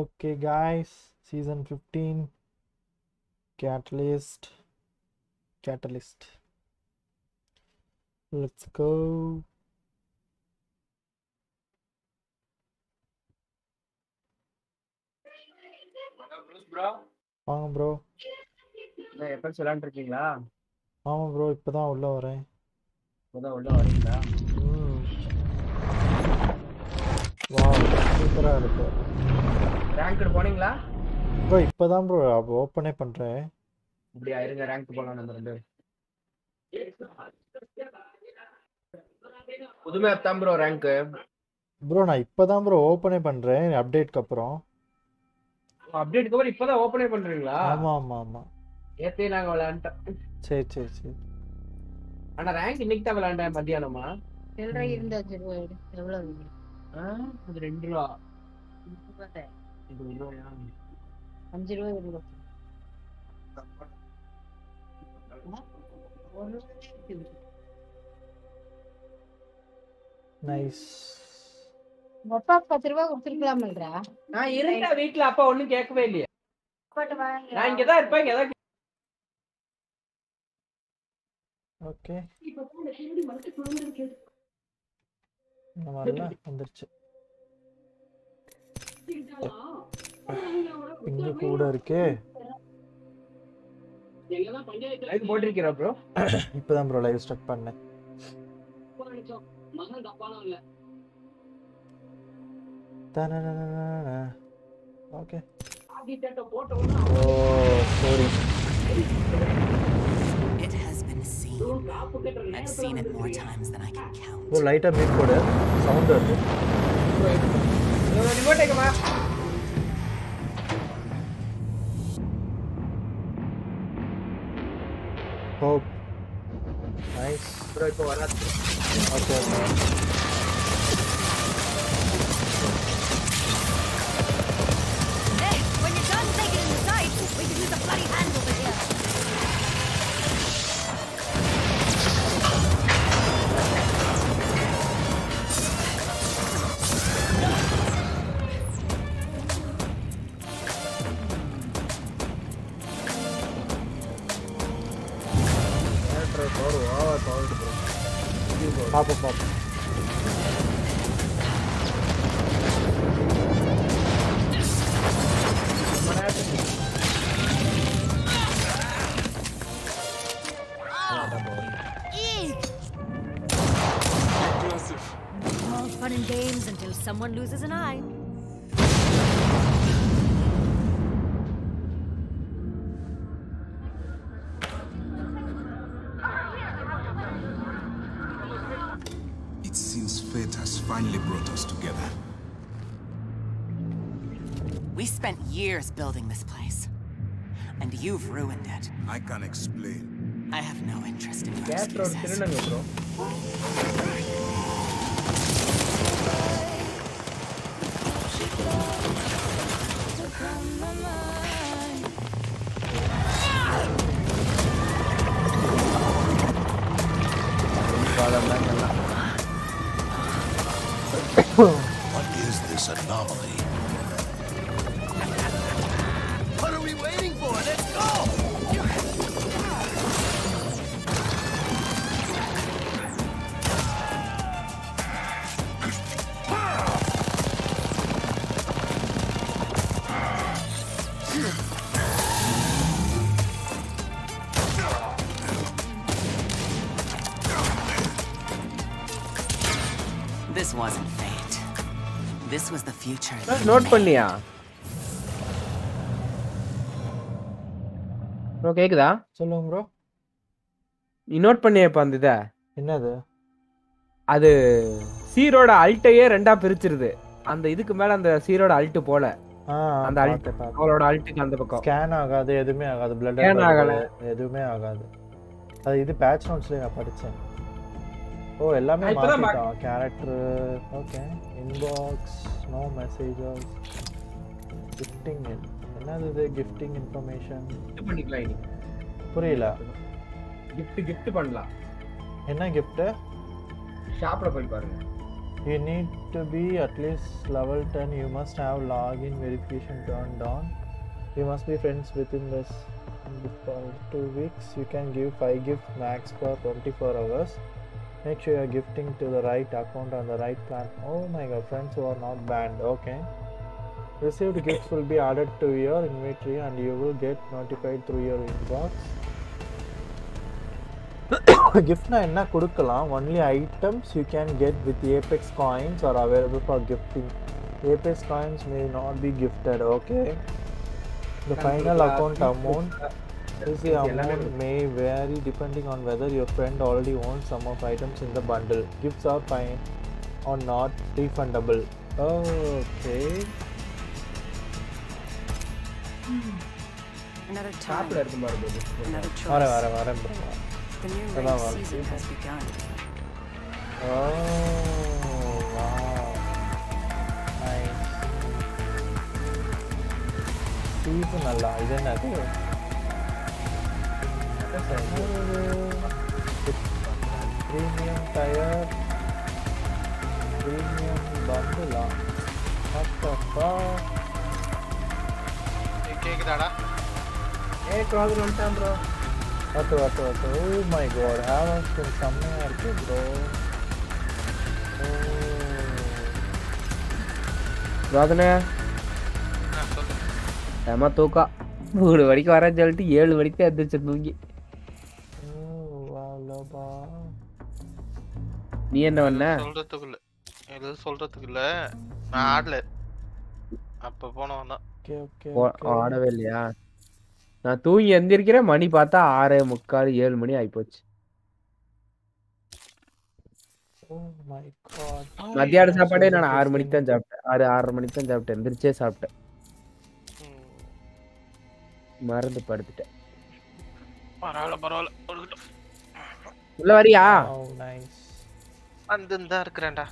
Okay guys, season 15, Catalyst. Let's go. Bro, bro. Apex Legends இருக்கீங்களா? ஆமா bro, இப்பதான் உள்ள வரேன். இப்பதான் உள்ள வரீங்களா? வாவ், சூப்பரா இருக்கு. ரேங்க்ட் போனீங்களா? bro, இப்பதான் bro ஓபனே பண்றேன். அப்படியே இருங்க, ரேங்க்ட் போலாம் அந்த ரெண்டு. புதுமையா தான் bro ரேங்க். bro, நான் இப்பதான் bro ஓபனே பண்றேன் அப்டேட்க்கு அப்புறம். அப்டேட்க்கு அப்புறம் இப்போதான் ஓபனே பண்றீங்களா? ஆமா ஆமா ஆமா. ஏதே நாங்க விளையாண்டோம். சரி சரி சரி. انا ரேங்க் இன்னைக்கு தான் விளையாண்டேன் மத்தியானமா. எல்ரா இருந்தாச்சு bro. எவ்வளவு? ஆ, அது 2 ரூபா. பார்த்தேன். இது இல்லையா? 5 ரூபா இருக்கு. நைஸ். அப்பா 10 ரூபா கொடுத்துக்கலாம்ன்றா. நான் இருந்தா வீட்ல அப்பா ஒண்ணும் கேட்கவே இல்லையா? அப்பட்ட வாங்க. நான் இங்க தான் இருப்பேன். இங்க தான். ஓகே. இப்போ அந்த கேடி மறுத்து குழம்பு கேடு. நம்மள வந்துருச்சு. இங்க கூட இருக்கே. எங்கதான் பஞ்சாயத்து லைவ் போட்டுக்கிரா bro. இப்போதான் bro லைவ் ஸ்டார்ட் பண்ணேன். மகன் டப்பாலாம் இல்ல. தனனனனன. ஓகே. ஆதி டேட்ட போட்ட உடனே oh sorry. I've seen it more times than I can count. वो लाइट अब मिट पड़ा है, साउंड आ रहा है। लो रिमोट है कमाल। Hope, nice. ब्रो इको आ रहा है। Okay. Hey, when you're done taking it inside, we can use a bloody handle over here. Hop-up, hop-up. What happened? Eek! All fun and games until someone loses an eye. Finally brought us together. We spent years building this place, and you've ruined it. I can't explain. I have no interest in your excuses. What is this anomaly? What are we waiting for? Let's go! This wasn't fake. This was the future. Note பண்ணியா? bro கேக்குதா? சொல்லுங்க bro. நீ note பண்ணியே பாந்தீதா? என்னது? அது சீரோட அல்ட்டையே ரெண்டா பிரிச்சிருது. அந்த இதுக்கு மேல அந்த சீரோட அல்ட் போல. அந்த அல்ட் அவளோட அல்ட்க்கு அந்த பக்கம் ஸ்கேன் ஆகாது, எதுமே ஆகாது, blood ஸ்கேன் ஆகல, எதுமே ஆகாது. அது இது பேட்ச் நோட்ஸ்ல நான் படிச்சேன். ஓ எல்லாமே மாத்திட்டான் character. Okay. Inbox, no messages, gifting in. Another gifting information. Gift பண்ணிக்கலாம் நீ. புரியல. gift பண்ணலாம். என்ன gift? ஷாப்ல போய் பாருங்க. You need to be at least level 10. You must have login verification turned on. You must be friends within this 2 weeks. You can give 5 gifts max for 24 hours. Make sure you are gifting to the right account on the right platform. Oh my god, friends who are not banned. Okay. Received gifts will be added to your inventory and you will get notified through your inbox. Gift na enna kudukkalam, only items you can get with Apex coins are available for gifting. Apex coins may not be gifted, okay? The final account amount is the amount may vary depending on whether your friend already owns some of items in the bundle. Gifts are fine or not refundable. Okay. Another time. Another choice. The new rain season has begun. Oh wow! Nice. Season alla, isn't that it? Premium tire, premium bundle. Hop-up. Take it, Dada. Hey, cross the road, bro. Oh my god, I was from somewhere, bro. Radhana? I'm going to go. I'm going to go. I'm going to go. Oh, wow, Loba. You're going to go. I'm going to go. நான் தூங்கி எந்திரிக்கிற மணி பார்த்தா 6:45 7 மணி ஆயி போச்சு. Oh my god. மதியான சாப்பாடு நான் 6 மணிக்கு தான் சாப்பிட்டேன். 6:30 மணிக்கு தான் சாப்பிட்டேன். எந்திரிச்சே சாப்பிட்டேன். மறந்து படுத்துட்டேன். பரவால உள்ள வரியா? Oh nice. அந்தந்தா இருக்கறேன்டா.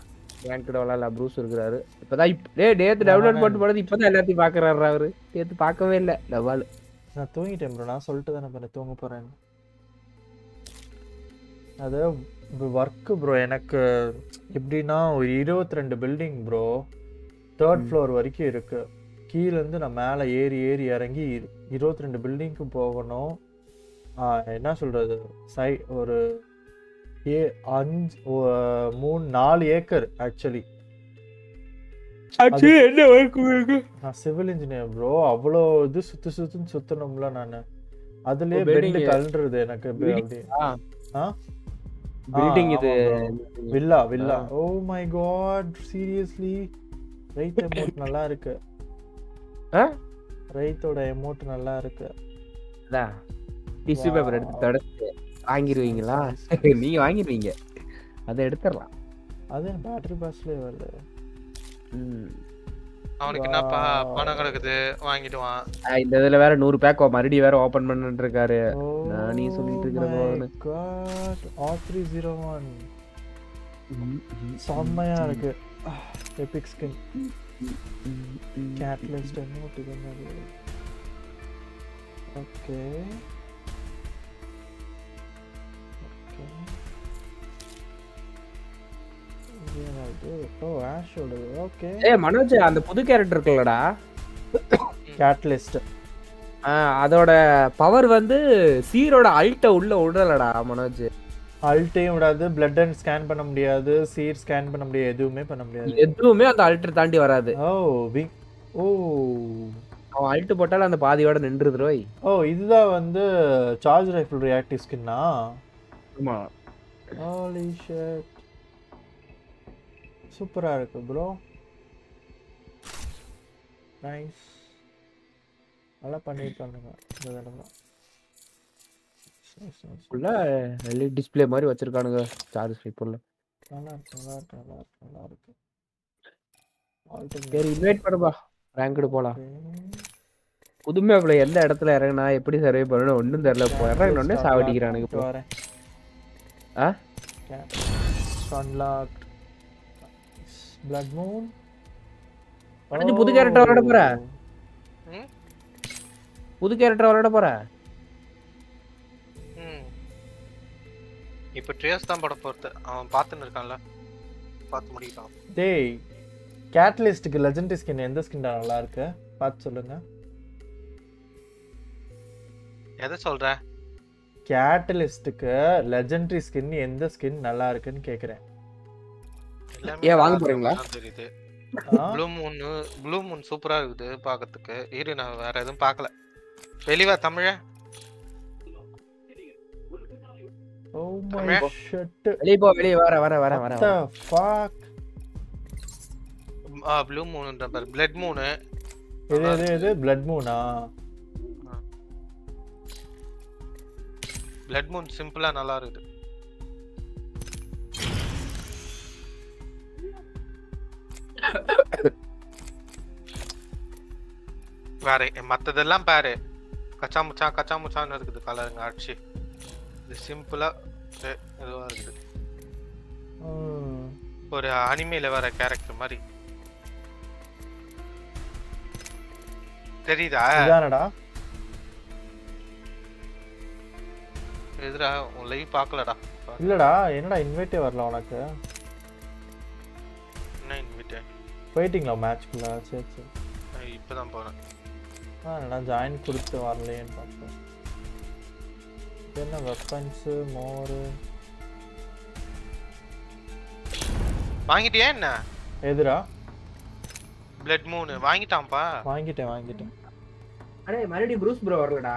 ரேங்க்ட் டோலல ப்ரூஸ் இருக்குறாரு. இப்போதான் டேய் டேத் டவுன்லோட் போட்டு போறது இப்போதான் எல்லாத்தையும் பார்க்கறாரு அவரு. டேத் பார்க்கவே இல்ல. டவால் நான் தூங்கிட்டேன் bro. நான் சொல்லிட்டு தான பண்ண தூங்க போறேன். அது வர்க் bro. எனக்கு எப்படினா ஒரு 22 பில்டிங் bro. 3rd ஃப்ளோர் வரைக்கும் இருக்கு. கீழ இருந்து நான் மேலே ஏறி இறங்கி 22 பில்டிங்க்கு போகணும். என்ன சொல்றது? ஒரு 3-4 ஏக்கர் एक्चुअली. Actually, என்ன work இருக்கு? நான் சிவில் இன்ஜினியர் bro. அவ்ளோ இது சுத்தணும்ல நான். அதுலயே பெட் கலன்றது எனக்கு அப்படியே. ஆ? பில்டிங் இது villa. Oh my god, seriously. Right emote நல்லா இருக்கு. ஆ? ரைட்டோட எமோட் நல்லா இருக்கு. அட டிஷ்யூ பேப்பர் எடுத்து தடத்து வாங்கிடுவீங்களா? நீங்க வாங்கிடுவீங்க. அத எடுத்துறலாம். அது பேட்டரி பாஸ்ல வரல. அவனுக்கு என்னப்பா பணம் கிடக்குது வாங்கிடுவான். இந்த இதுல வேற 100 பேக் மறுபடியும் வேற ஓபன் பண்ணிட்டு இருக்காரு. நான் நீ சொல்லிட்டு இருக்கறப்போ R301 சாமையா இருக்கு. Epic skin Catalyst emote பண்ணது. Okay okay. Oh, Ash should okay. Hey, Manoj, அந்த புது character இருக்குலடா. Catalyst. அதோட பவர் வந்து சீரோட அல்ட் உள்ள உடலடா மனோஜ். அல்ட்டையும் விடாது, blood and scan பண்ண முடியாது, seer scan பண்ண முடியாது, எதுவுமே பண்ண முடியாது. எதுவுமே அந்த அல்ட் தாண்டி வராது. அவ அல்ட் போட்டால அந்த பாதியோட நின்றுதுரோய். ஓ இதுதான் வந்து charge rifle reactive skinனா. ஆமா. Holy shit. சூப்பரா இருக்கு bro. நைஸ். நல்லா பண்ணிட்டானுங்க இந்த தடவை. புள்ள LED டிஸ்ப்ளே மாதிரி வச்சிருக்கானுங்க சார்ஜ் ரைஃபில்ல. நல்லா இருக்கு. ஆல்ட் கேரி இன்வைட் பண்ணுடா. ரேங்க்டு போலாம். புதுமையாப்ள எந்த இடத்துல இறங்கனா எப்படி சர்வே பண்ணனும் ஒண்ணும் தெரியல. இறங்கன உடனே சாவடிக்குறானுங்க போ. ஆ? அன்லாக் blood moon அண்ணா புது character வரட போற. ம் புது character வரட போற. ம் இப்போ ட்ரேஸ் தான் பட போறது. அவன் பாத்துட்டு இருக்கான்ல. பார்த்து முடிட்டோம். டேய் கேட்டலிஸ்ட்க்கு லெஜெண்ட் ஸ்கின் எந்த ஸ்கின் நல்லா இருக்கு பார்த்து சொல்லுங்க. எதை சொல்ற? கேட்டலிஸ்ட்க்கு லெஜெண்டரி ஸ்கின் எந்த ஸ்கின் நல்லா இருக்குன்னு கேக்குறேன். ஏ வாங்க போறீங்களா? ப்ளூ மூன் சூப்பரா இருக்குது பார்க்கிறதுக்கு. இரு நான் வேற எதுவும் பார்க்கல. வெளிவா தமிழே. Oh my shit. வெளிவா வர. What the fuck? ப்ளூ மூன்ன்ற பேர் பிளட் மூன். இது பிளட் மூனா? பிளட் மூன் சிம்பிளா நல்லா இருக்குது. பாரு மத்ததெல்லாம் பாரு கச்சாமுச்சா கச்சாமுச்சான்னு இருக்குது கலருங்க ஆட்சி. இது சிம்பிளா இதுவா இருக்குது. ஒரு அனிமேல வர கேரக்டர் மாதிரி தெரியுதா? இதானடா எதுரா உன் லைவ் பார்க்கலடா? இல்லடா என்னடா இன்வைட் வரல உனக்கு? நான் இன்வைட் போயிட்டீங்களா மேட்ச்க்குள்ள? சரி சரி நான் இப்பதான் போறேன். நான் ஜாயின் கொடுத்து வரலையேன்னு பார்த்தேன். என்ன வெப்பன்ஸ் மோர் வாங்கிட்டியா என்ன? எதுரா பிளட் மூன் வாங்கிட்டாம்பா. வாங்கிட்டேன். அடே மறுபடி ப்ரூஸ் ப்ரோ வரலடா.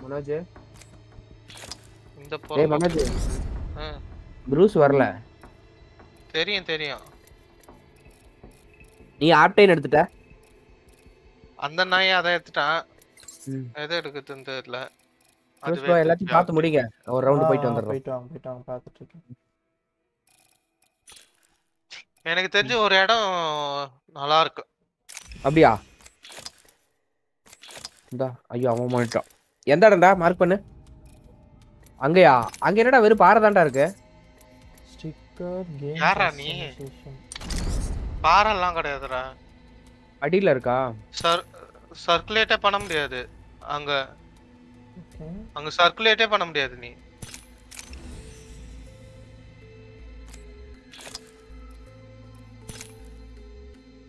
மனோஜ் இந்த போற. ஏய் மனோஜ் ப்ரூஸ் வரல. தெரியும் நீ ஆப்டைன் எடுத்துட்ட? அந்த நாயே அத எடுத்துட்டான். எதை எடுக்குதுன்னு தெரியல. அது எல்லாத்தையும் பார்த்து முடிங்க. ஒரு ரவுண்ட் போயிட்டு வந்தறோம். போயிட்டு வாங்க பார்த்துட்டு இருக்கேன். எனக்கு தெரிஞ்ச ஒரு இடம் நல்லா இருக்கு. அப்படியா? இந்த ஐயோ அவன் மாட்டான். எந்த இடம்டா மார்க் பண்ணு. அங்கயா? அங்க என்னடா வெறும் பாறை தான்டா இருக்கு. யாரா நீ? பாறை எல்லாம் கிடையாதுடா. அடியில இருக்கா? சர்க்குலேட்டே பண்ண முடியாது அங்க. அங்க சர்க்குலேட்டே பண்ண முடியாது நீ.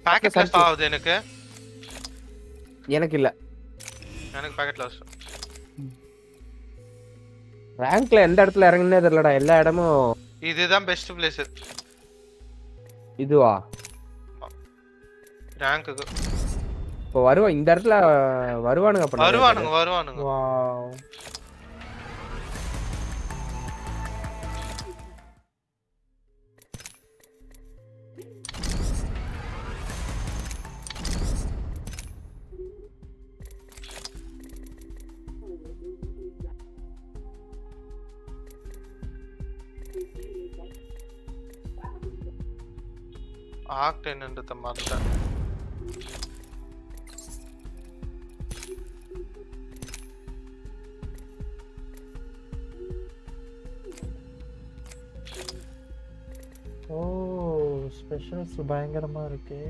பாக்கெட் லாஸ் ஆகுது எனக்கு. எனக்கு இல்ல. எனக்கு பாக்கெட் லாஸ். ரேங்க்ல எந்த இடத்துல இறங்குனே தெரியலடா. எல்லா இடமும் இதுதான் பெஸ்ட் பிளேஸ். இதுவா ரேங்க்குக்கு இப்ப வருவா இந்த இடத்துல வருவானுங்க. அப்ப வருவானுங்க. வாவ் ஆக்டேன்ன்றத மாத்திட்டேன். ஓ ஸ்பெஷல்ஸ் பயங்கரமா இருக்கு.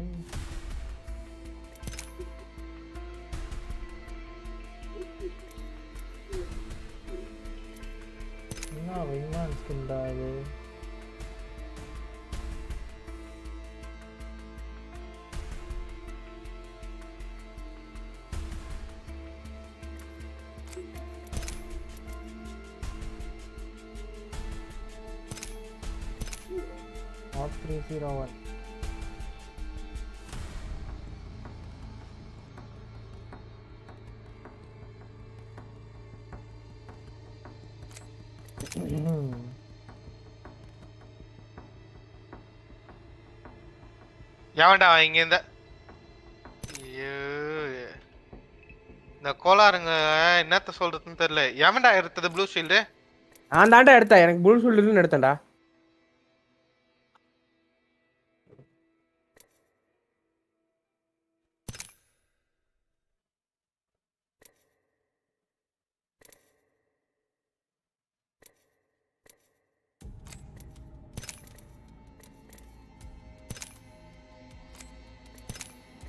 என்ன விங்மேன் ஸ்கின்டா இது? R301. யாவண்டா இங்க இந்த இந்த கோளாறுங்க என்னத்த சொல்றதுன்னு தெரியல. யாவண்டா எடுத்தது ப்ளூ ஷீல்டு? நான் தாண்டா எடுத்தேன். எனக்கு ப்ளூ ஷீல்டுன்னு எடுத்தேன்டா.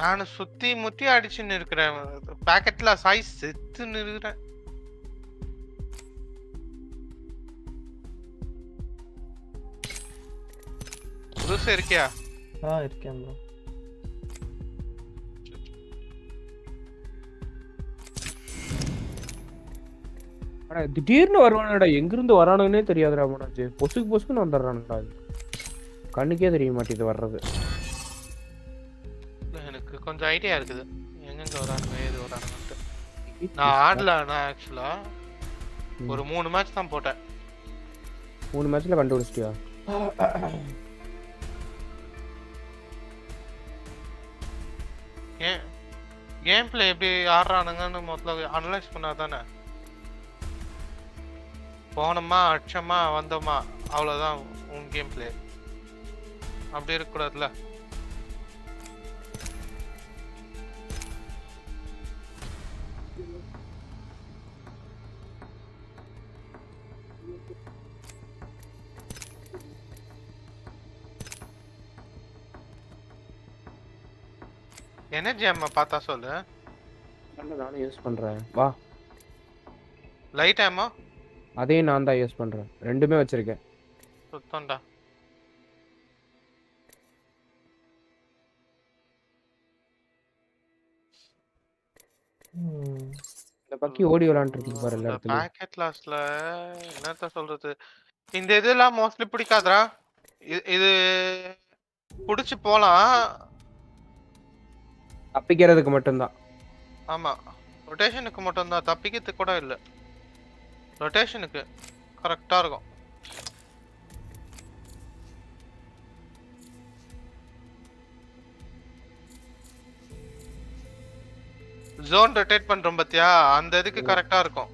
நான் சுத்தி முத்தி அடிச்சு நிக்கிறேன் பாக்கெட்ல சைஸ் செத்து நிக்கிறேன் புதுசா இருக்கியா ஆ இருக்கேன் bro அட திடீர்னு வருவானடா எங்க இருந்து வரானோனே தெரியாதுடா மச்சான் பொசுக்கு பொசுக்குன்னு வந்தறானடா கண்ணுக்கே தெரிய மாட்டேது வர்றது கொஞ்சம் ஐடியா இருக்குது எங்கங்க வரானே ஏது வரானேன்னு நான் ஆடலனா एक्चुअली ஒரு 3 மேட்ச் தான் போட்டேன் 3 மேட்ச்ல கண்டுபிடிச்சிட்டியா கேம் ப்ளே எப்படி ஆடுறானுங்கன்னு மொத்தல அனலைஸ் பண்ணாதானே போனமா அச்சமா வந்தமா அவ்வளவுதான் உங்க கேம் ப்ளே அப்படி இருக்க கூடாதுல energy am paatha sollu nalla dhaan use pandren va light ammo adhe naan da use pandren rendume vechiruken sutthanda la pakki odi velaandirukku paru ella edathile packet class la enna tha solradhu indha idella mostly pidikadra idu pudichu polam தப்பிக்கிறதுக்கு மட்டும் தான் ஆமா ரொட்டேஷனுக்கு மட்டும் தான் தப்பிக்கிறது கூட இல்ல ரொட்டேஷனுக்கு கரெக்ட்டா இருக்கும் ஜோன் ரொட்டேட் பண்றோம் பத்தியா அந்த இதுக்கு கரெக்ட்டா இருக்கும்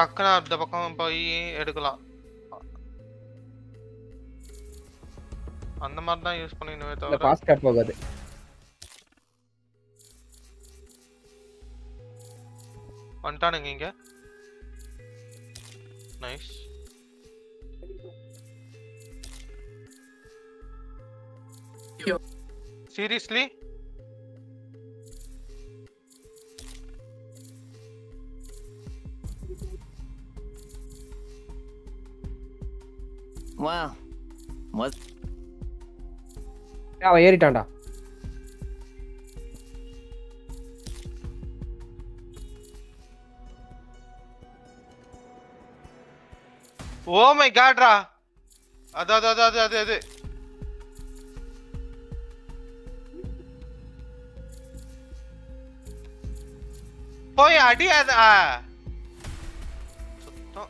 டக்குனா அந்த பக்கம் போய் எடுக்கலாம் அந்த மாதிரி தான் யூஸ் பண்ணினவே தவிர பாஸ் கட் போகாது வந்துட்டானுங்க இங்க நைஸ் சீரியஸ்லி வாவ் வாட் அவ ஏறிட்டான்டா Oh my god ra adu poi adi ada sutto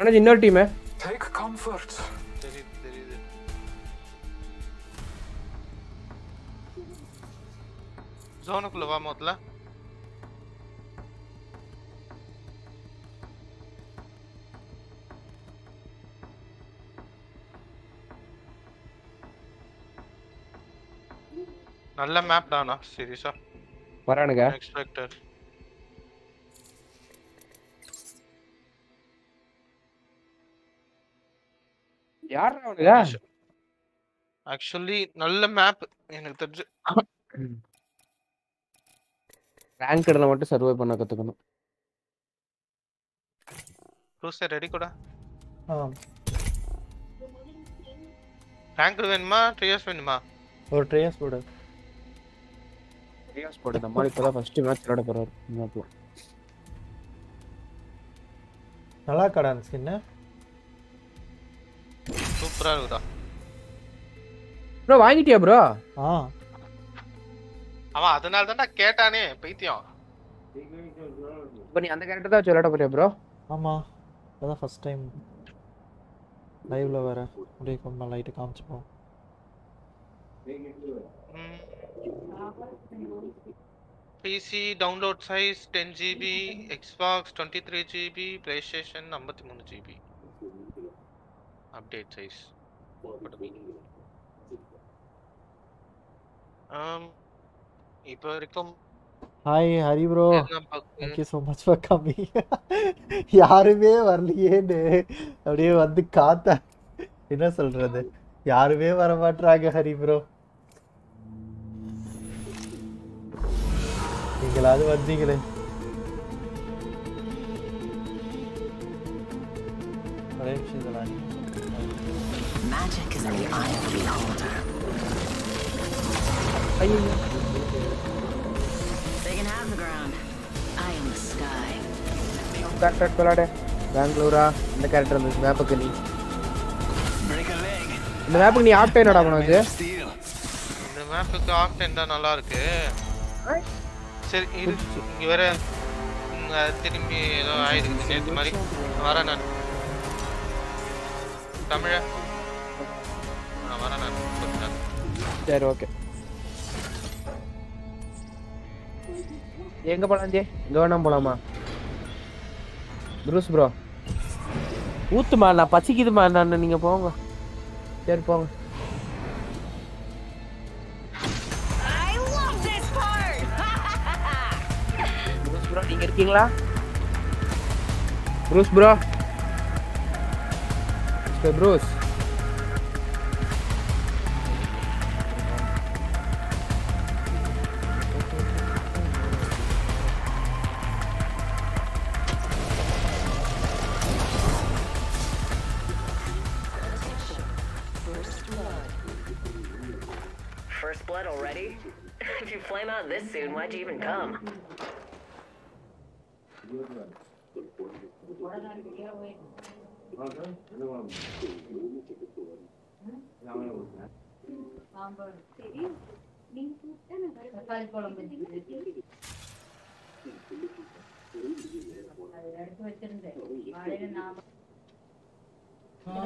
अरे जिन्नर टीम है टेक कंफर्ट तेरी तेरी जोन को लवा मतला நல்ல மேப் தானா சீரியஸா வரானுங்க எக்ஸ்ட்ராக்டர் यार रावणगा एक्चुअली நல்ல மேப் எனக்கு தெரிஞ்சு ரேங்க்ல மட்டும் சர்வை பண்ண கத்துக்கணும் ப்ரோசர் ரெடி கூட ரேங்க் வேணுமா ட்ரியஸ் வேணுமா ஒரு ட்ரியஸ் போடு ட்ரியஸ் போடு நம்ம இப்போதான் ஃபர்ஸ்ட் மேட்ச் விளையாட போறோம் நல்லா கடான் ஸ்கின் சூப்பரா இருக்குடா bro வாங்கிட்டியா bro ஆ அவன் அதனால தான்டா கேட்டானே பைத்தியம் இப்போ நீ அந்த கரெக்ட்டா தான் சொல்லடா போறியா bro ஆமா அதான் ஃபர்ஸ்ட் டைம் லைவ்ல வர ஒரே கொஞ்சம் லைட் காமிச்சு போ PC download size 10 GB, Xbox 23 GB, PlayStation 53 GB. Update size. Hi Hari bro. Thank you so much for coming. யாருமே வரலையேன்னு அப்படியே வந்து காத்தா என்ன சொல்றது யாருமே வர மாட்டறாங்க ஹரி bro. அது வந்தீங்களே Magic is in the eye of the beholder. They can have the ground. I am the sky. Doctor Kolade, Bangalore, இந்த கரெக்டர் இந்த மேப்புக்கு நீ இந்த மேப்புக்கு நீ ஆப்டேன் அட பண்ணு இந்த மேப்புக்கு ஆப்டேன் தான் நல்லா இருக்கு சரி இங்க வர திரும்பி ஏதோ ஆயிடுச்சு நேத்து மாதிரி வர நான் தமிழ வர நான் சரி ஓகே எங்க போலாம் ஜே கோணம் போலாமா ப்ரூஸ் bro ஊத்துமா நான் பசிக்குதுமா நான் நீங்க போங்க சரி போங்க நீங்க இருக்கீங்களா Bruce bro mister Bruce First blood already? If you flame out this soon, why'd you even come? Oh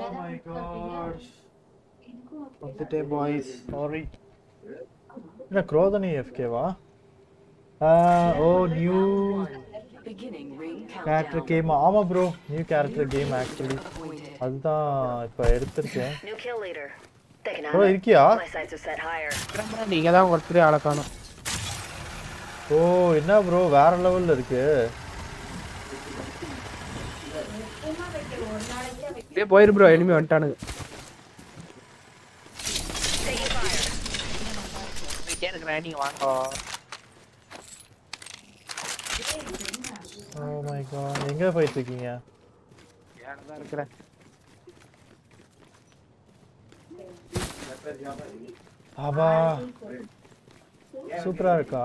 my gosh. What's the day, boys? Sorry. You're crowding AFK, wa? Oh, new. Character game, ama bro. New character game actually. Adha ipo eduthirchen. New kill leader. Bro, irkiya? My sights are set higher. Neenga dhaan orthru alakana. Oh, enna bro, vera level la irukku. Hey boy bro, enemy vantaanu. Take fire. Grinding vaanga. Oh my god enga fight ikinga yaara da irukra baba supra iruka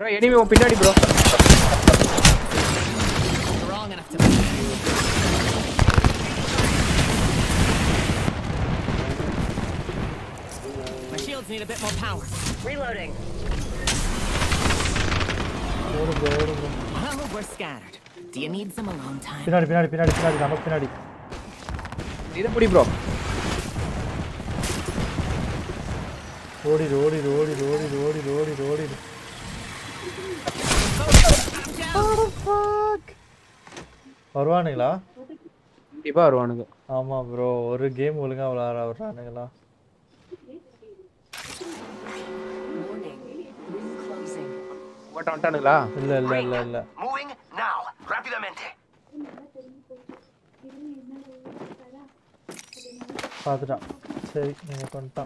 bro enemy on pinnadi bro wrong enough to my shields need a bit more power reloading Oh, we're scattered. Do you need some alone time? Pinadi. Namak pinadi. Neera pudi bro. Rodi. What the fuck? வருவானுங்களா? இப்ப வருவானுங்க. ஆமா bro, ஒரு game ஒழுங்கா விளையாட வருவானுங்களா? டாண்டானுங்களா இல்ல moving நவ ராபிடமென்ட் பாத்துடா சரி நீங்க கொண்டா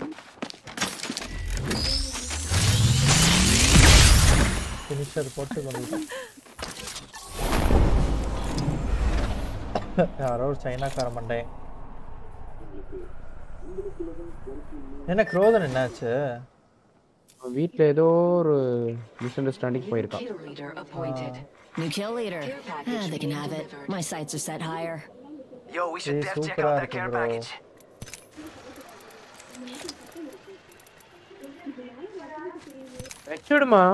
ஃபினிஷர் போட்டு கொண்டு யாரோ சைனாக்கார மண்டை என்ன க்ரோதன் என்னாச்சு வீட்ல ஏதோ ஒரு மிஸ்அண்டர்ஸ்டாண்டிங் போயிருக்கா. New kill leader. They can have it. My sights are set higher. Yo, we should def check out that care package. வெச்சிடுமா?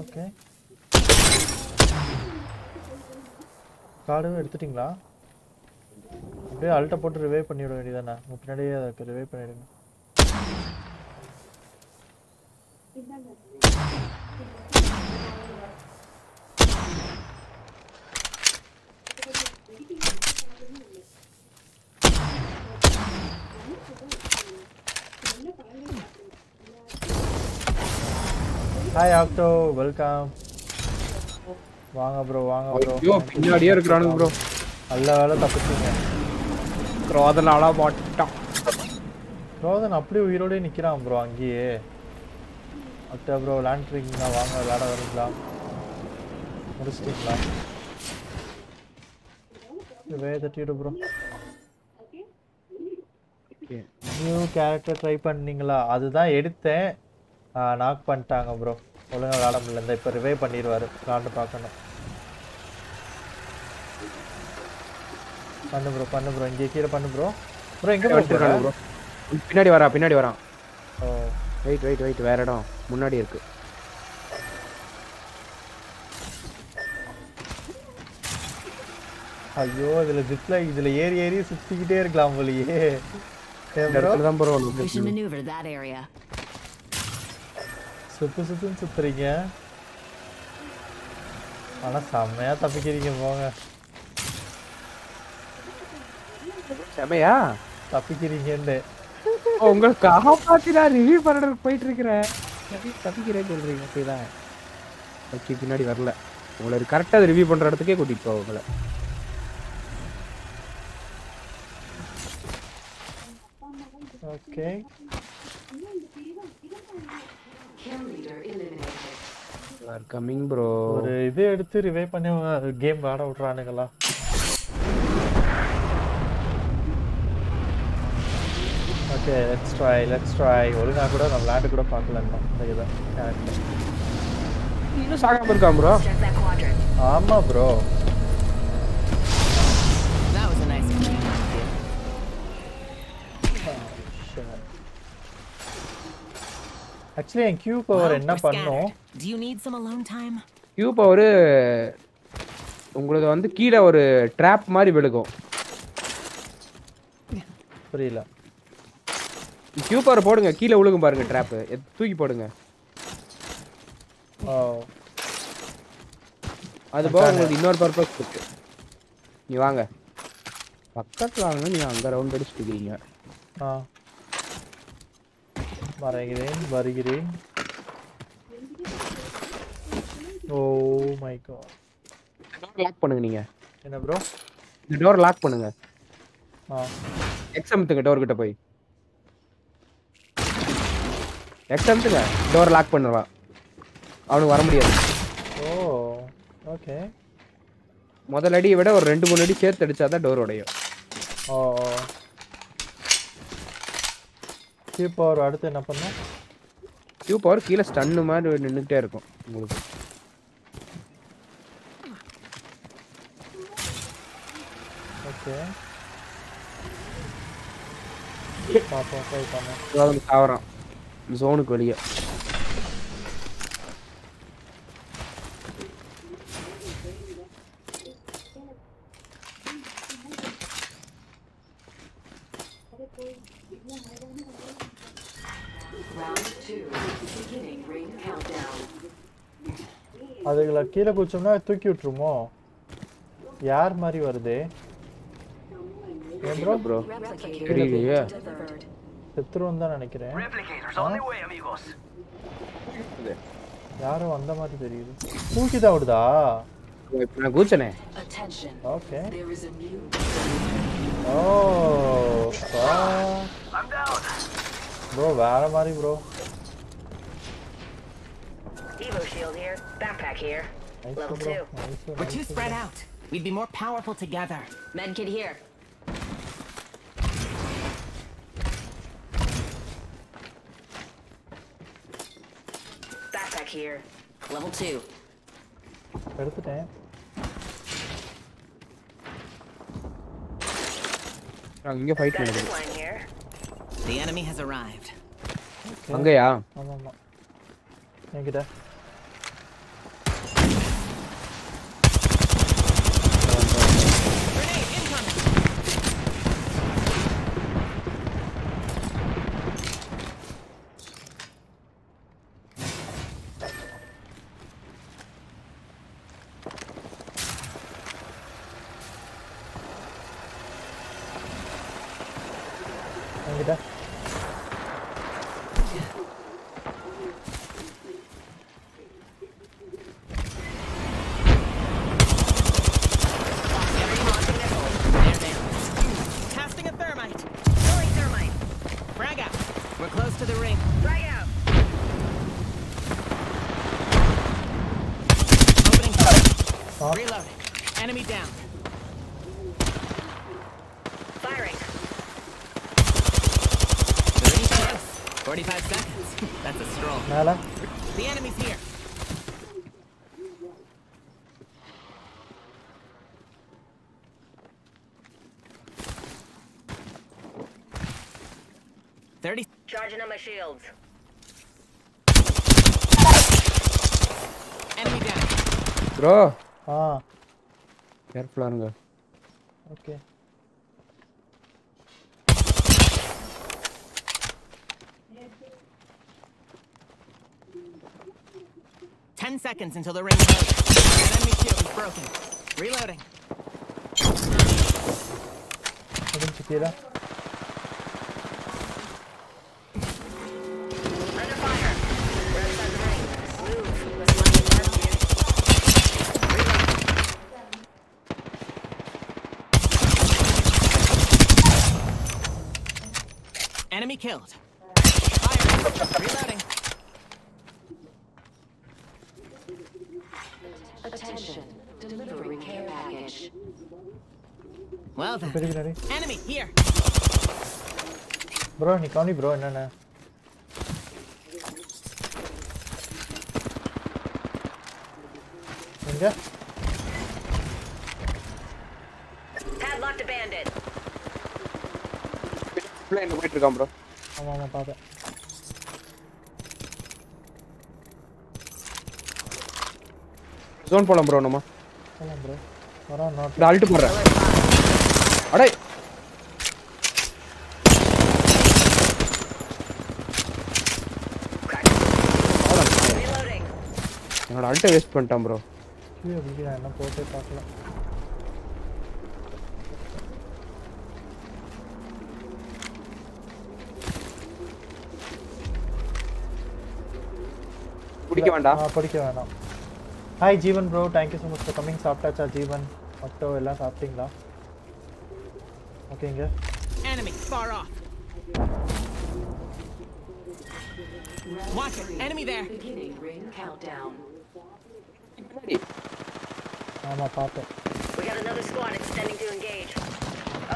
Okay. Card எடுத்துட்டீங்களா? அப்படியே அல்ட் போட்டு ரிவைவ் பண்ணிட வேண்டியதானே. முன்னாடியே அத ரிவைவ் பண்ணிடுங்க. Hi Octo, welcome. Vaanga bro. Yo, pinnadiye irukranu bro. Alla vela tappitinga. Krodan ala potta. Krodan appadi uirode nikkiran bro angiye. Octo bro lantering na vaanga velada varukla. Murustikla. Way that you do bro. Okay. New character try panningala adha eduthen. Knock பண்ணிட்டாங்க bro. ஒழுங்கா விளையாட முடியல. இந்த இப்ப revive பண்ணிடுவாரு. காண்ட பார்க்கணும். பண்ணு bro. இங்க கீழ பண்ணு bro. bro எங்க போறீங்க bro? பின்னாடி வரா. வெயிட் வேற இடம் முன்னாடி இருக்கு. ஐயோ இதுல ஜிப்ல இதுல ஏறி சுத்திக்கிட்டே இருக்கலாம் போலியே. நேரத்துல தான் bro. Mission maneuver that area. சுத்துறீங்க ஆனா செம்மையா தப்பிக்கிறீங்க போங்க தப்பிக்கிறீங்கன்னு உங்களுக்கு காப்பாத்தி நான் ரிவ்யூ பண்ணுறதுக்கு போயிட்டு இருக்கிறேன் தப்பிக்கிறேன்னு சொல்றீங்க அப்படிதான் ஓகே பின்னாடி வரல உங்களை கரெக்டாக ரிவ்யூ பண்ற இடத்துக்கே கூட்டிட்டு போவோம் உங்களை ஓகே are coming bro ஒரு இது எடுத்து ரிவைவ் பண்ணி கேம் வாட விட்டுறானுங்களா ஓகே let's try ஒருனா கூட நம்ம லேண்ட் கூட பார்க்கலன்னா சரியா கரெக்ட் இன்னும் சாகாம இருக்கா bro ஆமா bro that was a nice actually en q power enna pannom do you need some alone time q power உங்களுக்கு வந்து கீழ ஒரு trap மாதிரி விழுகும் புரியல q power போடுங்க கீழ விழுகும் பாருங்க trap தூக்கி போடுங்க அது உங்களுக்கு இன்னொரு purpose இருக்கு நீ வாங்க பக்கத்துல வாங்க நீ அங்க ரவுண்ட் அடிச்சிடுவீங்க வருகிறேன் oh my god door lock பண்ணுங்க நீங்க என்ன bro இந்த டோர் லாக் பண்ணுங்க எக்ஸம்த்துங்க டோர் கிட்ட போய் எக்ஸம்த்துங்க டோர் லாக் பண்ணுவா அவனுக்கு வர முடியாது ஓ ஓகே முதல் அடியை விட ஒரு 2-3 அடி சேர்த்து அடிச்சாதான் டோர் உடையும் ஓ Q power அடுத்து என்ன பண்ணனும் Q power கீழ ஸ்டன் மாதிரி நின்னுட்டே இருக்கும் உங்களுக்கு ஓகே பாப்பா ட்ரை பண்ணு ஜோன் தாவறான் ஜோனுக்கு வெளிய அதுல கீழ குச்சோம்னா தூக்கி விட்டுருமோ யார் மாதிரி வருதே ஏன் bro தெரியலையே செத்துறோம்னு தான் நினைக்கிறேன் Replicators on the way amigos யாரோ வந்த மாதிரி தெரியுது. கூட்டி தாவுடா. இப்போ நான் கூச்சனே. Okay. Oh. I'm down. Bro, வேற மாதிரி bro. Evo shield here. Backpack here. Level 2. We're too spread out. We'd be more powerful together. Medkit here. Here, level 2. Where's the damn? I'm gonna fight here. The enemy has arrived. Okay. I'm gonna get that. Charging on my shields. Enemy down. Bro. Ah. Careful, Anga. Okay. Ten seconds until the ring is broken. The enemy shield is broken. Reloading. I didn't see that. Enemy killed. Fire. Reloading. Attention. Delivery care package. Well then. Enemy here. Bro, he can't bro. No. Ninja. Padlocked a bandit. Plane wait to come, bro. I'm on top. Zone polam bro, nama. Polam bro. Para not. Alt porra. Adai. Reloading. Enna alt waste pantam bro. Kee abidina enna pote paakala. படிக்க வேண்டாம் hi Jeevan bro thank you so much for coming சாப்டாச்சா ஜீவன் மொட்டோ எல்லாம் சாப்டீங்களா ஓகேங்க enemy far off watch it enemy there beginning ring countdown ready ஆமா பாப்போம் we got another squad extending to engage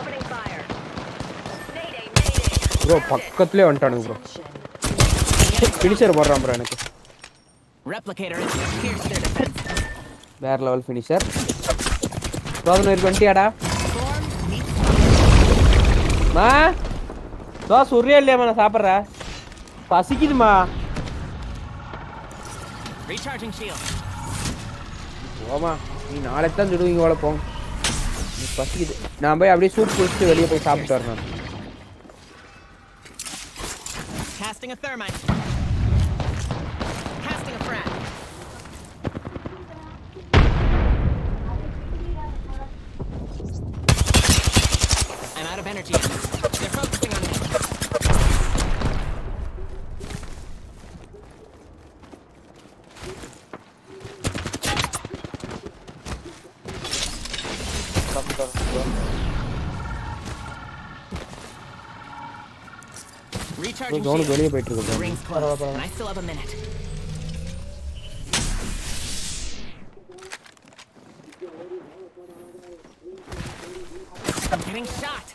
opening fire mayday bro பக்கத்துலயே வந்துட்டானுங்க bro ஃபினிஷர் போறான் bro எனக்கு Replicator is pierced their defense. Bare level finisher. 2020 ada. Ma, da surreal le mana saapra. Pasikid ma. Recharging shield. Oma, ni naalettan judu inga ola pong. Pasikid. Na bhai abdi shoot pulse veliya poi saap karna. Casting a thermite. Energy. They're focusing on me. Recharging shield. The ring's close, and I still have a minute. I'm getting shot.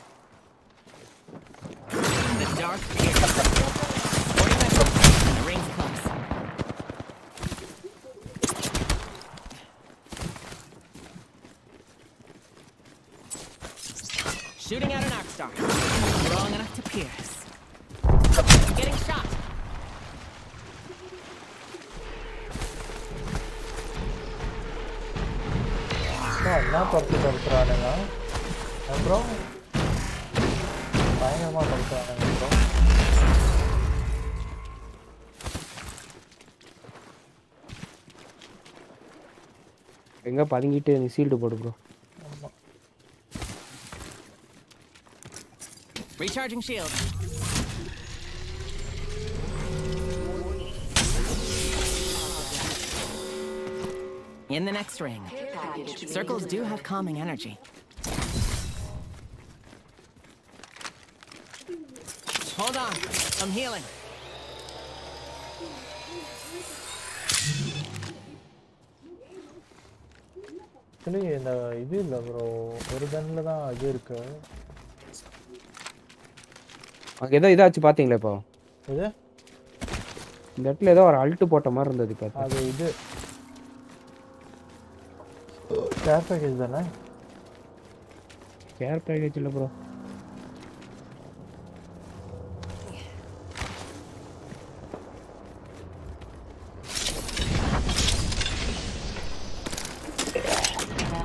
In the dark pit. The ring's close. Shooting at an Arcstar. Strong enough to pierce. I'm getting shot. Bro. Recharging shield. In the next ring. Circles do have calming energy. Hold on, I'm healing. Okay, that's a pathing lepo. Is it? That leather or alt to bottom or the path. Are they did? Care package the night. Care package, bro.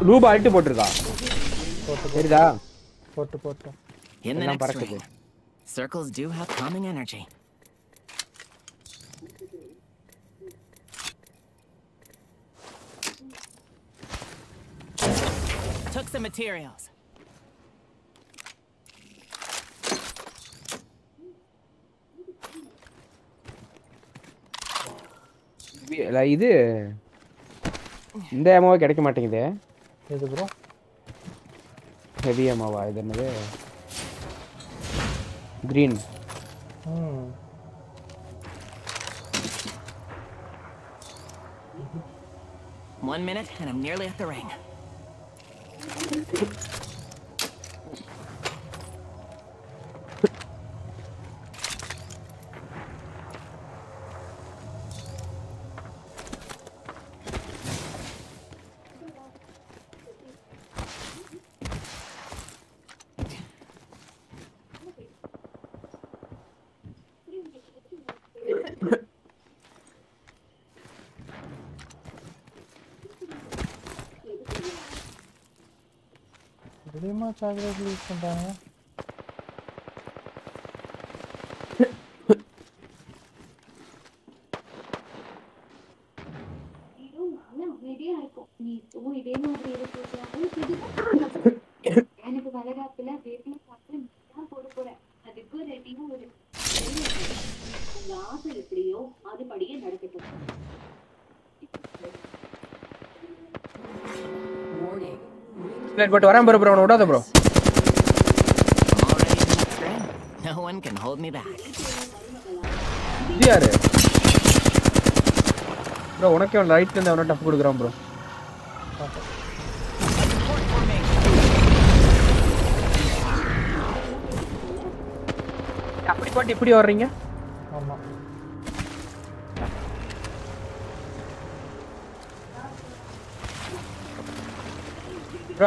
Lube alt to bottom. In the next ring. Circles do have calming energy. Took some materials. Like this. This ammo is getting matting there. This bro. Heavy ammo either. Green. One minute and I'm nearly at the ring. Charge Rifle use பண்றாங்க But I'm already no one can hold me back. Bro, I can't light and I'm not a good ground, bro. What did you ring? Bro,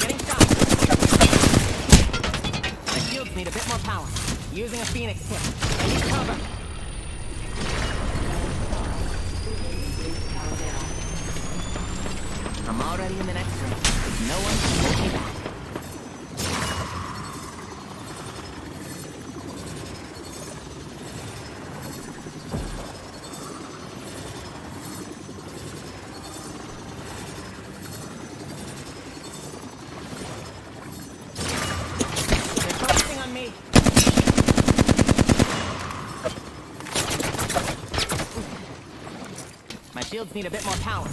Getting shot. My shields need a bit more power. Using a Phoenix Kit. I need cover. I'm already in the next room. No one can hold me back. shields need a bit more power.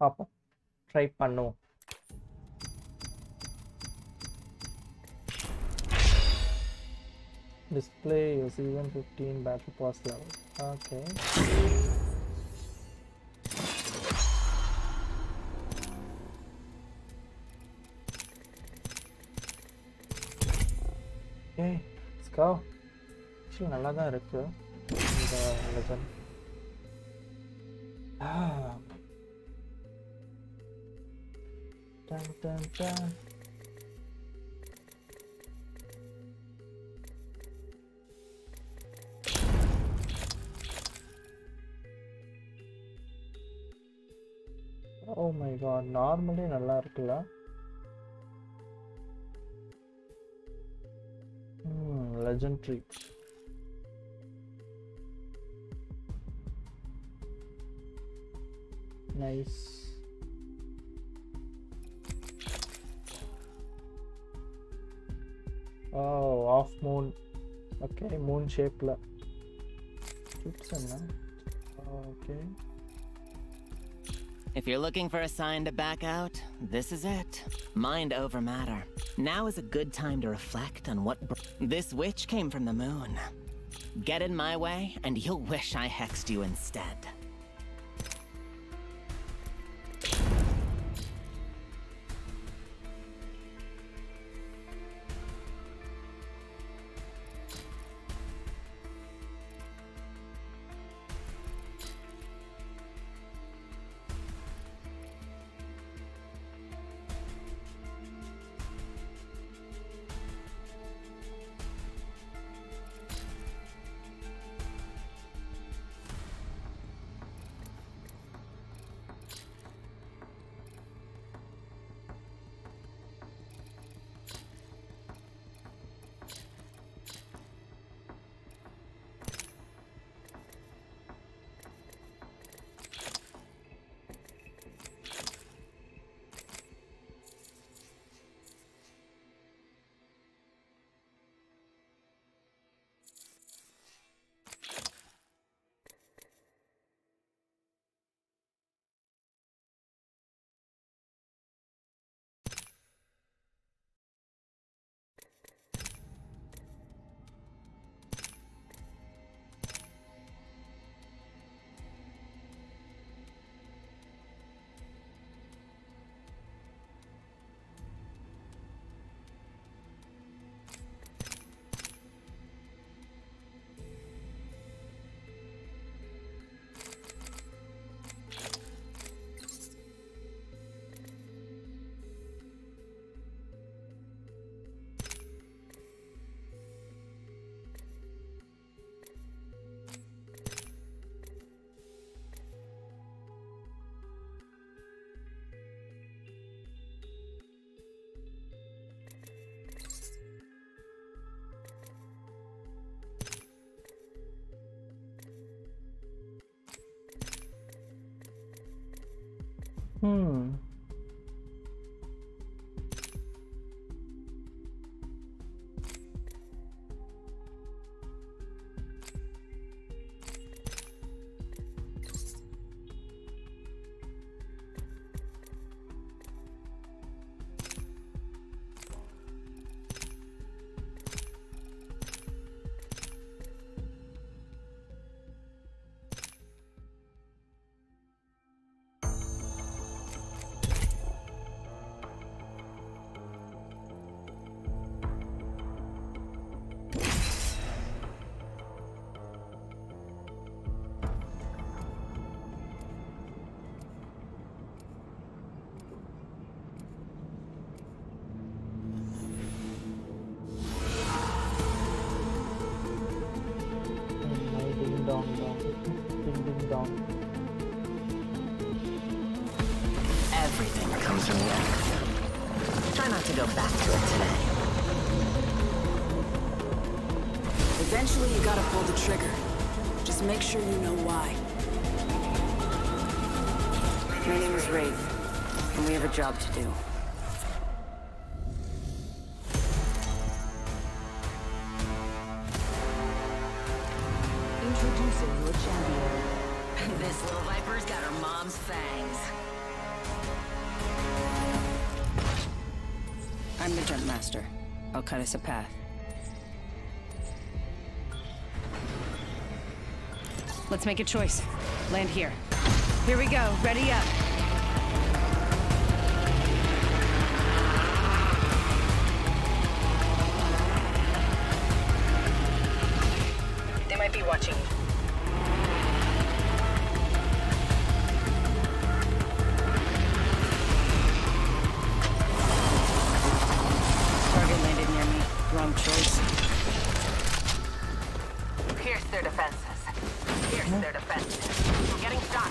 Hop-up. Try pannu. Display your season 15 battle pass level. Okay. Okay, let's go. Actually, nalladha irukku. Dun, dun, dun. Oh my god, normally nalla irukla. Legendary. Nice. Oh, off moon. Okay, moon shape la. Okay. If you're looking for a sign to back out, this is it. Mind over matter. Now is a good time to reflect on what this witch came from the moon. Get in my way, and you'll wish I hexed you instead. dong, ding ding dong. Everything comes in the end. Try not to go back to it today. Eventually you gotta pull the trigger. Just make sure you know why. My name is Wraith, and we have a job to do. Introducing your champion. This little viper's got her mom's fangs. I'm the jump master. I'll cut us a path. Let's make a choice. Land here. Here we go. Ready up. They might be watching. Target landed near me. Wrong choice. Pierce their defenses. Pierce their defenses. I'm getting shot.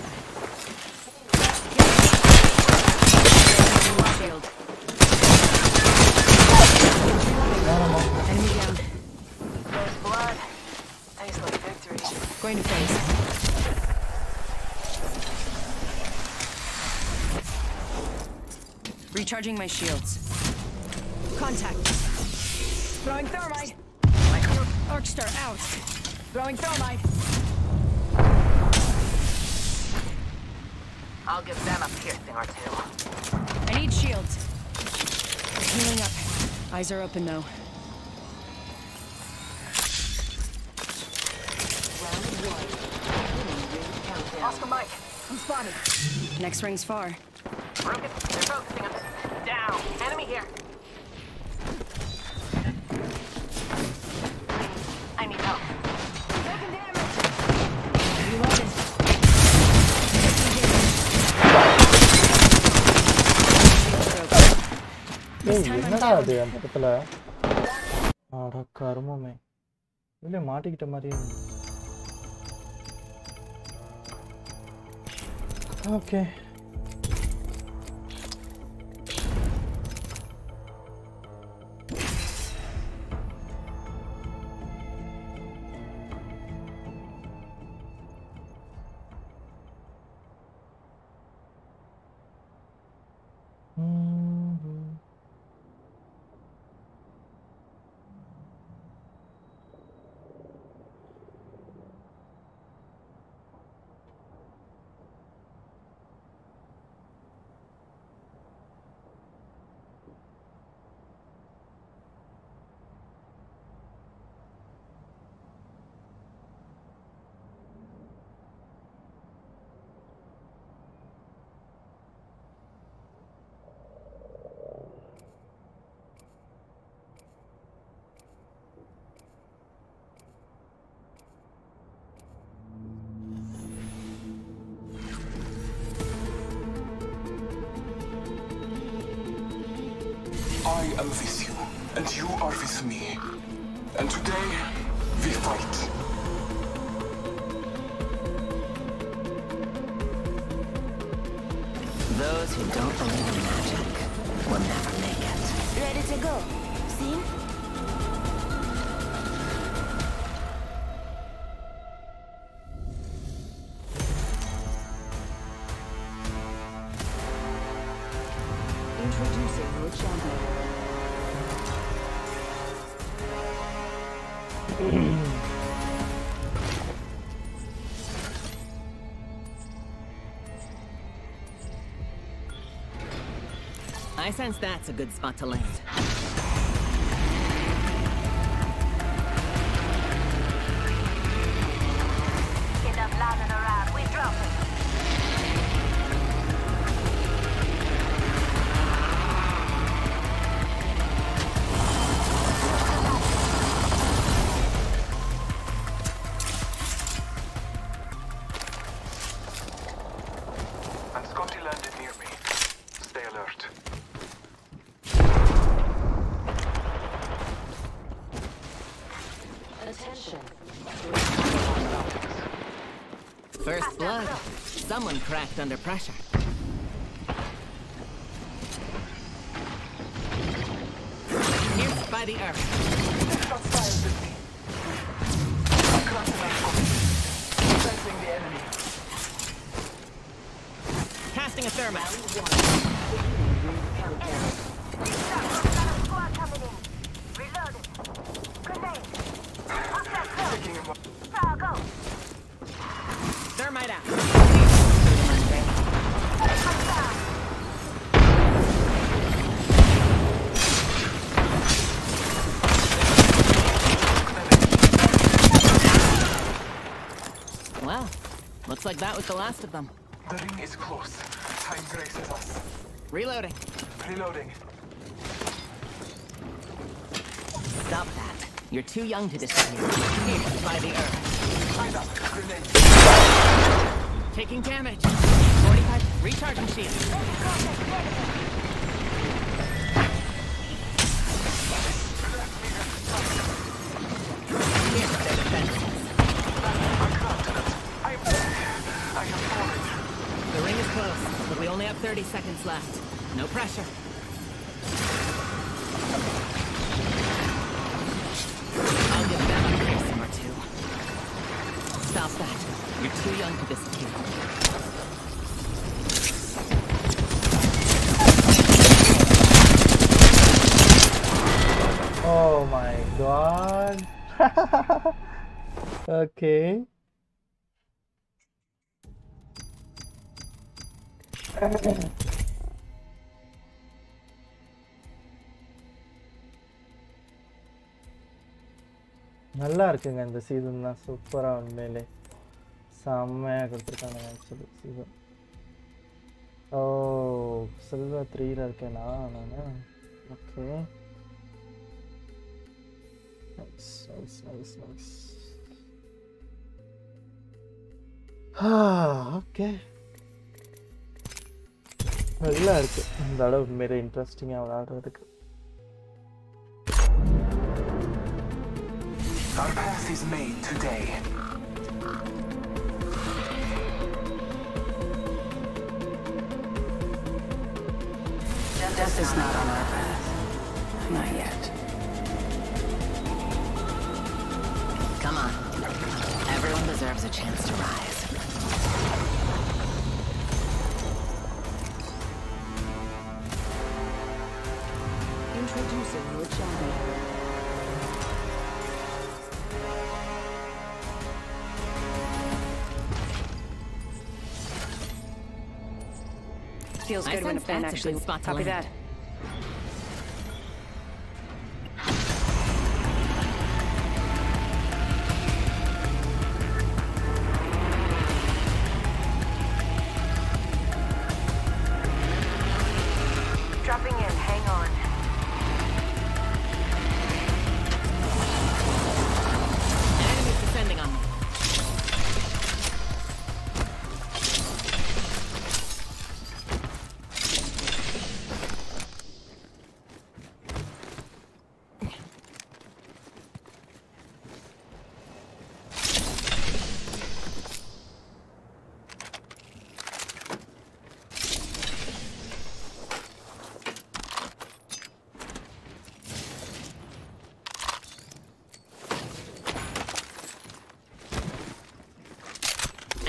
Going to face. Recharging my shields. Contact. Throwing thermite. Arcstar out. Throwing thermite. I'll give them a piercing or two. I need shields. Healing up. Eyes are open though. Oscar Mike, I'm spotted. Next ring's far. Broken. They're focusing us. Down. Enemy here. I need help. Taking damage. Reloaded. This time I'm down. Okay. I am with you, and you are with me. And today, we fight. Those who don't believe in magic will never make it. Ready to go. Seen? Introducing your champion. I sense that's a good spot to land. Get up loud and around. We're dropping. And Scotty landed near me. Stay alert. Attention. First blood. Someone cracked under pressure. Pierced by the earth. Casting a thermite. Thermite out. Well, looks like that was the last of them. The ring is close. Time graces us. Reloading. Reloading. Stop that. You're too young to disappear. Pierced by the earth. Tied up. Grenade. Taking damage. 45. Recharging shield. Pierced their defenses. The ring is close, but we only have 30 seconds left. No pressure. I'll give them a piercing or two. Stop that. You're too young to disappear. Oh my god. Okay. நல்லா இருக்குங்க இந்த season தான் சூப்பரா உண்மையிலே செம்மையா கொடுத்திருக்காங்க actually season ஓ silver 3 ல இருக்கேனா நானே ஓகே நைஸ் ஓகே நல்லா இருக்கு அந்த அளவுக்கு மேல இன்ட்ரஸ்டிங்கா விளையாடுறதுக்கு Our path is made today. Death is not on our path. Not yet. Come on. Everyone deserves a chance to rise. Introducing your champion. Feels good when a fan actually spots copy that.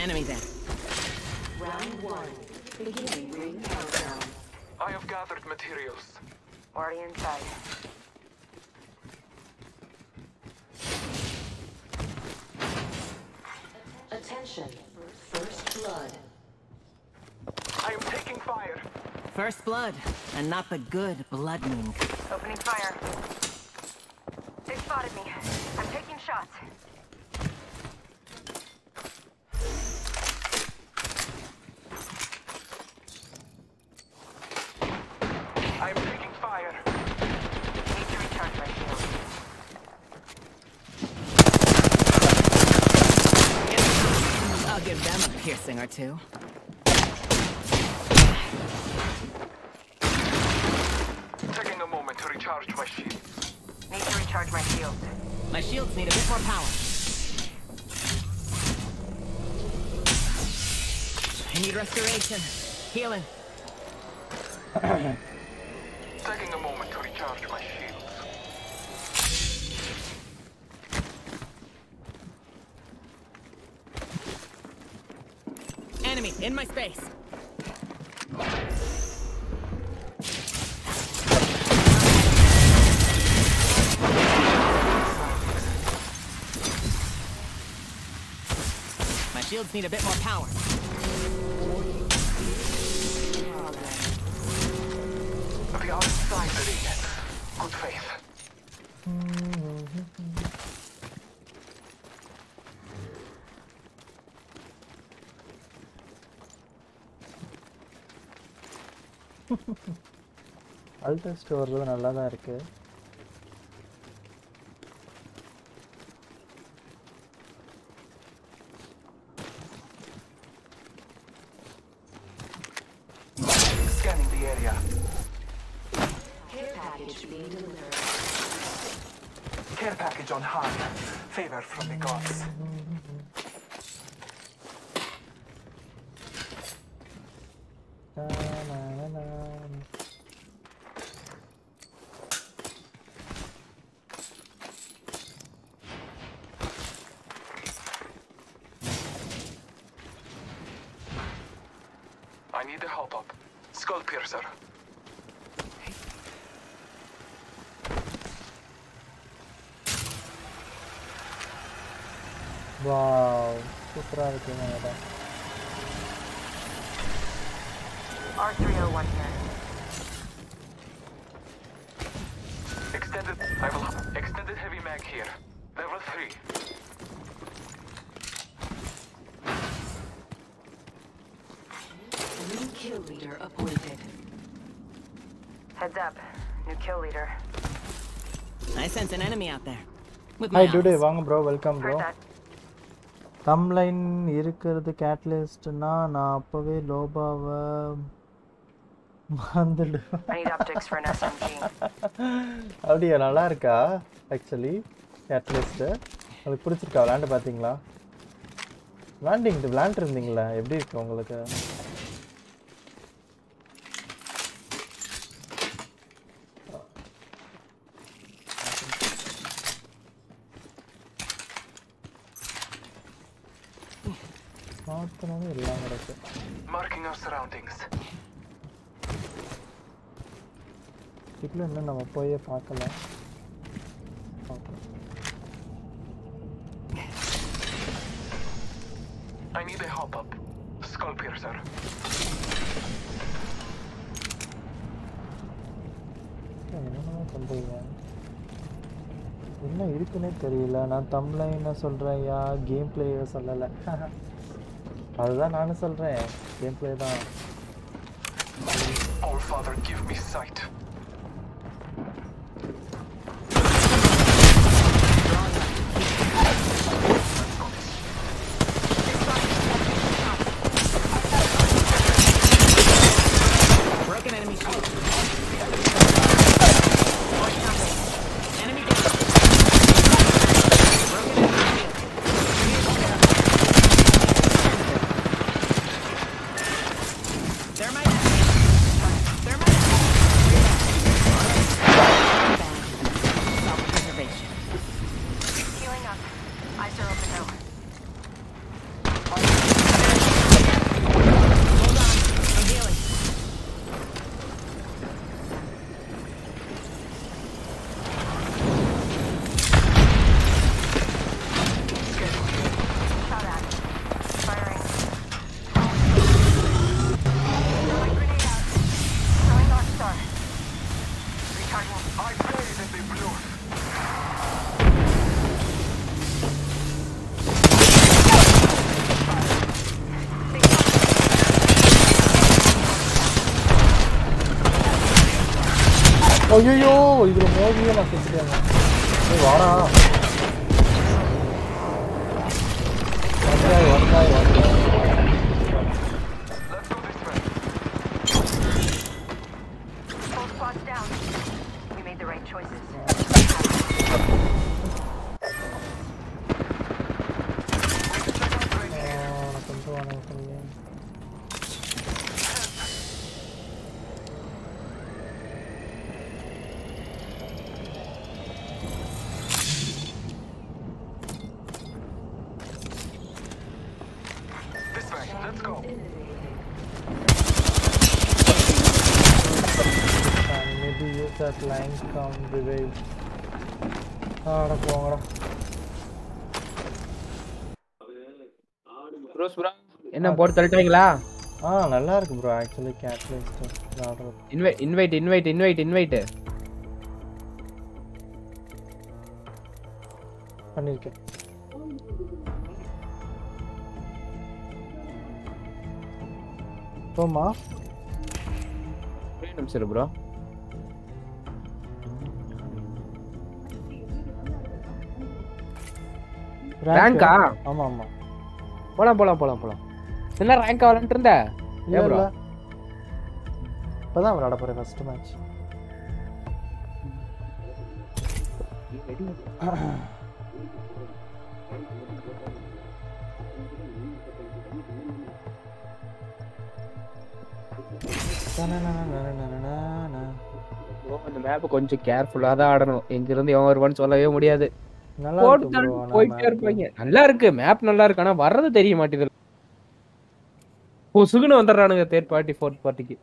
Enemy there. Round one. Beginning ring countdown. I have gathered materials. Already inside. Attention. First blood. I am taking fire. First blood, and not the good blood moon. Opening fire. They spotted me. I'm taking shots. Piercing or two. Taking a moment to recharge my shield. Need to recharge my shield. My shields need a bit more power. I need restoration. Healing. Taking a moment to recharge my shields. Enemy in my space. My shields need a bit more power. We are inside the ring. Good faith. Alter store is nice. On high, favor from the gods. I need the hop-up. Skull Piercer. Wow, super R301. R301 here. Extended, I will have extended heavy mag here. Level 3. New kill leader appointed. Heads up, new kill leader. I sense an enemy out there. With my today, Wang bro, welcome bro. Thumbline இருக்கிறது Catalyst னா நான் அப்பவே லோபாவ மாந்துடுவேன். I need optics for an SMG. அப்படியே நல்லா இருக்கா actually Catalyst. உங்களுக்கு பிடிச்சிருக்கா land பாத்தீங்களா? லேண்டிங் தி லேண்ட் இருந்தீங்களா? எப்படி இருக்கு உங்களுக்கு? Marking our surroundings. I need a hop-up. Skull Piercer. என்ன இருக்குனே தெரியல. நான் தம்ப்லைன் என்ன சொல்றேன்யா கேம் பிளேயே சொல்லல. அதுதான் நானே சொல்றேன் கேம் பிளே தான். Our father give me sight. Broken enemy shield. Enemy down. ஐயோ இதுல மோதியே நான் செத்துட்டேன். ஏய் வாடா. வந்தாய். Let's do this right. Both spots down. We made the right choices. Let's go. Maybe use that line come revive. Bros, bro. என்ன போட் தள்ளிட்டீங்களா? ஆ நல்லா இருக்கு bro. Actually Catalyst invite பண்ணிருக்கேன். போமா? ரேண்டம் சரி bro. ரேங்கா? ஆமா ஆமா. போலாம். என்ன ரேங்க் வரலன்னு இருந்தே? ஏ bro. இப்பதான் விளையாட போறேன் first match. இந்த மேப் கொஞ்சம் கேர்ஃபுல்லா தான் ஆடணும். எங்க இருந்து எவன் வருவான்னு சொல்லவே முடியாது. நல்லா இருக்கு போயிட்டே இருப்பீங்க. நல்லா இருக்கு மேப், நல்லா இருக்கு. ஆனா வர்றது தெரிய மாட்டேது. பொசுகுன வந்தறானுங்க தேர்ட் பார்ட்டி ஃபோர்த் பார்ட்டிக்கு.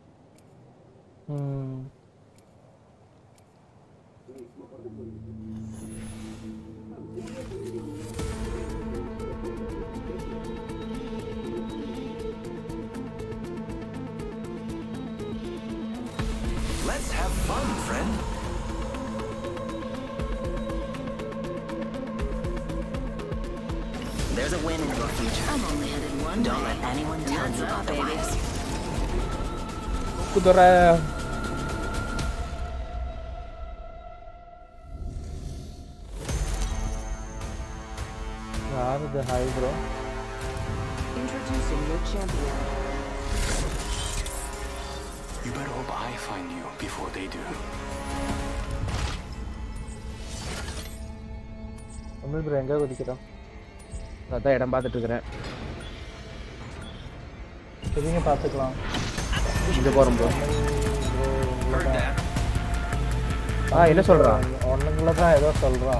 Let's have fun, friend. There's a win in your future. I'm only headed one. Don't let anyone tell you otherwise. Kudora. Grab the high, bro. Introducing your champion. You better hope I find you before they do. Amil bro enga kodikira? Adha edam paathittukuren. Selinga paathukalam. Inga porom bro. Enna solra? Onungala da edho solra.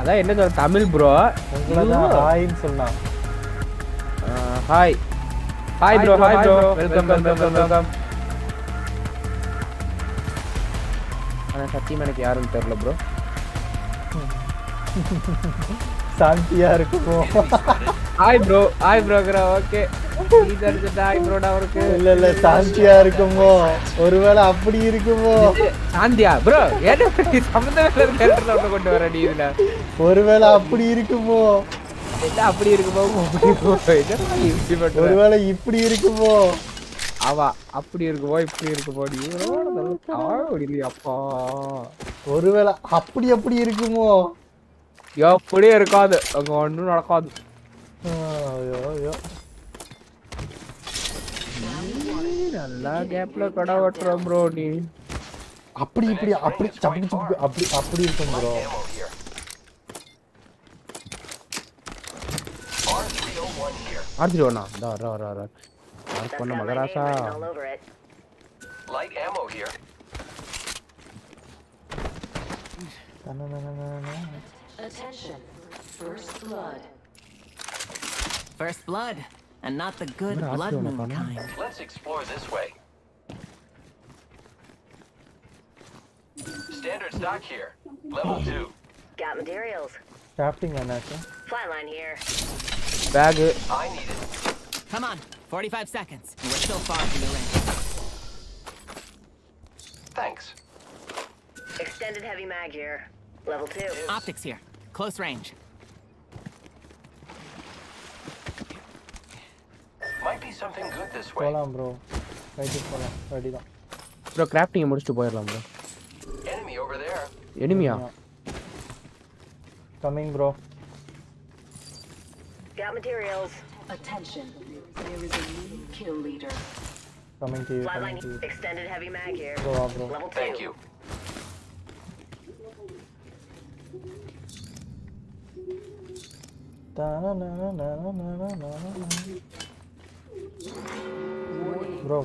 Adha enna solra Tamil bro? Onungala da hi nu sonna. Hi. Hi bro. Welcome. சத்தியமா எனக்கு யாரும் தெரியல bro. சாந்தியா இருக்கு bro. Hi bro. Okay. நீங்க die bro டா இருக்கு. இல்ல சாந்தியா இருக்குமோ? ஒருவேளை அப்படி இருக்குமோ? சாந்தியா bro. ஏன் அப்படி சம்பந்தமே இல்ல கேட்டல உள்ள கொண்டு வரடி இதுல. ஒருவேளை அப்படி இருக்குமோ? இல்ல அப்படி இருக்குமோ? ஒருவேளை இப்படி இருக்குமோ? அவா அப்படி இருக்குவோ இப்படி இருக்குவோ அப்பா ஒருவேளை அப்படி இருக்குமோ எப்படியே இருக்காது அங்க ஒன்றும் நடக்காது. நல்லா கேப்ல கடை ஓட்டுற ப்ரோ நீ. அப்படி இப்படி அப்படி அப்படி அப்படி இருக்கும் ப்ரோ. R301 ரா பண்ண மகராசா. Light ammo here. Attention. First blood and not the good blood moon kind. Let's explore this way. Standard stock here. Level 2. Got materials. Crafting on that. Flatline here. Bag it. I need it. Come on. 45 seconds. We're still far from the ring. Thanks. Extended heavy mag here. Level 2. Optics here. Close range. Might be something good this way. Polam bro. Ready da. Bro crafting mudichu poiralam bro. Enemy over there. Enemy-a. Coming bro. Got materials. Attention. There is a new kill leader. Coming to you. Flatline extended heavy mag here. Bro. Level 2. Thank you. Bro.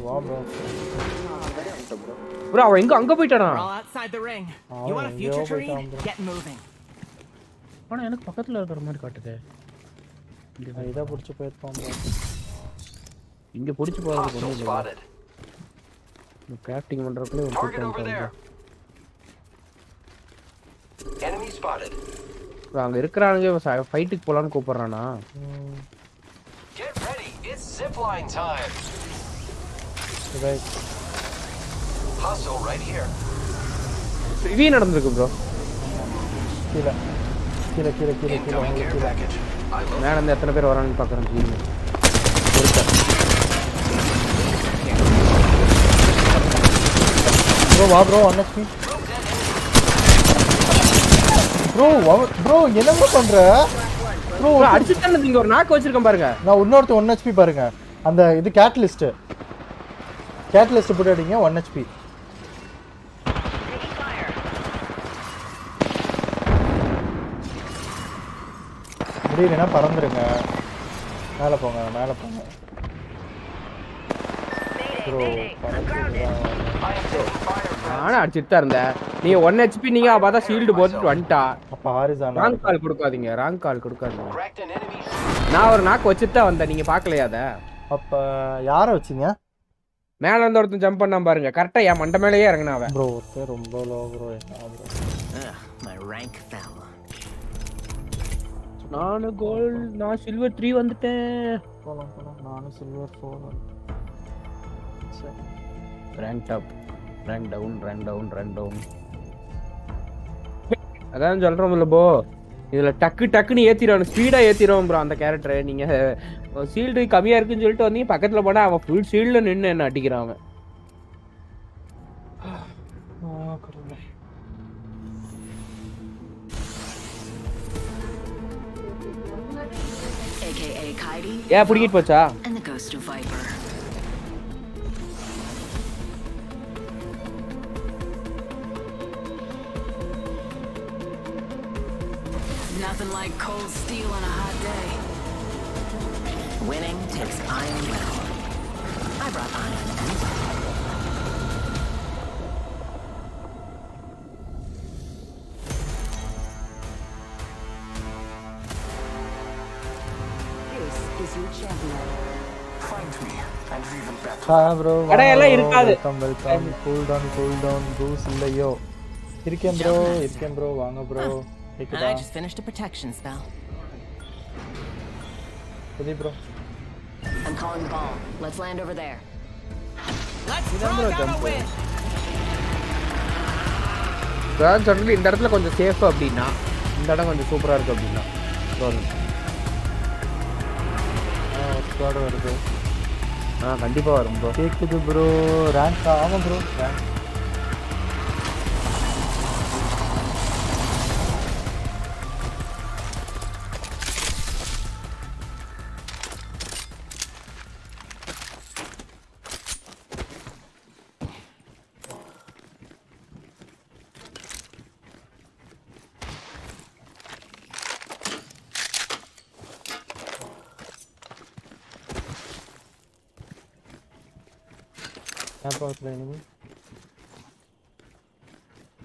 Bro, enga poitana? All outside the ring. You want a future tree? Get moving. Ana enak pakkathula irukra maari kaatudhe. இங்க இத புடிச்சு போய் பாப்போம். இங்க புடிச்சு போறதுக்கு ஒண்ணு இல்ல. நம்ம crafting பண்றதுக்குள்ள ஒரு target over there. Enemy spotted. அங்க இருக்கறானுங்க ஃபைட்டுக்கு போலாம்னு கூப்பிடுறானா? Get ready. It's zipline time. Hustle right here. இவி நடந்துருக்கு bro. கீழ கீழ கீழ கீழ கீழ. நான் அந்த எத்தனை பேர் வரானு பார்க்கறேன் கீழ. Bro, wow, bro, on HP. Bro, wow, bro, என்னங்க பண்ற? Bro, அடிச்சிட்டானே நீங்க ஒரு நாக்க வச்சிருக்கேன் பாருங்க. நான் இன்னொருத்த 1 HP பாருங்க. அந்த இது Catalyst. Catalyst போட்டு அடிங்க 1 HP. முடியலனா பறந்துருங்க. மேல போங்க, மேல போங்க. Bro, நான் அடிச்சிட்டே இருந்தேன். நீ 1 HP நீங்க பார்த்தா ஷீல்ட் போட்டு வந்துட்டா. அப்ப ஹாரிசானா ராங் கால் கொடுக்காதீங்க. ராங் கால் கொடுக்காதீங்க. நான் ஒரு நாக்க வச்சிட்டே வந்தேன். நீங்க பார்க்கலையாத. அப்ப யாரை வச்சீங்க? மேல இருந்து ஒருத்தன் ஜம்ப் பண்ணான் பாருங்க. கரெக்ட்டா என் மண்டை மேலயே இறங்கினான் அவன். Bro, ஒருத்தன் ரொம்ப low bro. My rank fell. நான் கோல் நான் silver 3 வந்துட்டேன். போலாம் போலாம். நான் silver 4 வந்துட்டேன். Ranked up. Rank down, rank down, rank down. அதான் சொல்றோம்ல போ. இதுல டக்கு டக்குனு ஏத்திறானு ஸ்பீடா ஏத்திறோம் bro அந்த கரெக்டரை. நீங்க ஷீல்ட் கம்மியா இருக்குன்னு சொல்லிட்டு வந்தீங்க பக்கத்துல போனா அவ ஃபுல் ஷீல்ட்ல நின்னு என்ன அடிக்குறான் அவன். AKA Kairi. ஏ புடிக்கிட்டு போச்சா? And the ghost of Viper. Nothing like cold steel on a hot day. Winning takes iron well. I brought iron anyway. This is your champion. Find me and we will battle. Ha bro. Adayala irukadu. Welcome. Cool down, goose illayo. Irken bro, vaanga bro. And I just finished a protection spell. Bro. I'm calling the ball. Let's land over there. Let's go win. That's generally in that place கொஞ்சம் safe அப்படினா இந்த இடம் கொஞ்சம் சூப்பரா இருக்கு அப்படினா. Squad வருது. கண்டிப்பா வரும் bro. கேக்குது bro. ரேங்க் ஆமா bro. Rank enemy.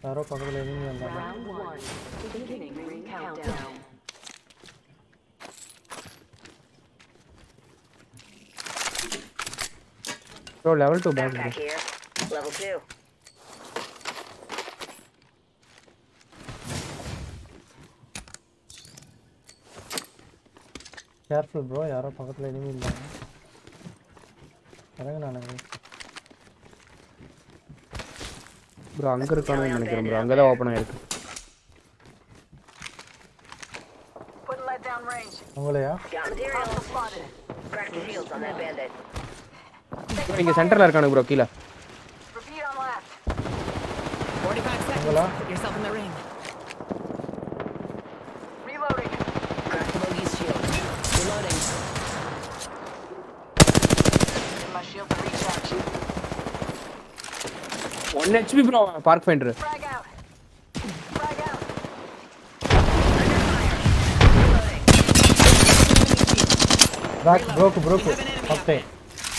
Taro pakadal enemy and round 1 beginning ring countdown. So level 2 back here. Level 2. Careful bro, yaro pakadal enemy illa. Arangana. bro அங்க இருக்கானே நினைக்கிறேன் bro அங்க தான் ஓபன் ஆயிருக்கு put let down range அவளையா crack the shields on that bandit இங்க சென்டர்ல இருக்கானே bro கீழ repeat on left 45 seconds get yourself in the ring reloading crack the bogey's shield reloading my shield to recharge you 1 HP bro park finder frag out back broke okay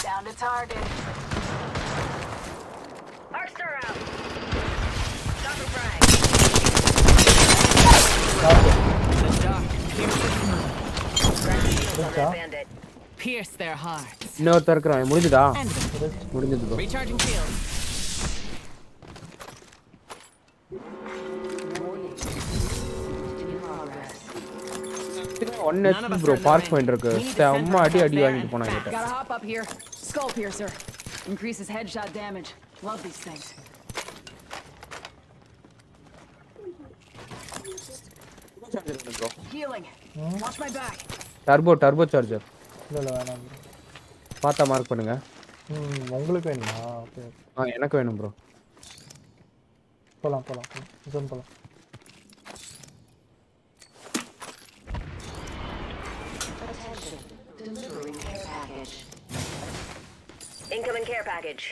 down to target Arcstar out stop the frag stop the dock pierce their hearts. No, tarkram. Mudida. Mudida. Recharging shield. One net bro. Park point rakha. Amma adi adi vaangi pona geta. Gotta hop up here. Skull piercer. Increases headshot damage. Love these things. Healing. Watch my back. Turbocharger. Pata mark pannunga. Ungalku venuma? Okay. Enakku venum bro. Polam. Zoom polam. Attention. Delivering care package. Incoming care package.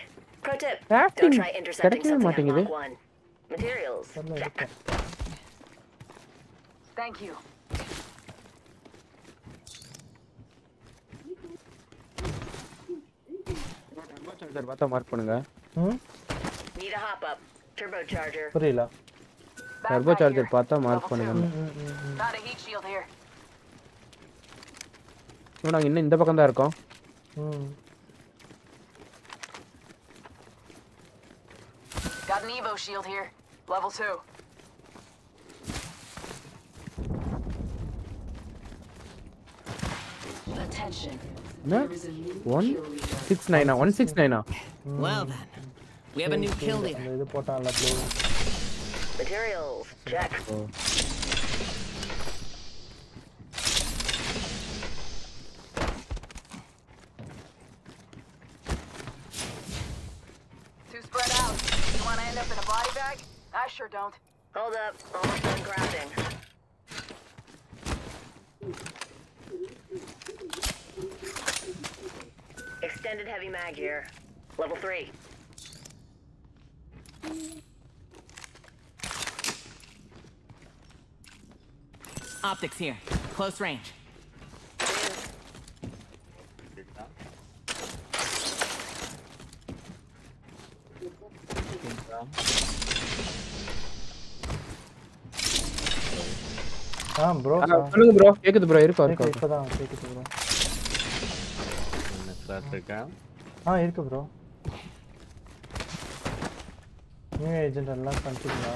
Pro tip. Don't try intercepting something on one. Materials. Thank you. Need a hop-up. Turbocharger. Turbocharger, pata mark pannunga. Got a heat shield here. Nodanga inna indha pakkam da irukom. Got an Evo shield here. Level 2. Attention. No? 169 169. Well then, we have a new kill leader. Materials, check. Too spread out. You want to end up in a body bag? I sure don't. Hold up, almost done grounding. Extended heavy mag here. Level 3. Optics here. Close range. Bro. Take it, bro. Take it, bro. Irukku bro. New agent alla kanchidla.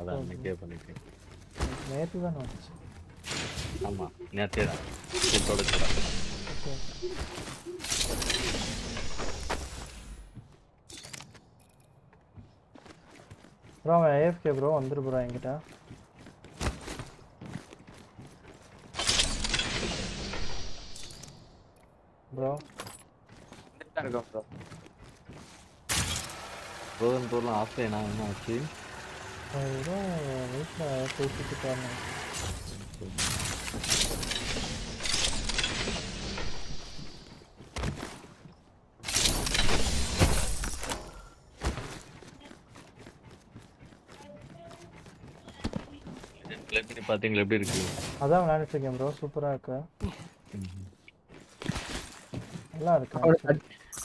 Adha nikke panniten. Native da nodichu. Amma native da. Kittoda kada. Bro, AFK bro, vandiru bro ingita. Bro, bro.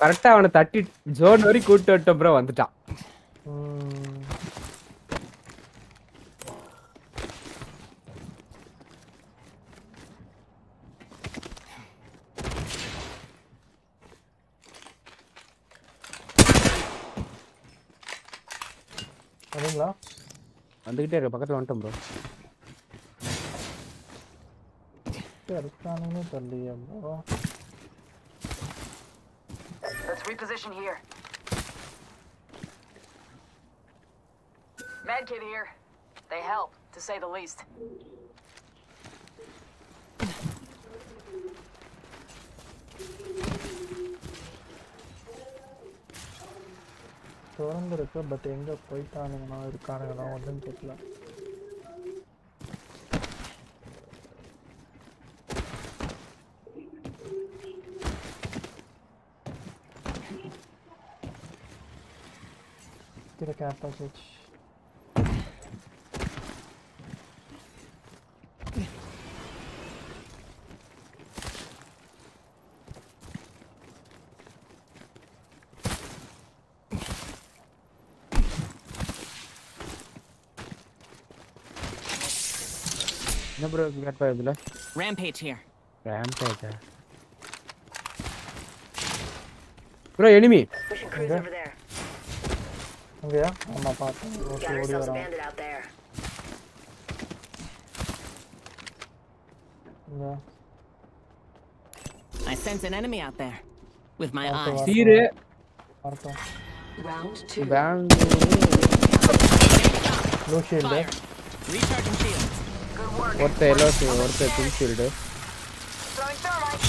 Correct, I want 30 zone very good to bro on the top. And the guitar bucket on bro. Reposition here. Medkit here. They help, to say the least. But enga poitanunga irukaanga odum ketla. The cap package. Number of Rampage here. Rampage. Bro, enemy. Mission crews over there. Okay, I'm up. Got ourselves a bandit out there. Yeah. I sense an enemy out there. With my eyes. See it. Round two. Bang. No shield. Fire. Recharging shield. Good work. What the hell is it? What the pink shield? Throwing thermite.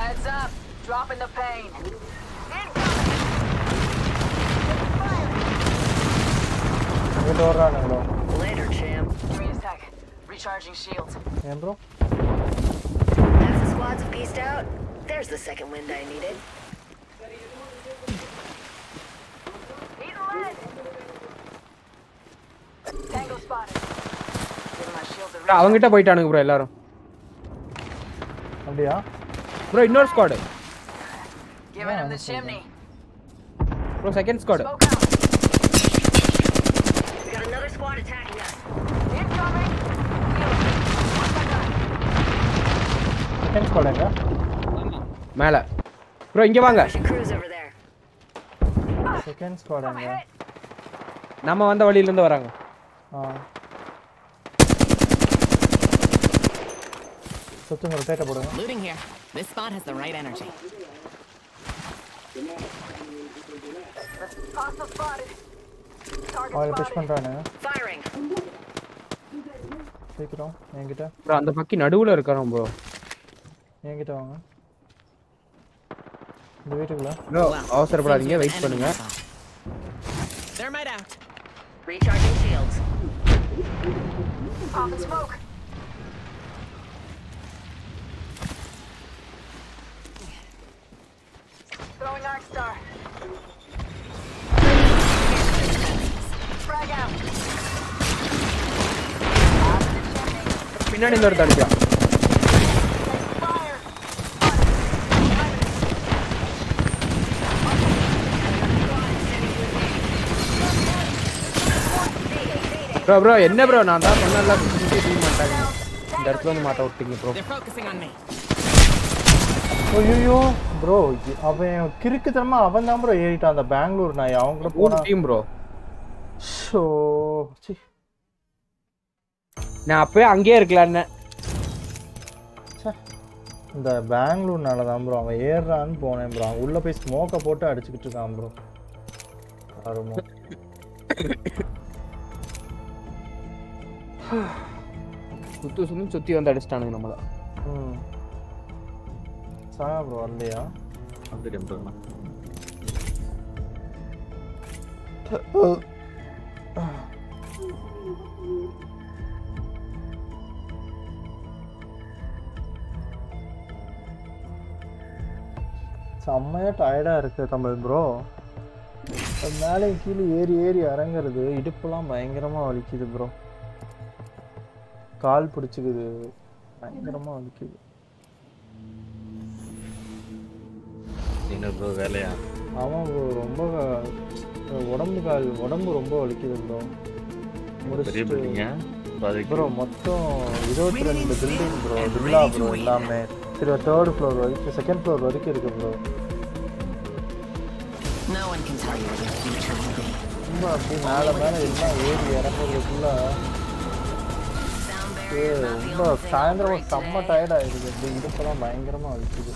Heads up. Dropping the pain. Later, champ. 3 seconds. Recharging shields. Bro. Half the squads have peaced out. There's the second wind I needed. Need a lead. Tango spotted. Give my shield a rest. அவங்கிட்ட போயிட்டானுங்க bro எல்லாரும். அப்படியே. Bro ignore squad. Giving him the chimney. Bro second squad. Another squad attacking us. Incoming! Second squad, huh? Mala. Bro, inge vaanga. Cruise over there. Second squad, huh? Nama vanda valiyil irundhu varanga. Suthu rotate podunga. Looting here. This spot has the right energy. Hostile spotted. Oil push பண்றானே firing கேக்குறோம் என்கிட்ட bro அந்த பக்கி நடுவுல இருக்கான் bro என்கிட்ட வாங்க இந்த வீட்டுக்குள்ள bro அவசரப்படாதீங்க வெயிட் பண்ணுங்க there might out recharging shields off and smoke throwing Arcstar frag out. Pinna nindu irundha. Bro, enna bro naan da pannala team mattaanga. Indha edathula nu maata vittinga bro. They're focusing on me. Oh yo bro, avan kirikku tharama avan dhaan bro eritta andha Bangalore na avanga pona team bro. So, see. Now, I'm going to the Bangalore. I'm going to go I'm going to go to smoke. I'm going to go to செம்மையா டயர்டா இருக்கு Tamil bro மேலே கீழே ஏறி ஏறி இறங்குறது இடுப்புலாம் பயங்கரமா வலிக்குது ப்ரோ கால் பிடிச்சுக்குது பயங்கரமா வலிக்குது என்ன ப்ரோ வேலையா ஆமா ப்ரோ ரொம்ப உடம்பு கால் உடம்பு ரொம்ப வலிக்குது ப்ரோ பெரிய பில்டிங்க ப்ரோ மொத்தம் 22 பில்டிங் ப்ரோ வில்லா ப்ரோ எல்லாமே திரும்ப தேர்ட் ஃப்ளோர் வரைக்கும் செகண்ட் ஃப்ளோர் வரைக்கும் இருக்கு ப்ரோ ரொம்ப அப்படியே மேலே மேலே எல்லாம் ஏறி இறங்குறதுக்குள்ள ரொம்ப சாயந்தரம் செம்ம டயர்டாகிடுது அப்படி இதுக்கெல்லாம் பயங்கரமாக வலிக்குது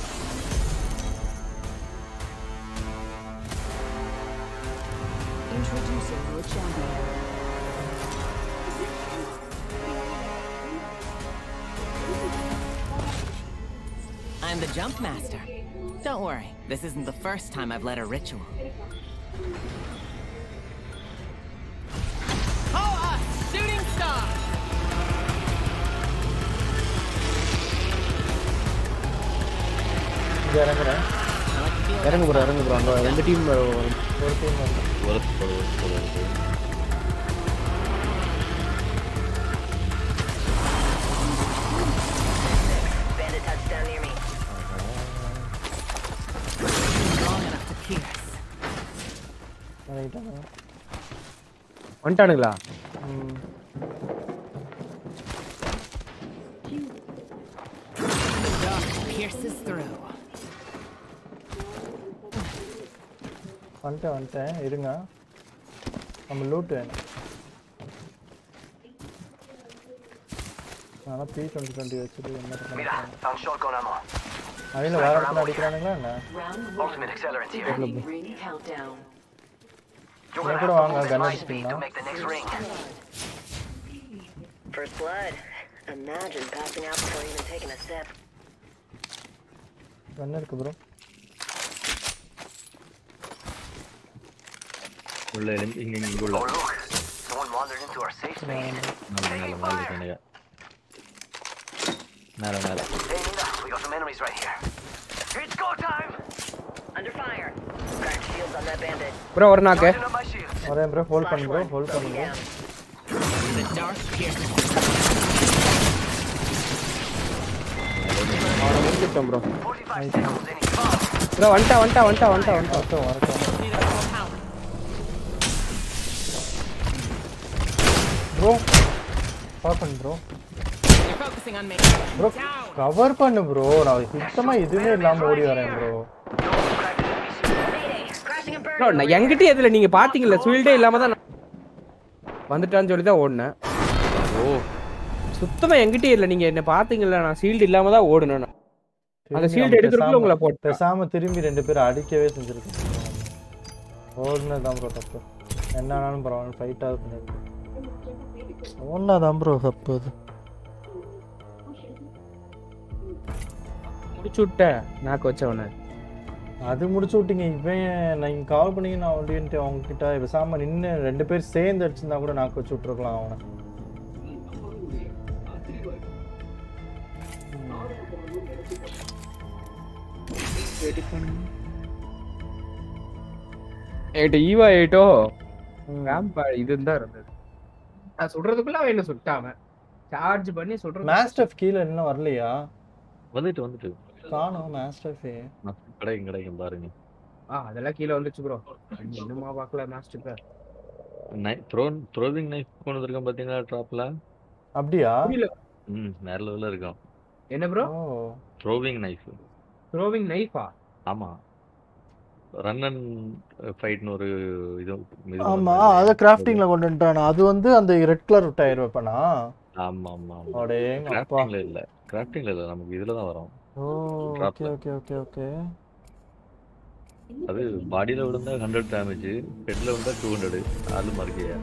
Introducing the champion. I'm the jump master. Don't worry, this isn't the first time I've led a ritual. Oh, a shooting star! Yeah, Bandit touchdown near me. Long enough to pierce. One turn. Pierces through. One time, Irunga. I'm looting. I'm a P2020 actually. Mira, found shotgun ammo. I mean, ultimate accelerant here. Ring countdown. You're gonna have to my speed to make the next ring. First blood. Imagine passing out before even taking a step. Gun irukku bro. Ulla inge ulla. Someone wandered into our safe space. Nala. Hey, we got some enemies right here. It's go time. Under fire. Crack shields on that bandit. Bro, or knock. Ore bro, hold pan bro. The dark piercer. Bro. Bro, one tap. Bro, you're focusing on me. Bro, cover pan bro. Now சுத்தமா இதுவே இல்லாம ஓடி வரேன் bro. Bro, நான் எங்கட்டி அதுல நீங்க பாத்தீங்கல ஷீல்டே இல்லாம தான் வந்துட்டான்னு சொல்லி தான் ஓடுனேன். ஓ. சுத்தமா எங்கட்டி இல்ல நீங்க என்ன பாத்தீங்கல நான் ஷீல்ட் இல்லாம தான் ஓடுனேன். அந்த ஷீல்ட் எடுத்துக்குள்ள உங்களை போட்டு பேசாம திரும்பி ரெண்டு பேர் அடிக்கவே செஞ்சிருக்கீங்க. ஓடுன தான் bro தப்பு. என்னானாலும் பரவாயில்லை ஃபைட் ஆக பண்ணிருக்கீங்க. ஓடுன தான் bro தப்பு அது. முடிச்சுட்ட நான் கோச்சவன. அது முடிச்சுட்டீங்க இவன் நான் கால் பண்ணி நான் ஆல்ரெடி அவங்க கிட்ட பேசாம நின்னு ரெண்டு பேர் சேர்ந்து அடிச்சதா கூட நான் கோச்சுட்டிருக்கலாம் அவன. Eva 8 rampa idunda irundad na solradhukku la avena suttama charge panni solradhu mastiff keel enna varaliya vandittu kaano mastiff kadai paarunga adella keel vanduchu bro innuma paakala mastiff knife throwing knife kondirukam pathina trap la abdiya near level la irukam enna bro throwing knife ஆமா run and fight னு ஒரு இது ஆமா அத கிராஃப்டிங்ல கொண்டு வந்துட்டான் அது வந்து அந்த ரெட் கலர் டயர் வெப்பனா ஆமா அடேங்க அப்பா கிராஃப்டிங்ல இல்ல நமக்கு இதல தான் வரும் ஓகே அது பாடில விழுந்தா 100 டேமேஜ் ஹெட்ல விழுந்தா 200 அது மார்க்கேயா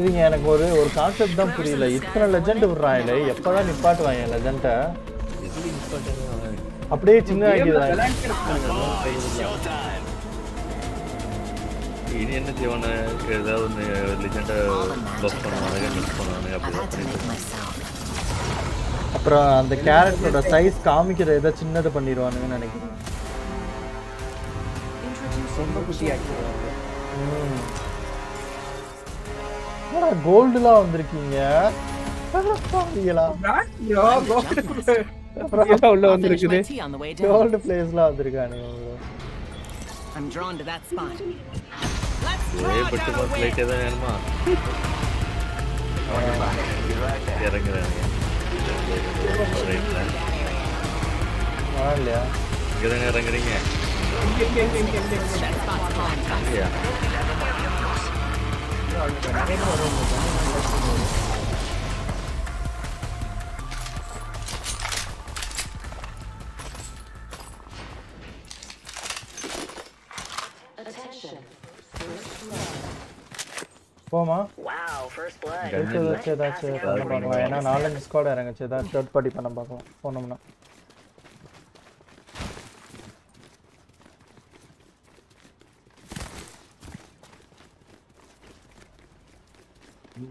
இதுங்க எனக்கு ஒரு கான்செப்ட் தான் புரியல இத்தனை லெஜெண்ட் விடுறானே எப்பதான் நிப்பாட்டுவாங்க லெஜெண்டா எதுக்கு நிப்பாட்டுறானே அப்படியே சின்ன ஆகிடுறானே இது என்ன தேவன ஏதாவது லெஜெண்டா பஃப் பண்ணுவானே அப்புறம் அந்த கேரக்டரோட சைஸ் காமிக்கிற ஏதா சின்னது பண்ணிடுவானுன்னு நினைக்கிறேன் ரொம்ப குஷியாக்கி அட கோல்ட்ல வந்திருக்கீங்க பாத்தீங்களா ப்ரோ கோல்ட் உள்ள வந்திருக்குது கோல்ட் பிளேஸ்ல வந்திருக்கானே I'm drawn to that spot Let's try but what plate ஏதா வேணுமா இறங்குறாங்க வாலையா இறங்குறீங்க Attention. Wow, first blood. That's it. நான் நாலஞ்சு ஸ்குவாட் இறங்கச்சே தான் ஷாட் பாடி பண்ண பார்க்கலாம். போனும்னா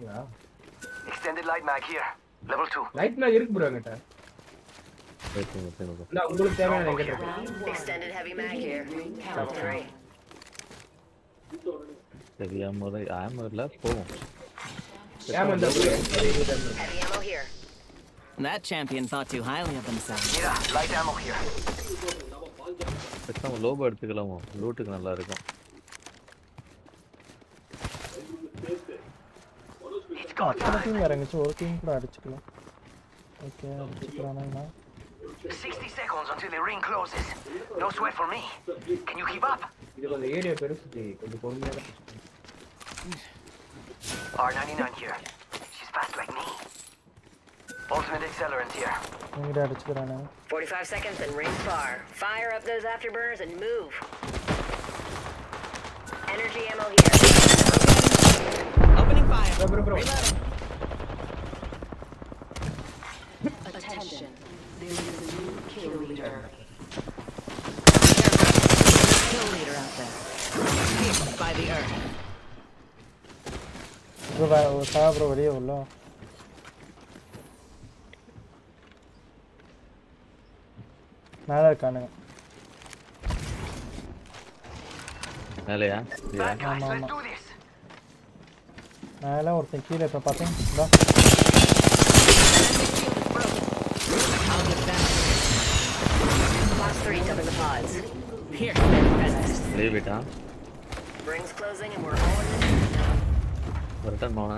Yeah. Extended light mag here. Level 2. Light mag irukku bro angata. Na ungalku thevana angata. Extended heavy mag here. Level 3. Heavy ammo right. I am left home. Ammo here. That champion thought too highly of themselves. Yeah, light ammo here. Loba எடுத்துக்கலாமா? லூட்டுக்கு நல்லா இருக்கும். Scouting வரங்கச்சு ஒரு team கூட அடிச்சுக்கலாம். Okay அடிச்சுக்கலாம்னா 60 seconds until the ring closes. No sweat for me. Can you keep up? இதுல அந்த ஏரியா பெருசுது கொஞ்சம் பொறுமையா இரு. R99 here. She's fast like me. Ultimate accelerant here. 45 seconds and range far. Fire up those afterburners and move. Energy ammo here. Opening fire. Attention. There is a new kill leader. Kill leader out there. Hit by the earth. மேல இருக்கானே மேலயா? ஆமா ஆமா மேல ஒருத்தன் கீழ இப்ப பாத்தீங்களா? Leave it on. Rings closing and we're all in now. வரட்டா போனா.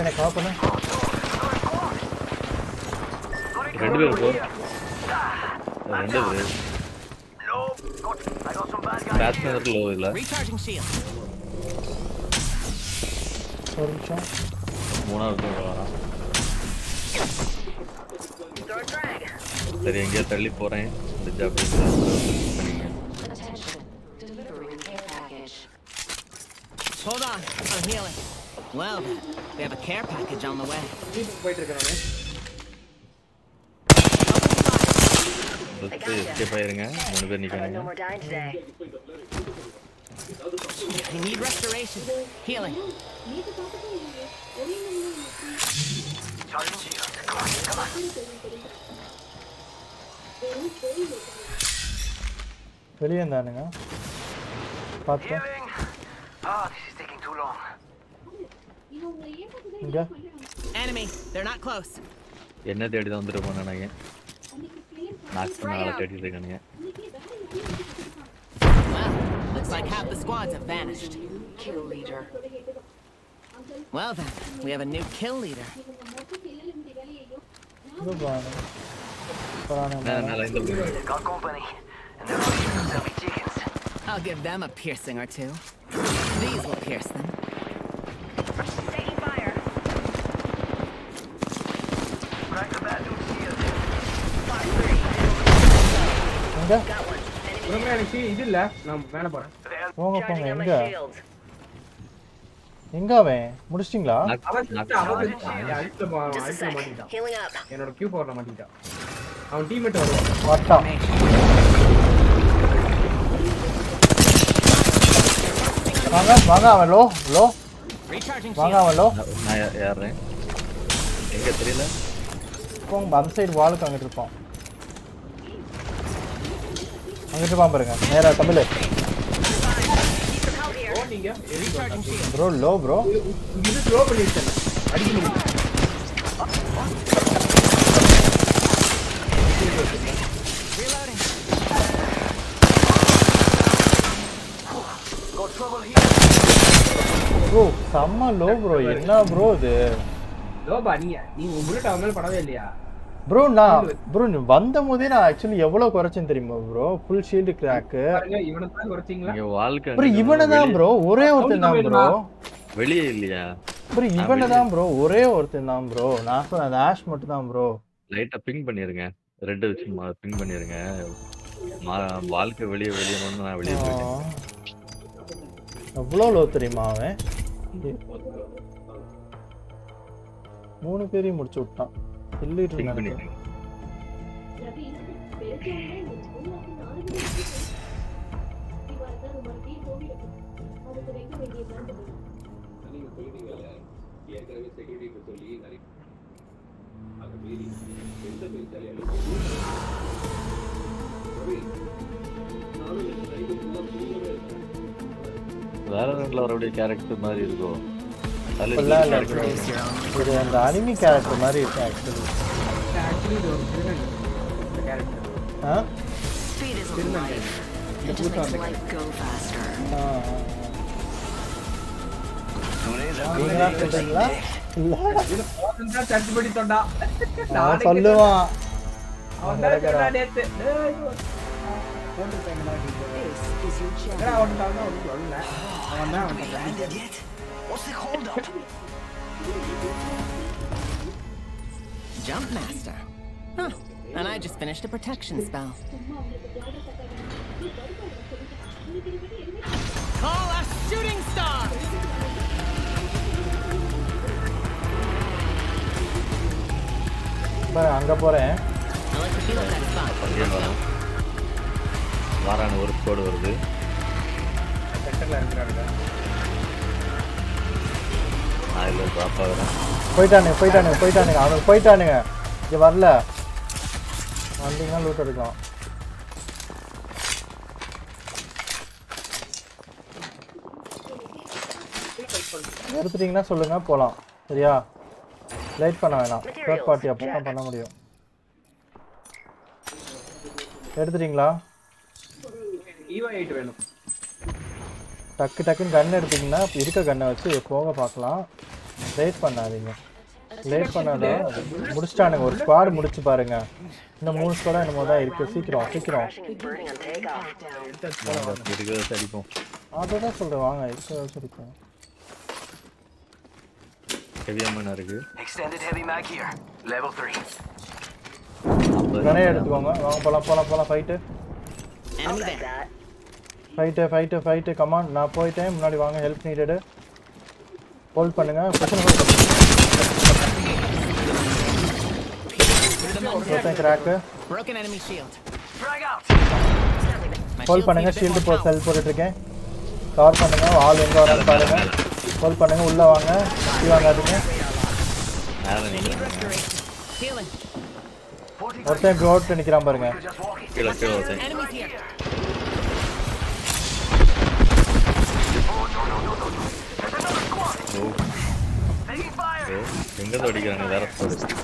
என்ன காப்பனா? ரெண்டு பேர் போ. ரெண்டு பேர். No, god. I got some bad guys. That's not low இல்ல. Recharging shield. சோர்ச்சா. மூணா இருக்குடா. சரி எங்க தள்ளி போறேன். முடிஞ்சா போறேன். Hold on. I'm healing. Well, we have a care package on the way. போயிட்டு இருக்கறானே. I need restoration, healing. Really, and then, oh, this is taking too long. Yeah. Enemy, they're not close. Well, looks like half the squads have vanished. Kill leader. Well then, we have a new kill leader. Got company, and they're going to be chickens. I'll give them a piercing or two. These will pierce them. Taking fire. Crack the bad dudes here. இது இல்ல நான் மேல போறேன் போங்க போங்க எங்க எங்க அவன் முடிச்சிட்டீங்களா அழிச்ச மாட்டீங்க என்னோட கியூ போர்ல மாட்டீங்க அவன் டீம்மேட் வருவான் வாட்டா வாங்க வாங்க அவன் லோ லோ வாங்க அவன் லோ நான் ஏறறேன் எங்க தெரியல போங்க பம் சைடு வாலுக்கு அங்க இருப்பான் அங்கட்டு பாம் பாருங்க நேரா தமிழ் ஓ நீங்க ரீசார்ஜிங் ப்ரோ லோ ப்ரோ இது த்ரோ பண்ணிட்டேன் அடிங்க reloading got trouble here bro செம்ம லோ ப்ரோ என்ன ப்ரோ இது லோ பானியா நீ உங்களுட்ட அவங்கள படவே இல்லையா bro na bro vandamode na actually evlo korachin theriyuma bro full shield crack paringa ivana than korachingla inga walka bro ivana than bro ore orthan than bro veliye illaya bro ivana than bro ore orthan than bro na sonna dash mottu than bro light up ping pannirunga red vich ping pannirunga walka veliye veliye monna na veliye poiten avlo low theriyuma avan moonu peri mudichu uttan இல்ல ping பண்ணிட்டேன் வேறன்ட்ல ஒரு character மாதிரி இருக்கோ It's an anime character, Mario. Actually, It's actually the original, the character. Huh? Speed is life. It just makes life go faster. What's the hold up? Jump master. Huh. And I just finished a protection spell. Call a shooting star! I'm going to feel that spot. I'm going to go. I'm going to loot it now. I'm going to go. No more for an mother, secret off, secret off. That's one of the girls that you go. That's the wrong eye. Heavy ammunition. Extended heavy mag here. Level 3. Fighter, come on. Napoi time, not even help needed. Hold broken enemy shield. Frag out. Pull pananga shield po sell poditrukken. Cover pananga wall enga varan paarenga. Pull pananga ulla vaanga. Ki vaangadinga. One time go out nikkiran parunga.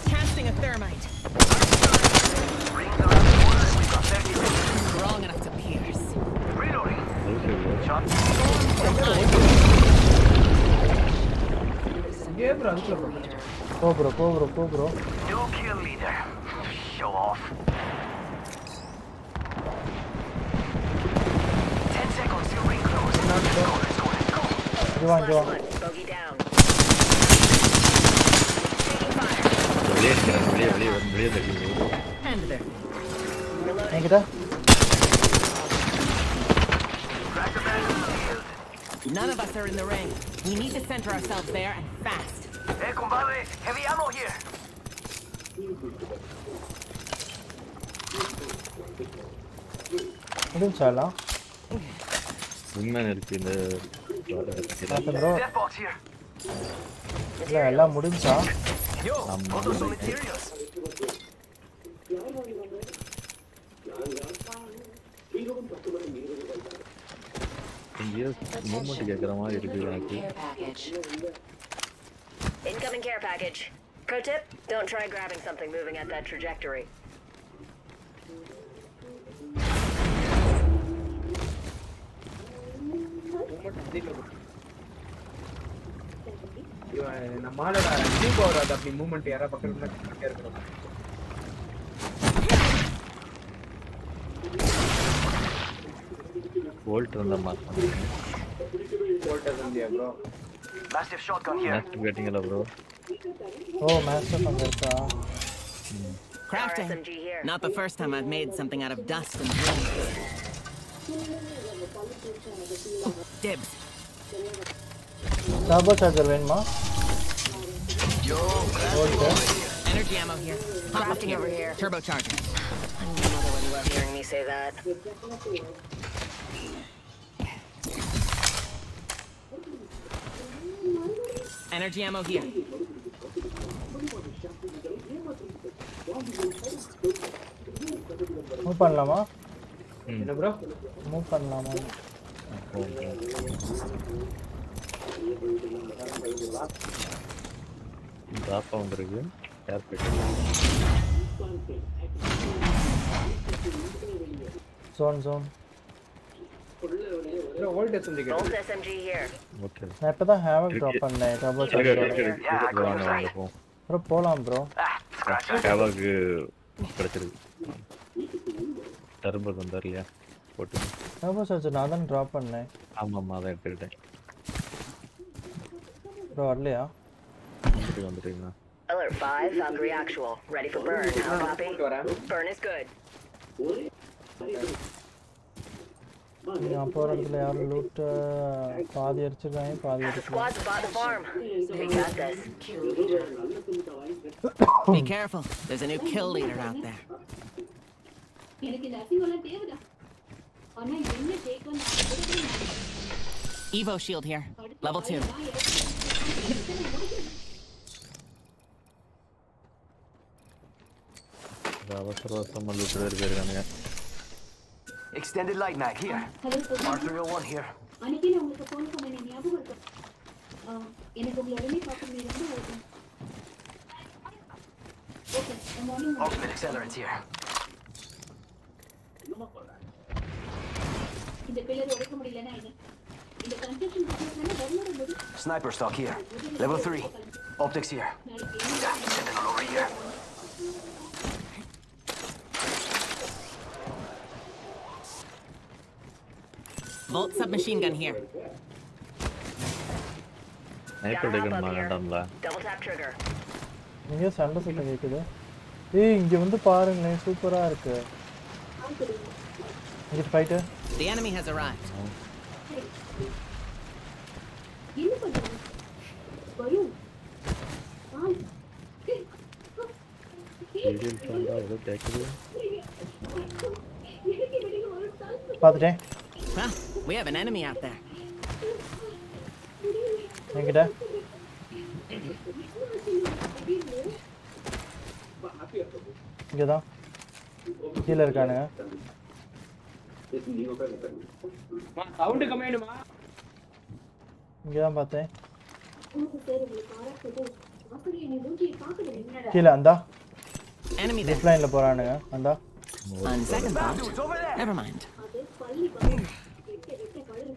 Casting a thermite. Strong enough to pierce. Go bro. Don't kill me there. Show off. 10 seconds to ring close. Go on. Bogey down. None of us are in the ring. We need to center ourselves there and fast. Hey, compadre, heavy ammo here. Yo, auto some materials. Incoming care package. Pro tip, don't try grabbing something moving at that trajectory. You are in a model and a movement here. I'm going to care about Volt on the map. Volt is in there, bro. Mastiff shotgun here. Activating it, bro. Oh, Mastiff on the car. Crafting. Not the first time I've made something out of dust and brains. Dibs. Turbocharger win, ma. Energy ammo here. Hop-up over here. Turbocharger. I don't know whether you love hearing me say that. Energy ammo here. Move panlama. Move panlama. Drop on the Zone. No, Volt SMG. Volt SMG here. Okay. I have a drop on there. Turbocharger. Yeah, go bro, polam bro. Turbo vandarilla. Turbocharger nadan drop on there. Amma adha edutiten. Bro, alliya. Alert 5, Valkyrie actual. Ready for burn. How copy? Burn is good. Squad's bought the farm. We got this. Be careful. There's a new kill leader out there. Evo Shield here. Level 2. Extended light mag here. R301 here. Ultimate accelerant here. Sniper stock here. Level 3. Optics here. Sentinel over here. Volt submachine gun here. Double tap trigger. You can see it. Hey, you can see it. You can see. The enemy has arrived. Padre. Huh? We have an enemy out there. Thank you, Dad. Get up. Killer gunner. Sound command. Get up, Pate. Kill Anda. Enemy there. Lifeline Laborana. Anda. On second thought. Never mind.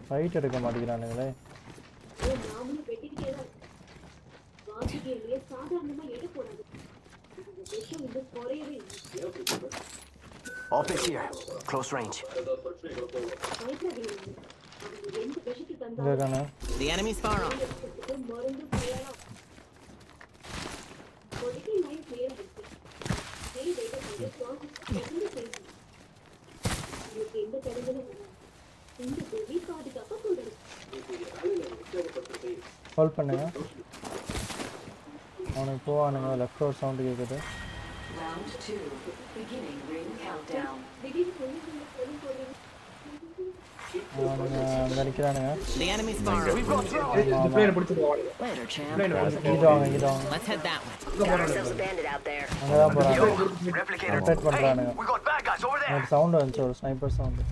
Fight at a commodity on a way. Optics here, close range. The enemy's far off. Hold on, left road sound. Round 2, beginning ring countdown. The enemy's far. We've got the plane. Later, champ. Let's head that way. Got ourselves banded out there. Replicator. We got bad guys over there. Sound on sniper sound.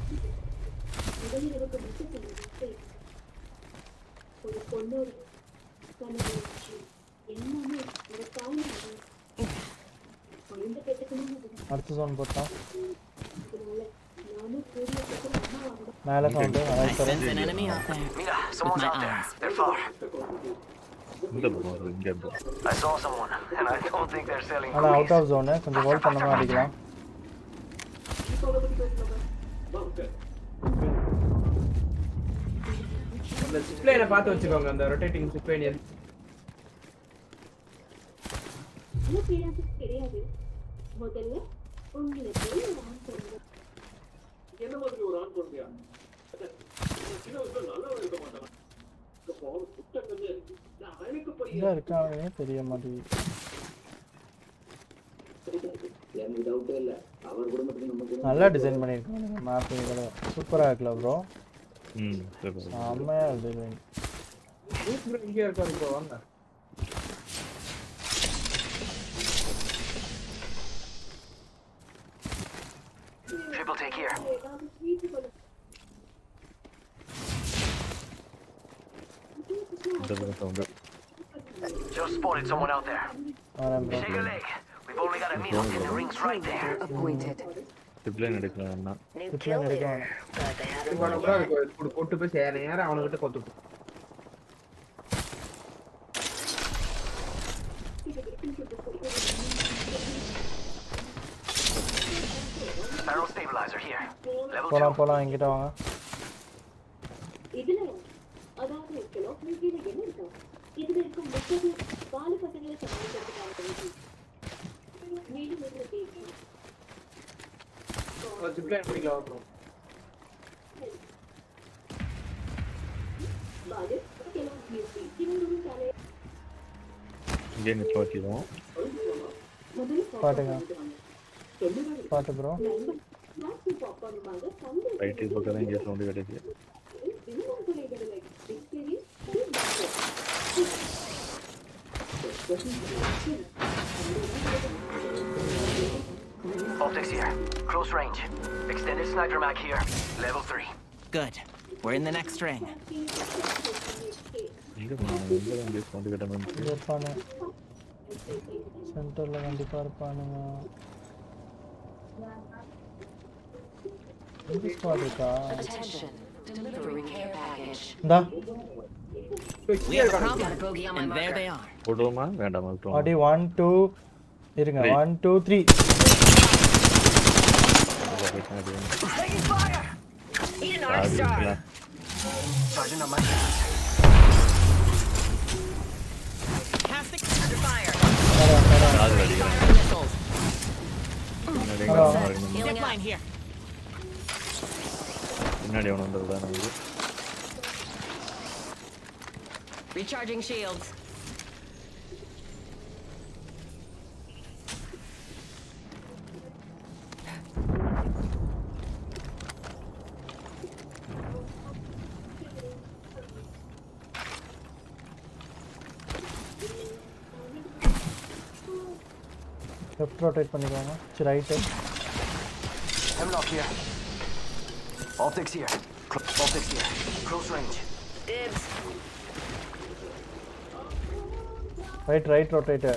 I sense an enemy out there. Mira, someone's out there. They're far. I saw someone, and I don't think they're selling. Out of zone, eh? Play a path on the rotating superior. Triple take here. Just spotted someone out there. Shake a leg. We've only got Optics here. Close range. Extended sniper mag here. Level 3. Good. We're in the next ring. Attention. Delivery care package. We have a problem. And there they are. Odi 1, 2, 1, 2, 3. Taking fire! Eat an Arcstar! Charging on my hands. Casting under fire. Fire missiles. Zip line here. Recharging shields. Left rotate pannidanga right hemlock here. Optics here. Optics here. Close range. Dibs. Right rotate.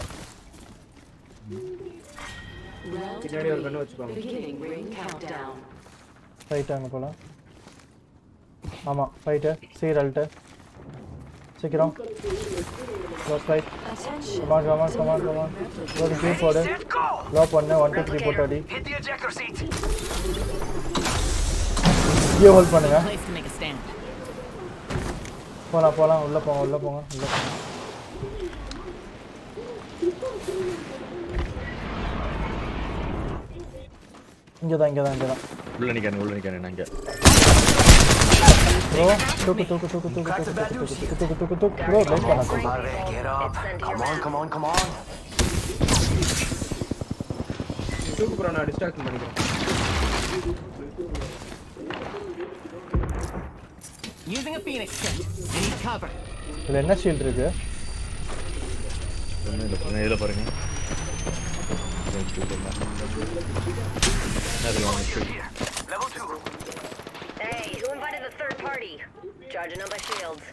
Pinadi or gannu vechukonga. Beginning ring countdown. Right anga pola. Ama right serial alt. Secure on. Close right. Come on. Go to deep order. Lock one, 1, 2, 3, put ready. Hit the ejector seat. Here hold pannunga. Place to make a stand. Pola. Ulla ponga. இங்க தான். உள்ள நிக்கானே நான் இங்க. Bro, took. Bro, let's come on. Took bro நான் distract பண்ணிக்கிறேன். Using a Phoenix Kit. Need cover. இதுல என்ன shield இருக்கு? என்ன இல்ல பாருங்க. Level 2. Hey, who invited the third party? Charging up my shields.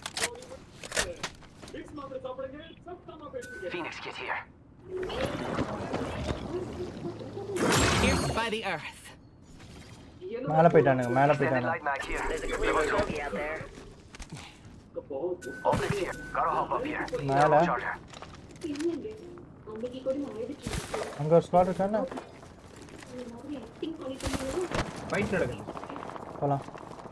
Phoenix Kit here. Pierced by the earth. மேல போயிட்டானுங்க. Got a hop-up here. I'm going to slaughter China. Fight it again. Hola.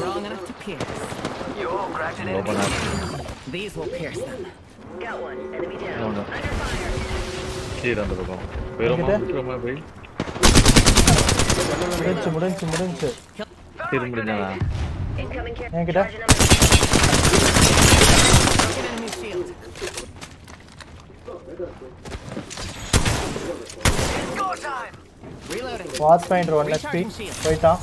wrong enough to pierce you all cracked it open up these will pierce them got one enemy down under fire kid under the bomb veroma bhai mudanchu tirumudana incoming charge number enemy shield Pathfinder 1 HP. Wait, pull it down.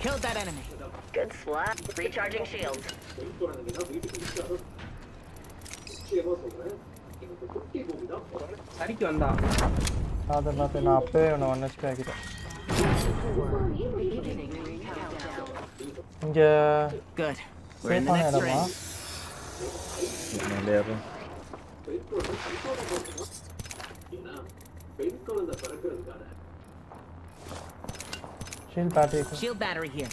Killed that enemy. Good slap. Recharging shield. Good. We're in the next ring. Shield battery here.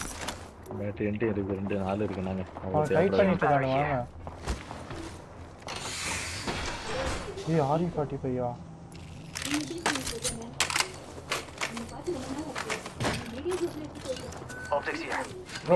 Optics here. Bro.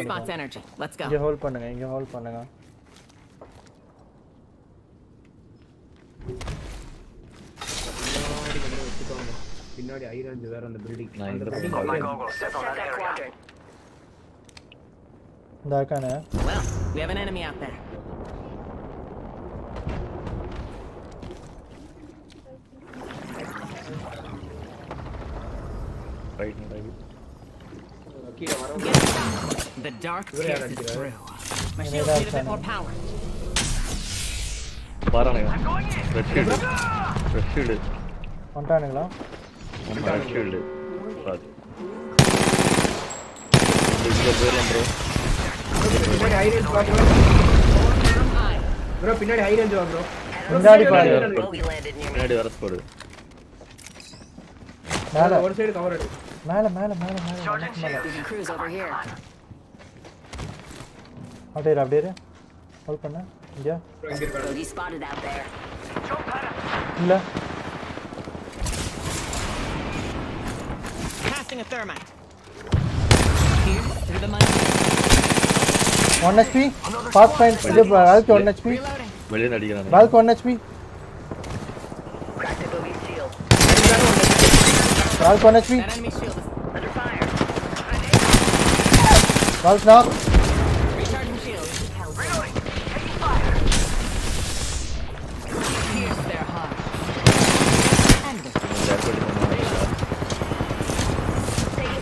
spot's energy. Let's go. Well, we have an enemy out there. The dark tears it through. My shield needs a bit more power. I'm going in. Red shield. Crews over here. He spotted out there. Casting a thermite. Here through the money. 1 HP. Valk 1 HP. Valk 1 HP. Valk 1 HP. Valk knock. Recharging shield. Reloading. Taking fire. Pierce their heart. And the taking fire. Recharging shield. Hold on, I'm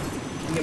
healing.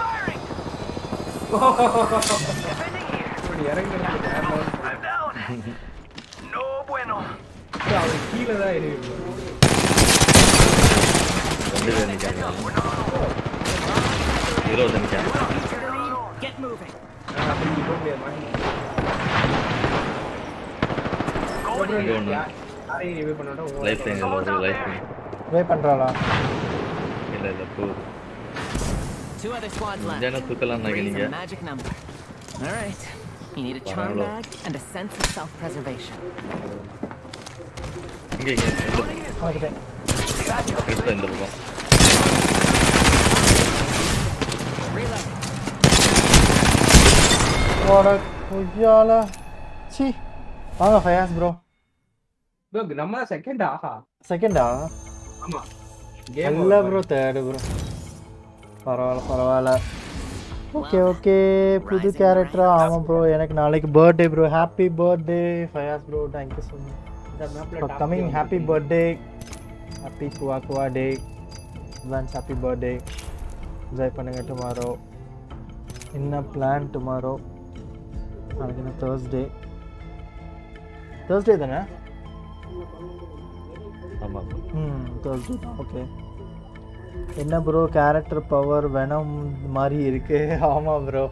Firing. I'm down. No bueno. Get moving. Lifeline. Two other squads left. Magic number. All right. You need a charm bag and a sense of self-preservation. Bro. Look, number second aha. Second aha. Hello, bro. Third, bro. Paravala. Okay, okay. Pudu character. Ama bro. Enak naaliki birthday, bro. Happy birthday, Fayaz, bro. Thank you so much for coming. Happy birthday. Happy Kuakua day. Lunch. Happy birthday. Enjoy panega tomorrow. Inna plan tomorrow. I'm gonna Thursday. Thursday, then, eh? Thursday. Okay. Enna bro character power venom mari iruke. Ama bro.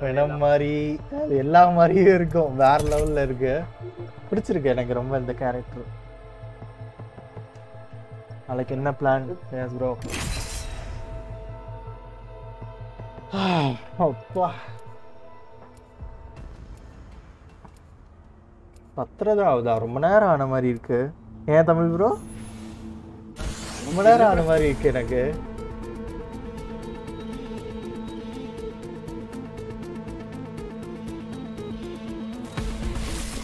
Venom mari ella mari irukum. Var level la iruke. Pidichirukku enakku romba indha character. Alakku enna plan? Yes bro. Oppa. Patrada avudha romba nera ana mari iruke. Hey Tamil bro. Mumara ana mari irukke enakku.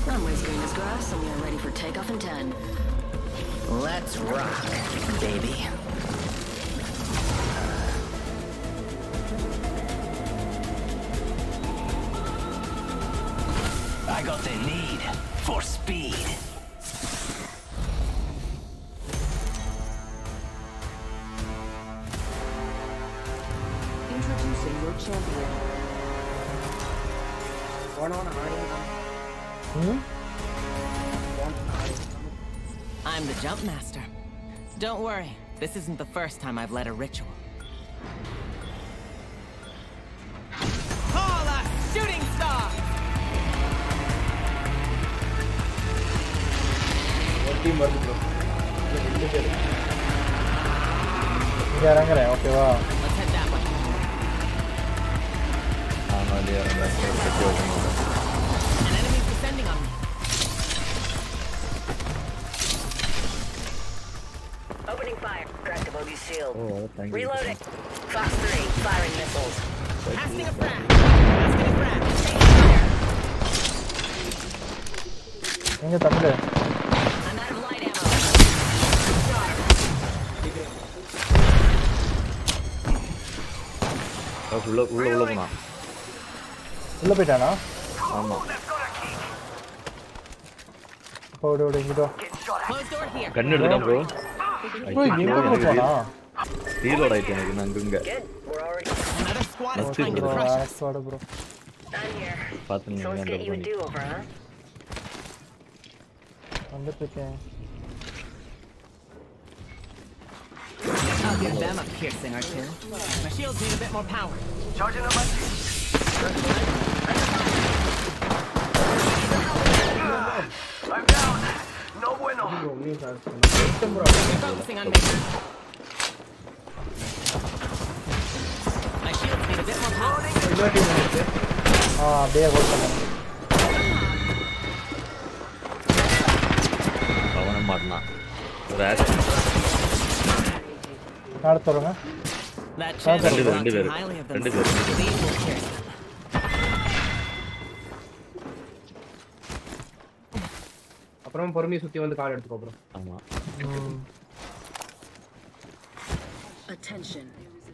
Runway's green as grass and we are ready for takeoff in 10. Let's rock, baby. I got the need for speed. Introducing your champion. One on high. I'm the jump master. Don't worry, this isn't the first time I've led a ritual. Call us shooting star. Okay, wow. An enemy's descending on me. Opening fire. Cracked above your shield. Reloading. Fox 3. Firing missiles. Casting a frag. Casting a frag. Taking fire. I'm out of light ammo. Look, look, look. Hello, beta, na? Amma. Hold, go. Gunner, down, bro. Bro, game over, bro. Na. Deal, right? I think I'm doing good. Another squad is trying to crush us. Bro. I'm here. So let's get you a do-over, huh? Under picking. I'll give them a piercing or two. My shields need a bit more power. Charging up my shield. I'm down. No bueno. Focusing on me. My shields need a bit more power. Ah, there was someone. I want to marna. That. From for me, Suthi on the card at the cobra. Attention,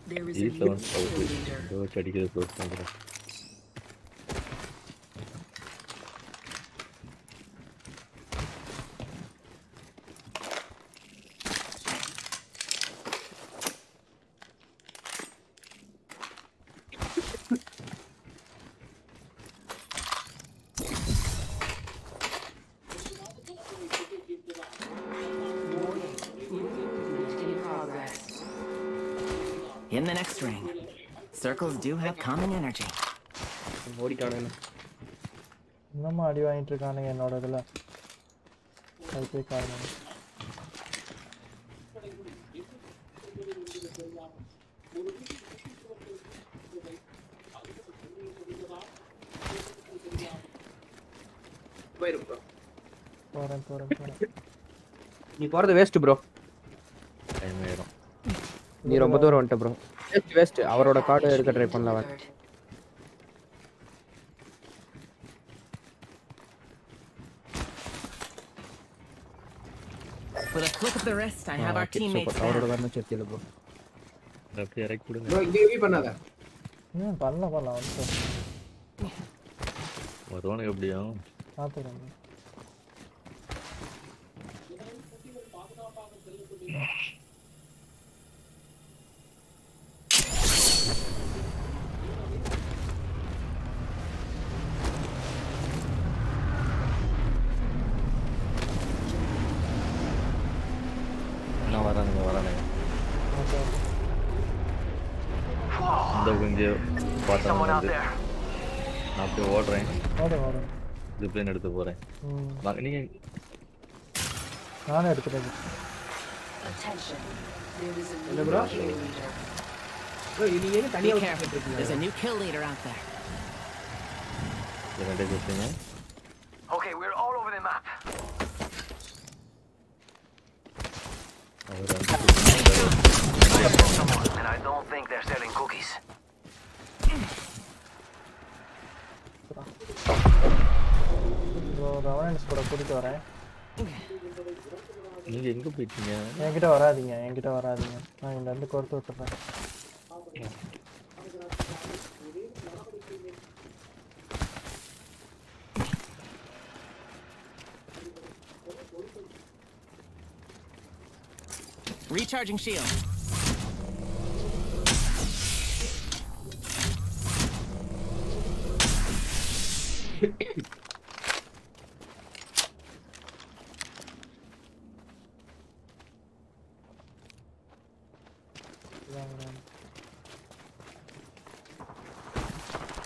there is a new leader. In the next ring, circles do have common energy. What are you no more do I enter on again order the left. I'll take on போயிரு bro. போறேன் போறேன் போறேன். நீ போறது waste bro. Time ஏறும். நீ ரொம்ப தூரம் வந்துட்ட bro. வேஸ்ட் வேஸ்ட் அவரோட கார்டு எடுக்க ட்ரை பண்ணல வா. With a click of the wrist, I have our teammates. அவரோட வரணும் செத்தில bro. அப்படி இறக்கி விடுங்க. bro இங்க ஏவி பண்ணாத. நான் பண்ணல பண்ணல வந்து. வரணும் எப்படியா? பாத்துறேன். Someone out there. I'm going to water. The plane is going to go. I'm going to go. Attention. There is a new kill leader. Be careful. There's a new kill leader out there. Okay, we're all over the map. I broke someone, and I don't think they're selling cookies. Bro, Ravan is going to put it over. You didn't go beat me. I get over. I get over. I'm going to go to the back. Recharging shield.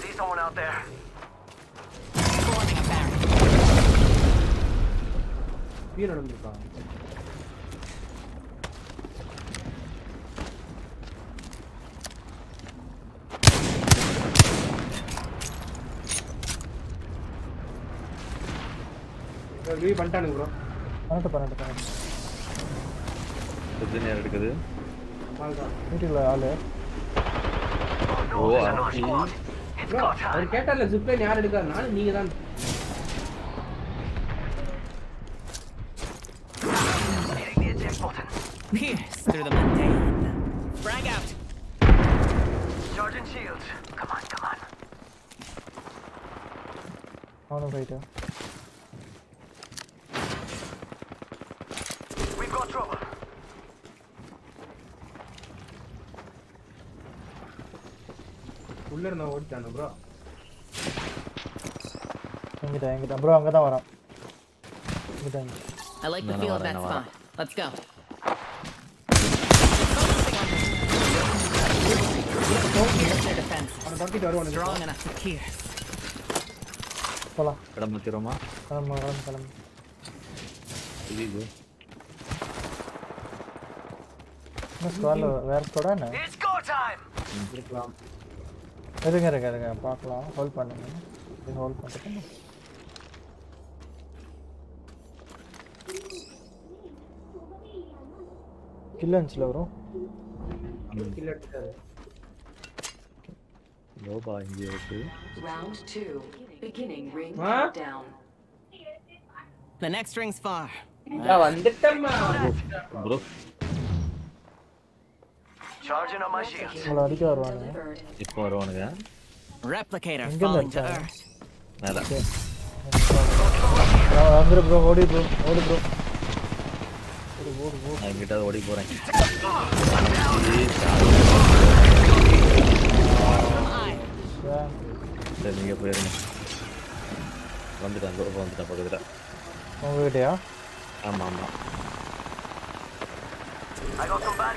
See someone out there. Forming a barricade. We went down, bro. I இதுனே எடுக்குது ஆல்டா மீட்டில ஆளு ஓ அவர் கேட்டால ஜிப்ல யார் எடுக்கறானால நீங்க தான் Pierce through the mundane frag out Jordan shield come on come on on the right we've got trouble உள்ளே நான் ஓடிட்டானே bro எங்க தான் bro அங்க தான் வரான் எங்க தான் I like the feel of that spot let's go அந்த டக்கி டர்வான strong enough to kill போலாம் கடந்து திரோமா கடந்து இது மஸ் கால் வேற போடானே It's go time இருக்கலாம் இருங்க இருங்க இருங்க பார்க்கலாம் ஹோல்ட் பண்ணுங்க இது ஹோல்ட் பண்ணுங்க கில்லன்ஸ்ல வரும் கில்ல எடுத்தாரு லோ பாயிங்க இருக்கு round 2 beginning ring down the next rings far வந்துட்டம்மா bro Charging on my shield. It's going to go. Replicator falling to earth. Nada. Okay. Andra bro, odi bro, odi bro. I get out odi poran. Thank you for hearing. Vandita pakadra. Ongitaya? Amma amma. I got some bad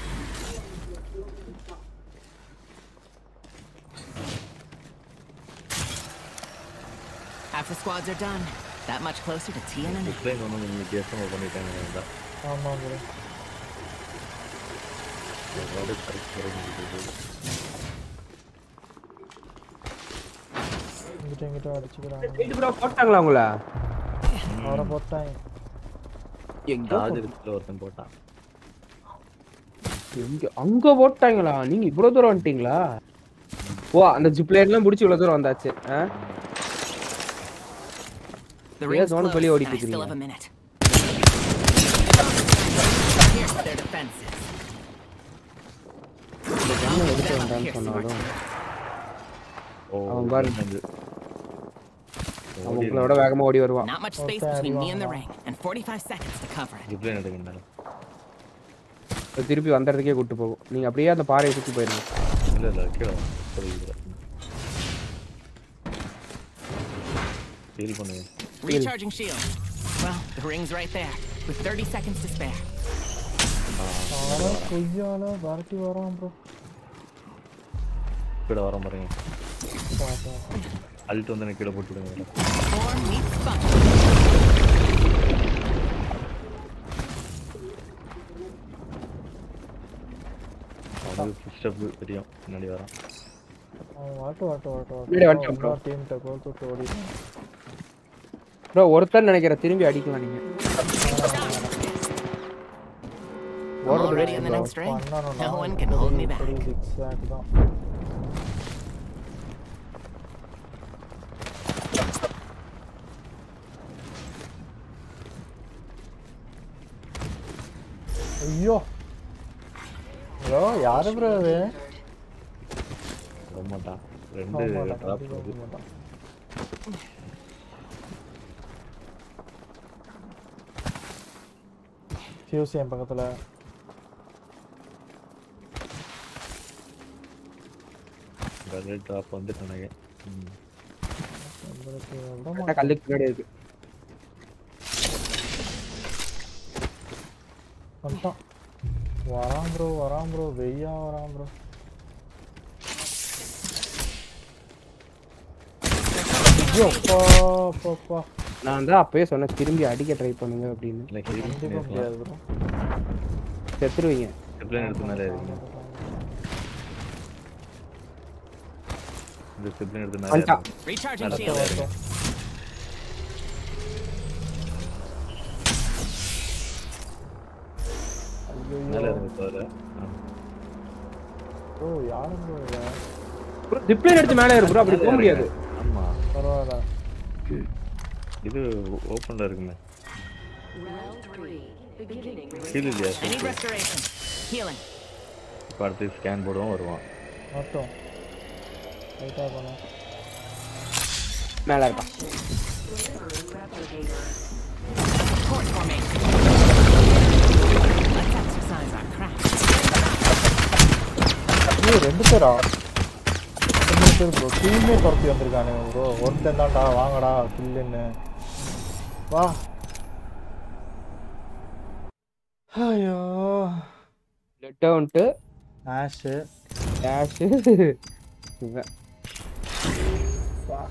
after squads are done that much closer to TNN play no no கேஸ்மா பண்ணிட்டாங்க ஆமா bro ஒரு trick போடுறது இங்கட்ட அடிச்சுறாங்க ரெண்டு bro போட்டாங்களா உங்கள அவர போட்டான் எங்க ஆதிரத்துல ஒருத்தன் போட்டான் எங்க அங்க போட்டாங்களா நீங்க இவ்வளவு தூரம் வந்துட்டீங்களா ஓ அந்த ஜிப் லைன்லாம் முடிச்சு இவ்வளவு தூரம் வந்தாச்சு ஏ ஜோன் வெளிய ஓடிப் போறீங்க அவன் பாருங்க அவங்களோட வேகமா ஓடி வருவான் not much space between me and the ring and 45 seconds to cover it இப்ப நடக்குதுடா திருப்பி வந்தறதுக்கே கூட்டி போகும் நீங்க அப்படியே அந்த பாறையை சுத்தி போயிரணும் இல்ல இல்ல கீழ போறீங்க ஹீல் பண்ணுங்க recharging shield well the ring's right there with 30 seconds to spare கொய்யால வரட்டி வரோம் bro இட வரோம் பாருங்க அல்ட் வந்து நான் கீழ போட்டு விடுங்க அது ஸ்டெப் தெரியும் முன்னாடி வரான் what what what what bro team the goal to ஓடி ப்ரோ ஒருத்தன் நினைக்கிறேன் திரும்பி அடிக்கலாம் நீங்க ஓடுறது ready on the next ring no one can hold me back ஐயோ bro யாரு bro இது ரொம்படா ரெண்டு டிராப் போகுது ஃபியூஸ் ஏன் பக்கத்துல ரெண்டு டிராப் வந்துட்டனே நம்ம கல்லுக்கு பின்னாடி இருக்கு ಅಂತ ವರಾಂ ಬ್ರೋ ವೆಯ್ಯಾ ವರಾಂ ಬ್ರೋ ಅಯ್ಯೋ ಪಾಪಾ ನಾನಂದ್ರೆ ಅಪ್ಪೇ சொன்ன திரும்பி அடிக்க ட்ரை பண்ணுங்க அப்படினு இல்ல கேக்க முடியாது ಬ್ರೋ செத்துருவீங்க ப்ளேன் எடுத்துனாலே இருக்கீங்க இந்த ப்ளேன் எடுத்துனாலே ರೀಚಾರ್ಜಿಂಗ್ ಶೀಲ್ಡ್ மேல இருந்து பாரு ஓ யாரு bro டிப்ளைன் எடுத்து மேல ஏறு bro அப்படி போக முடியாது ஆமா பரவாயில்லை இது ஓபன்ல இருக்குமே ஹீல் இல்லையா ஹீலிங் பார்த்து ஸ்கேன் போடுவோம் வருவோம் மொத்தம் ரைட்டா பண்ணு மேல இருப்பா கோட் ஃபார்மேஷன் ये ரெண்டு பேரா ரெண்டு பேர் bro டீமே தரப்பி வந்திருக்கானே bro ஒருத்தன் தான்டா வாங்கடா கில்லுன்னு வா ஐயோ let down to Ash Ash இவ வா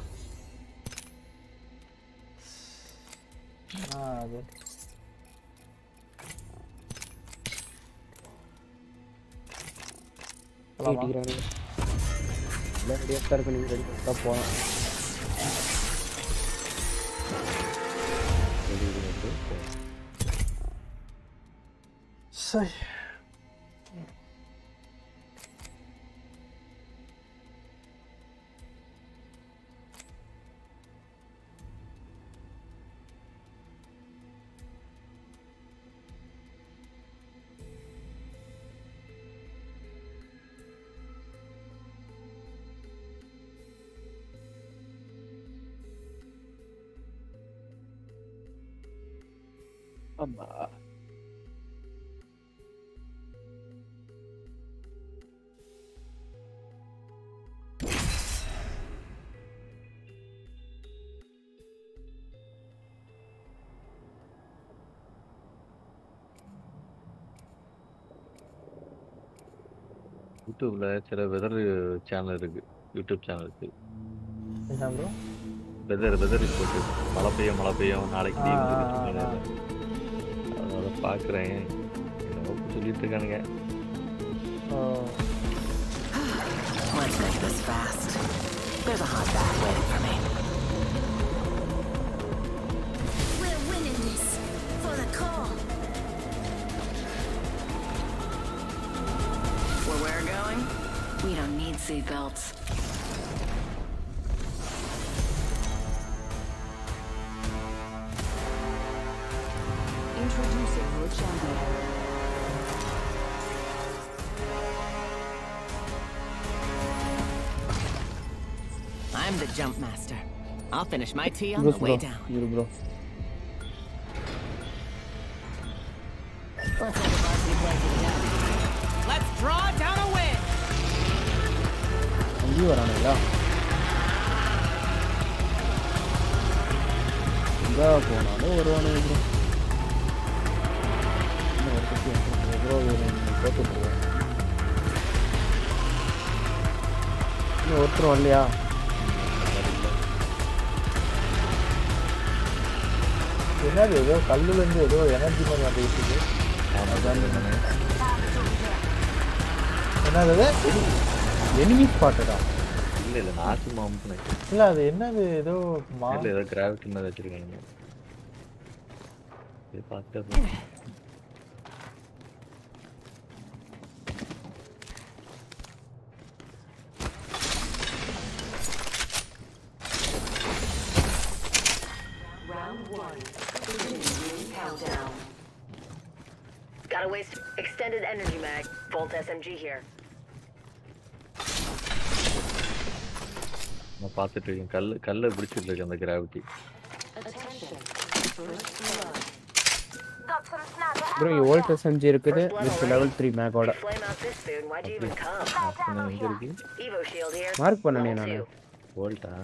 அது அடிக்குறானே இல்ல ரெடியா ஸ்டார்ட் பண்ணி ரெடி பண்ணா போலாம் say. YouTube la weather channel YouTube channel weather report let's make this fast. There's a hot bag waiting for me. We're winning this for the call. Where we're going? We don't need seatbelts. Introducing your champion. I'm the jump master. I'll finish my tea on the way down. Gotta waste extended energy mag. Volt SMG here. I'm watching. Kalla pidichirukku and the gravity. Bro, your Volt SMG irukku with level 3 mag oda. Why'd you even come? Evo Shield here. Mark pannane nanu. Volt ah.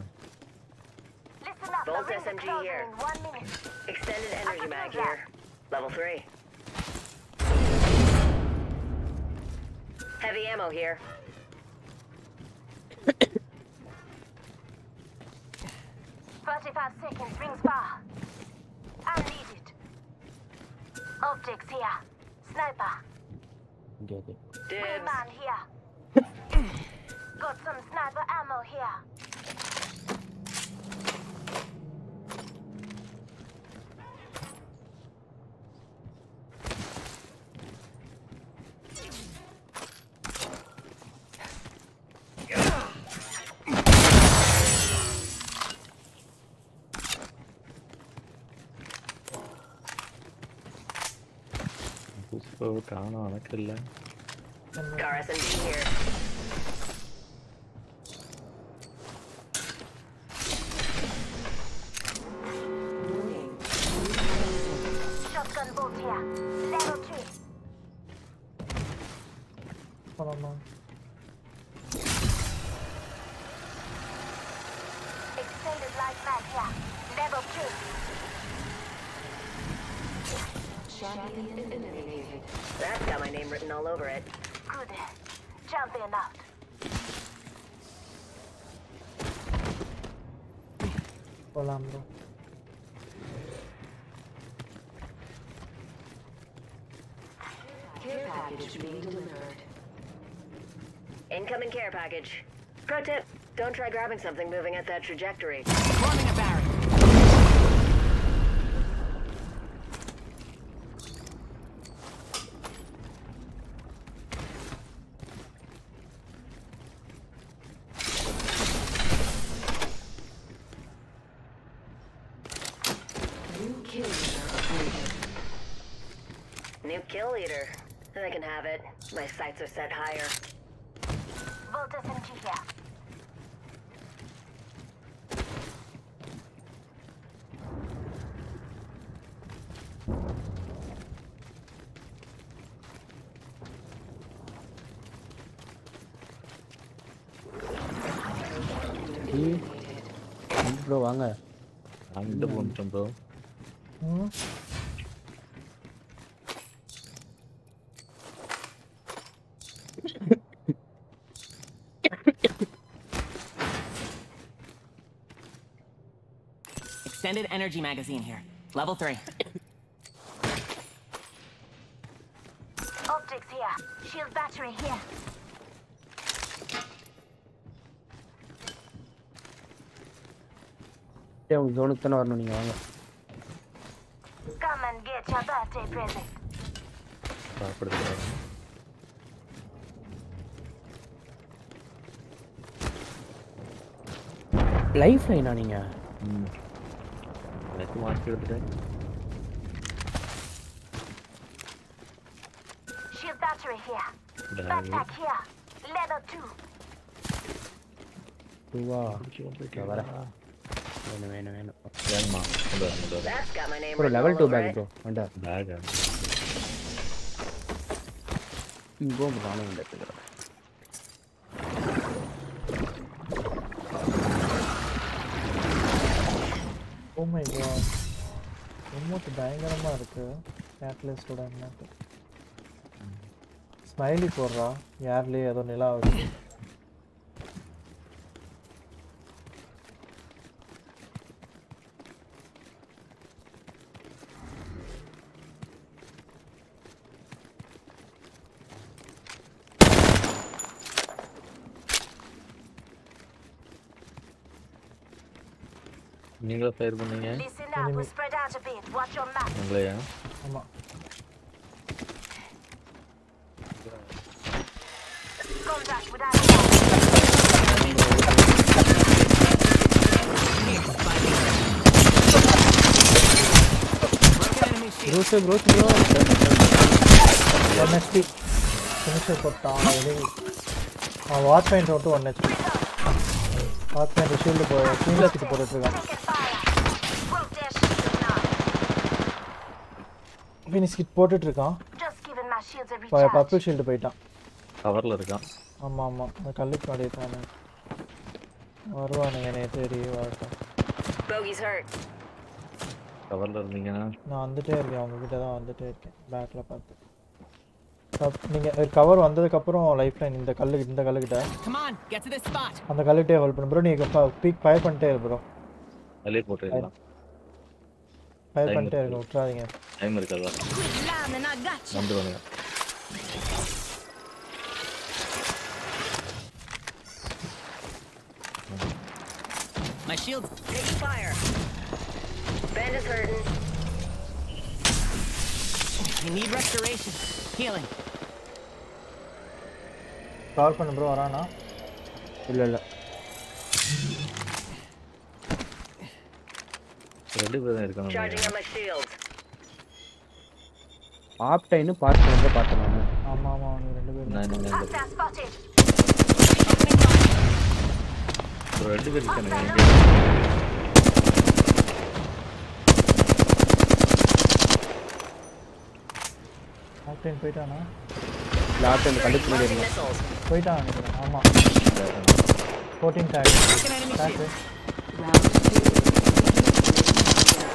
Volt SMG here. Extended energy mag here. Level 3. Heavy ammo here. Seconds rings far. I need it. Objects here. Sniper. Get it. Wingman here. Got some sniper ammo here. I kill him. Car SMG here. Shotgun bolt here. Level 2. Hold on. Extended light mag here. Level 2. Shotgun in the enemy. That's got my name written all over it. Good. Jump in out. Volando. Care package being delivered. Incoming care package. Pro tip, don't try grabbing something moving at that trajectory. Forming a barrier. kill leader. I can have it. My sights are set higher. Volt doesn't keep out. Bro, வாங்க அந்த phone bro. Extended energy magazine here. Level 3. Optics here. Shield battery here. Come and get your birthday present. Lifeline, Aninga. Let me watch you today. Shield battery here. Backpack here. Level 2. Wow. That's got my name. Bro, level 2 bag, bro. Under bag. Go running that. Oh my god. One more பயங்கரமா இருக்கு. Catalyst ஓட அண்ணா. Smiley போறா. யார்லே ஏதோ நிலா ஆகுது. Listen up, we'll spread out a bit. Watch your map. Come on. Contact with that. Phoenix Kit போட்டுட்டிருக்கான். பாய் purple shield போய்ட்டான். கவர்ல இருக்கான். ஆமா ஆமா. அந்த கல்லுக்கு அடியே தான. வருவானே தேடி வரட்டும். Bogey's hurt. கவர்ல இருந்தீங்கனா நான் வந்துட்டே இருக்கேன். உங்க கிட்ட தான் வந்துட்டே இருக்கேன். பேக்ல பார்த்து. நீங்க கவர் வந்ததுக்கு அப்புறம் லைஃப்லைன் இந்த கல்லுக்கு இந்த கல்லுகிட்ட. Come on, get to this spot. அந்த கல்லுட்டே ஹோல்ட் பண்ணு bro. நீ பீக் ஃபயர் பண்ணிட்டே இரு bro. அலே போட்டுடலாம். Fire பண்ணிட்டே இருக்கு. உட்காருங்க. டைம் இருக்காதா? வந்து வாங்க. My shield take fire. Band is hurting. I need restoration. Healing. கால் பண்ணு bro வரானா? இல்ல இல்ல. ரெடி பேர் இருக்காங்க. Charging on my shield. Octane pass பண்ணி பார்த்தேன். ஆமா ஆமா அவங்க ரெண்டு பேர். நான் ரெடி பேர் இருக்காங்க. ஆப் டைன் போய்ட்டானா? ஆப் டைன் கண்டுக்கு முன்னாடி இருந்தான். போய்ட்டான். ஆமா. 14 டாக். டாக்.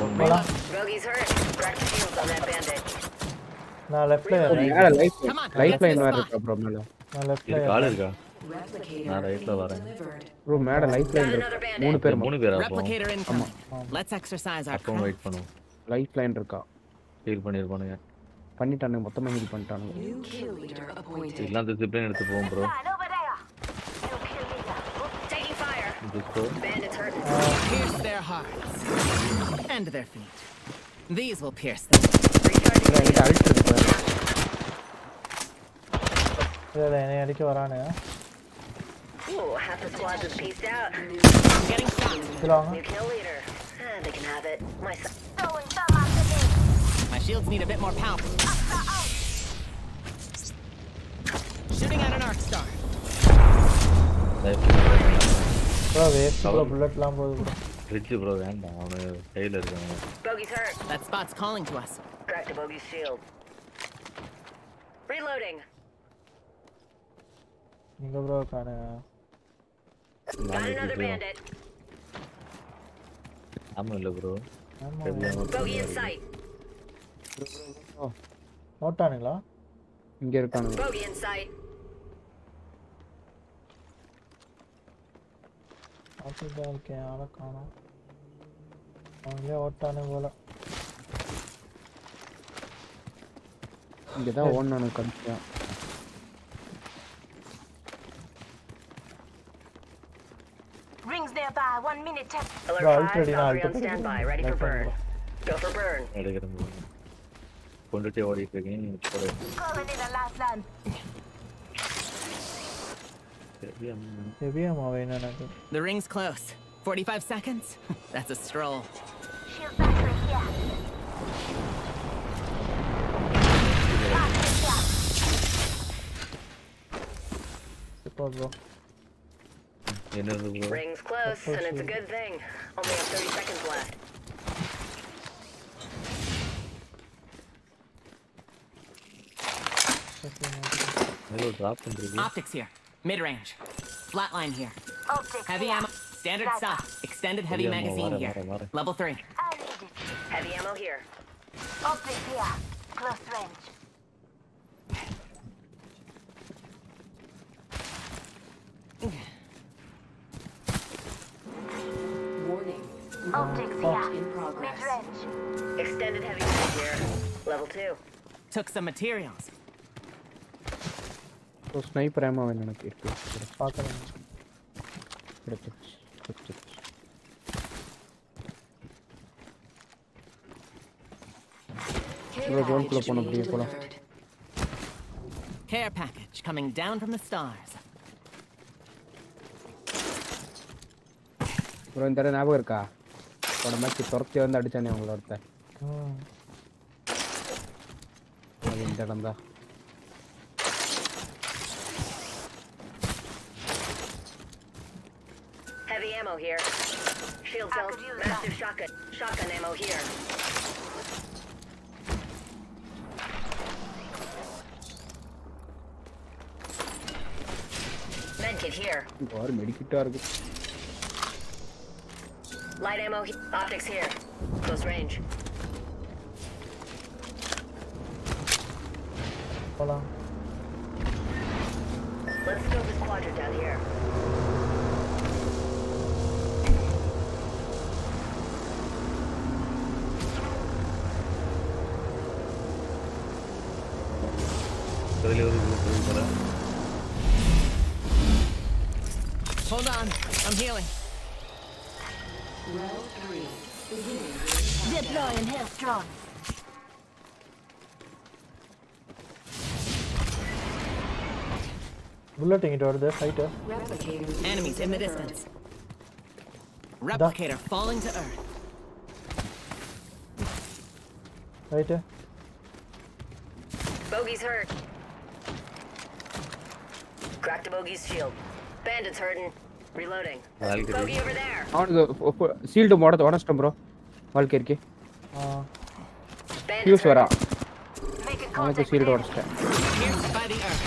Rogue's hurt. Crack the shields on that bandit. Na left la. Na lifeline var iruka bro mela. Na left la. Kaal iruka. Na right la varen. Bro meda lifeline iruka. Moonu per Replicator incoming. Let's exercise our craft. Wait panu. Lifeline iruka. Heal panirupanunga. Pannitaanu mothama heal pannitaanu. Illa discipline eduthu povom bro. Taking fire. Bandits hurt. Pierce their hearts. And their feet. These will pierce them. Oh, half the squad just pieced out. I'm getting shot. New kill leader. They can have it. My shields need a bit more power. Shooting at an Arcstar. Bro, waste bro, bullet lamp bro. Bridge bro, and I'm Taylor. Bogey's hurt. That spot's calling to us. Crack the bogey's shield. Reloading. Inga bro, kana. Got another bandit. I'm on bro. Bogey in sight. Oh, not turning la. Inga irukana. Bogey in sight. After that, okay, I'll come on. Only what time I will. Get that one on a cut. Rings nearby, 1 minute test. Alert 5, Valkyrie on standby, ready for burn. Go for burn. I'll get him. Going to take again. Calling in a last land. The ring's close. 45 seconds? That's a stroll. Shield battery here. Ring's close, and it's a good thing. Only have 30 seconds left. Optics here. Mid-range. Flatline here. Optics heavy ammo. Standard stuff. Extended heavy magazine here. Level 3. Heavy ammo here. Optics here. Close range. Warning. Optics here. In progress. Mid-range. Extended heavy mag here. Level 2. Took some materials. So sniper ammo when I get it. Care package coming down from the stars. Bro, in there never ka. But I'm actually torture on that day. I'm going to do that. Heavy ammo here. Shield cells. Massive shotgun. Shotgun ammo here. Medkit here. Light ammo. Optics here. Close range. Hola. Let's go this quadrant down here. Hold on, I'm healing. Round 3. Deploy and hail strong. Bulleting it over there, fighter. Enemies in the distance. Replicator falling to earth. Fighter. Bogey's hurt. Cracked the bogey's shield. Bandits hurting. Reloading. Bogey over there. I want to shield mod the honest bro. Valkyrie. Use vera. I want to shield honest. Here's by the earth.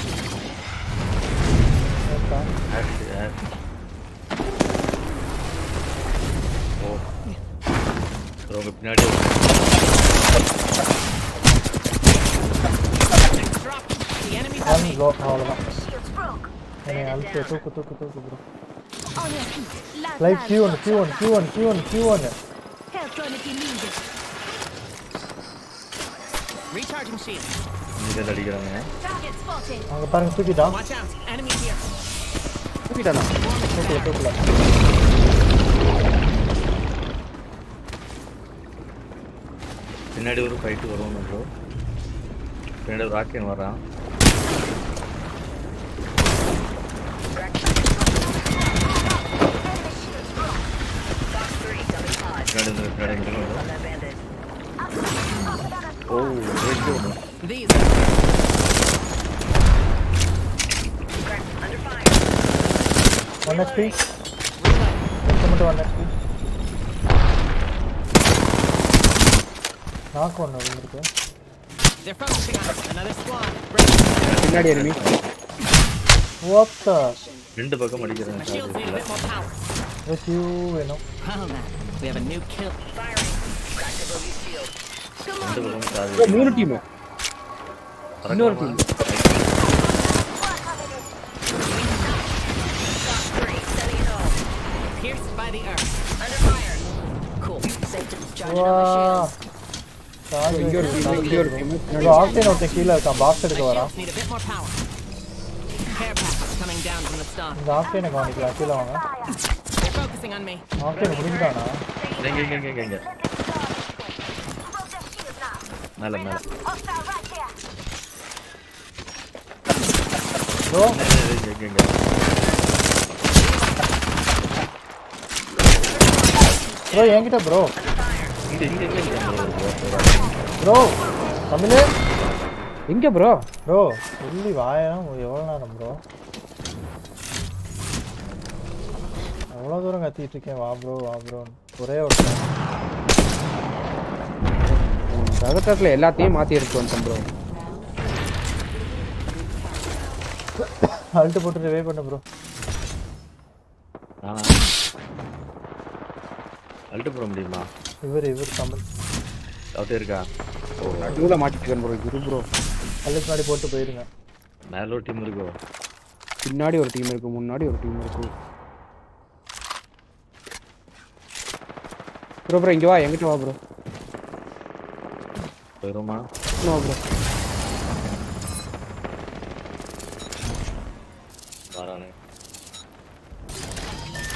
Took. Live Q1. Recharging shield. Target spotted. Watch out. Enemy here. Oh, these. 1 HP. Someone to 1 HP. Knock one over here. They're focusing on us. Another squad. Another enemy. What the? My shields need a bit more power. With you, you know. Well, man, we have a new kill. Firing. Practical new shield. Come on. Oh, new team. New team. Pierced by the earth. Under fire. Cool. Safe to charge on the shields. Your team. Octane on the killer. Come back to the door. Need a bit more power. Care package coming down from the stock. Octane on the killer. They're focusing on me. Octane coming down. Get. Mala. Go. Bro, yang kita bro. Bro, Tamil? Inga bro. Bro, only why? Bro. Avlo thoran gati ittike va bro. Ore oru. Sadakatle ellathiyum maati irukku bro. Halt pottu revive pannu bro. Halt bro mudiyuma. Ivar Tamil. Outer irka. Oh, adula maatitken bro, guru bro. Allas naadi pottu poirunga. Melo team irukku. Pinnadi oru team irukku, munnadi oru team irukku. Bro inga va, engitta va bro. Peruma. No bro. Varane.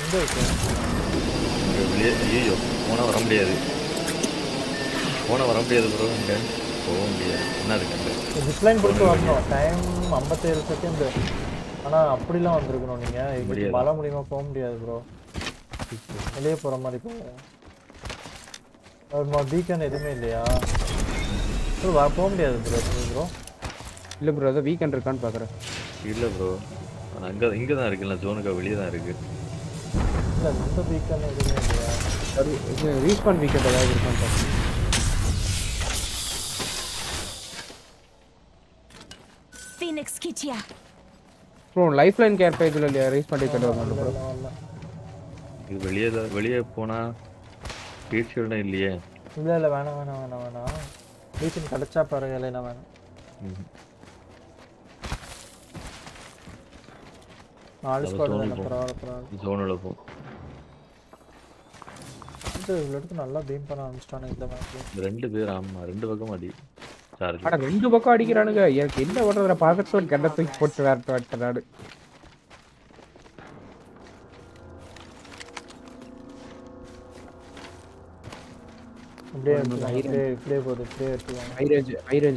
Inde ikke. Yeyo, ona varam mudiyadhu bro inga. Pova mudiyadhu. Enna irukku? Lifeline puttu varnu. Time 57 second. Ana appadi la vandirukonu neenga. Idu mala mudiyuma pova mudiyadhu bro. Eliye pora mari po. Or beacon edume illaya. Bro, va pom diya bro. Illa bro, the beacon irkan paakra. Illa bro. Ana inga da irukla zone ku veliya da irukku. Illa the beacon edume illaya. Sari respawn beacon da irkan paakra. Phoenix Kit ya. Bro, lifeline care page la respawn beacon bro. Idu veliya pona Heat shield नहीं लिया। इल्ला वाना। बीच में कलच्चा पड़ गया लेना वाना। आलस कर देना परार। Zone लोगों। इधर लड़के नाला beam पर आमस्टान इधर वाले। रेंडे बेर आम रेंडे बगम आड़ी। चार्ज। अरे रेंडे बगम आड़ी किराने का यार किन्दा वाला तेरा पागल सोन करना तो एक फोट वार तो एक Tarar. High range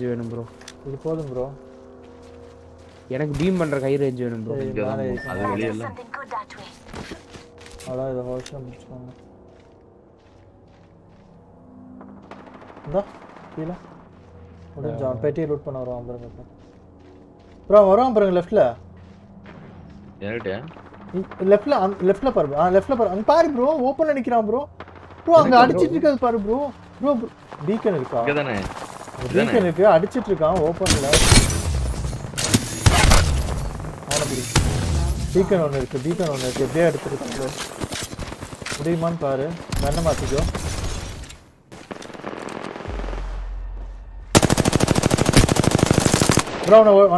venom bro. Idu podum bro. Enak beam pandra high range venom bro. Adu veliya illa. Ala idu hosham mudichanga. Da kila. Udinja peti loot panna varum bro. Bro varum bro left la. Enadya? Left la par. Ah left la par. Ang paari bro open adikran bro. Bro, I'm going to go to bro. Bro, beacon is going to open beacon on it. Beacon on it. They are going to go. Bro, 1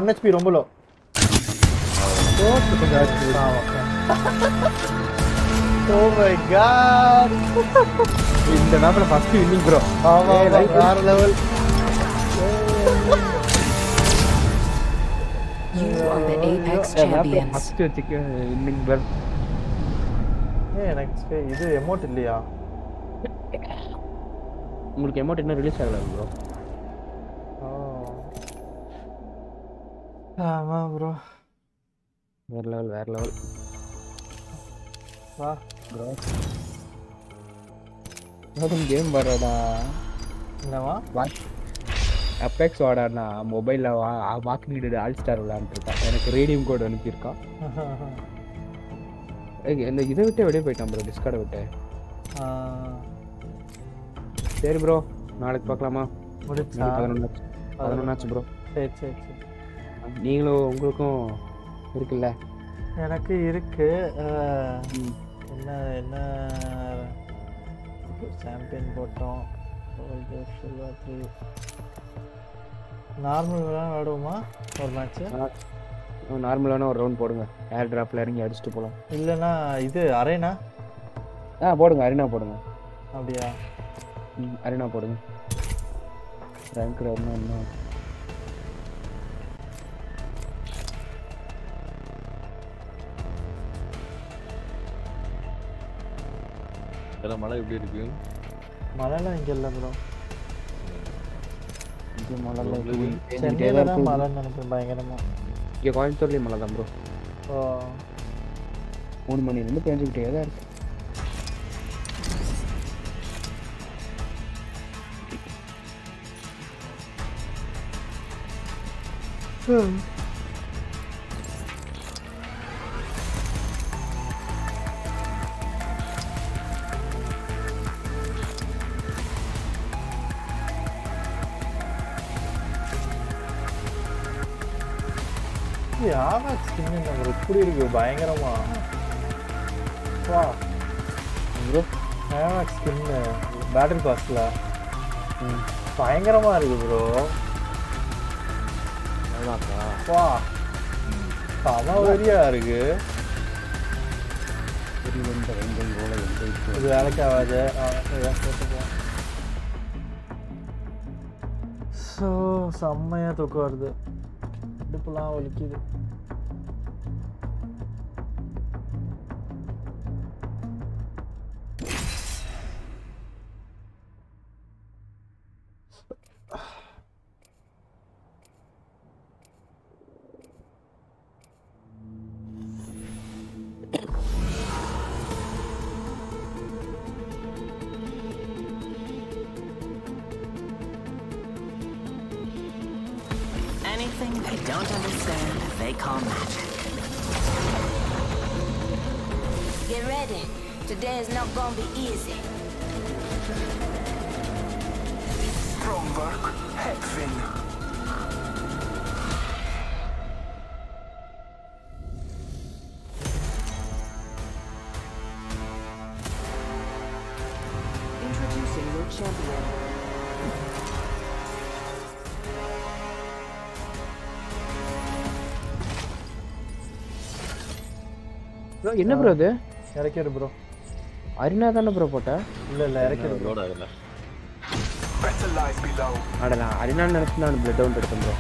HP. Oh my god! In the number first few innings, bro. Hey, like our level. You are the Apex champions. First innings, bro. Hey, next day, this is emote, Ilya. You guys emote didn't release, bro. Oh. Ah, ma, bro. Where level. Wow, bro. What a game, bro. What? Apex order na mobile la wa marketed Arcstar la antiruka. Enak radium code anukirka. இந்த இத விட்டு வெளிய போய்ட்டான் bro Discord விட்டு சரி bro நாளைக்கு பார்க்கலாமா முடிச்சா 11 match bro சரி சரி நீங்களோ உங்களுக்கும் இருக்குல்ல எனக்கு இருக்கு என்ன என்ன சாம்பியன் போட்டோம் நார்மல் விளையாடுவோமா ஒரு மேட்ச் நார்மலான ஒரு ரவுண்ட் போடுங்க ஏர் டிராப்ல இறங்கி அடிச்சிட்டு போலாம் இல்லனா இது அரேனா போடுங்க அரேனா போடுங்க அப்படியே அரேனா போடுங்க ரேங்க் ரவுண்ட் என்ன எல்லாம் மலை எப்படி இருக்கு மலைலாம் இங்க இல்ல bro இங்க மலைல சென்னையில மலை நினைப்பேன் பயங்கரமா இங்க கோயம்புத்தூர்ல மலை தான் bro ஓ 3 மணி இருந்து பேஞ்சிட்டே தான் இருக்கு எப்படி இருக்கு பயங்கரமா வா bro ஆக்ஸ் ஸ்கின் பேட்டரி பாஸ்ல பயங்கரமா இருக்கு bro நல்லா வா பாவா வெரியா இருக்கு இந்த ரெண்டு கோல எந்த இது வேலைக்காவாது அதான் போட்டுப்போம் சோ செம்மையா தூக்கு வருது இடுப்புலாம் வலிக்குது என்ன bro இது இறக்கிடு bro அரினா தான bro போட்டா இல்ல இல்ல இறக்கிடு bro அதல அடல அரினா நினைச்சு நான் ப்ளட் டவுன் எடுத்தேன் bro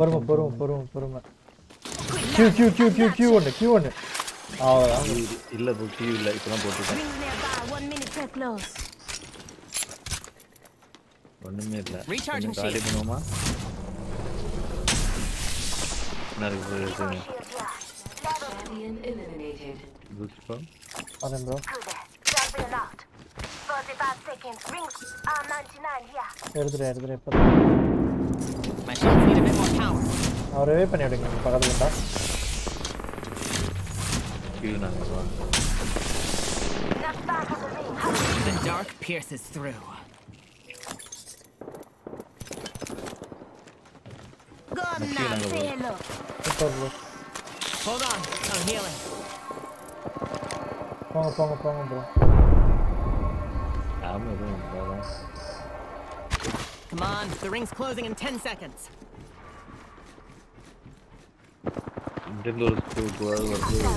பரம பரம பரம பரம கியூ கியூ கியூ கியூ கியூ ஒண்ணு இல்ல போ கியூ இல்ல இப்பதான் போட்டுட்டேன் 1 minute so close ஒண்ணுமே இல்ல recharging காலி பண்ணுமா Naresh good spot adam bro எடுத்துறேன் எடுத்துறேன் இப்ப My shots need a bit more power. அவரே பண்ணிடுங்க பக்கத்துல இருந்தா. கீழ நான் வரேன். The dark pierces through. I'm healing a little. Hold on, I'm healing. Pongo. I'm moving, brother. Come on, the ring's closing in 10 seconds. Did little school girl or blue.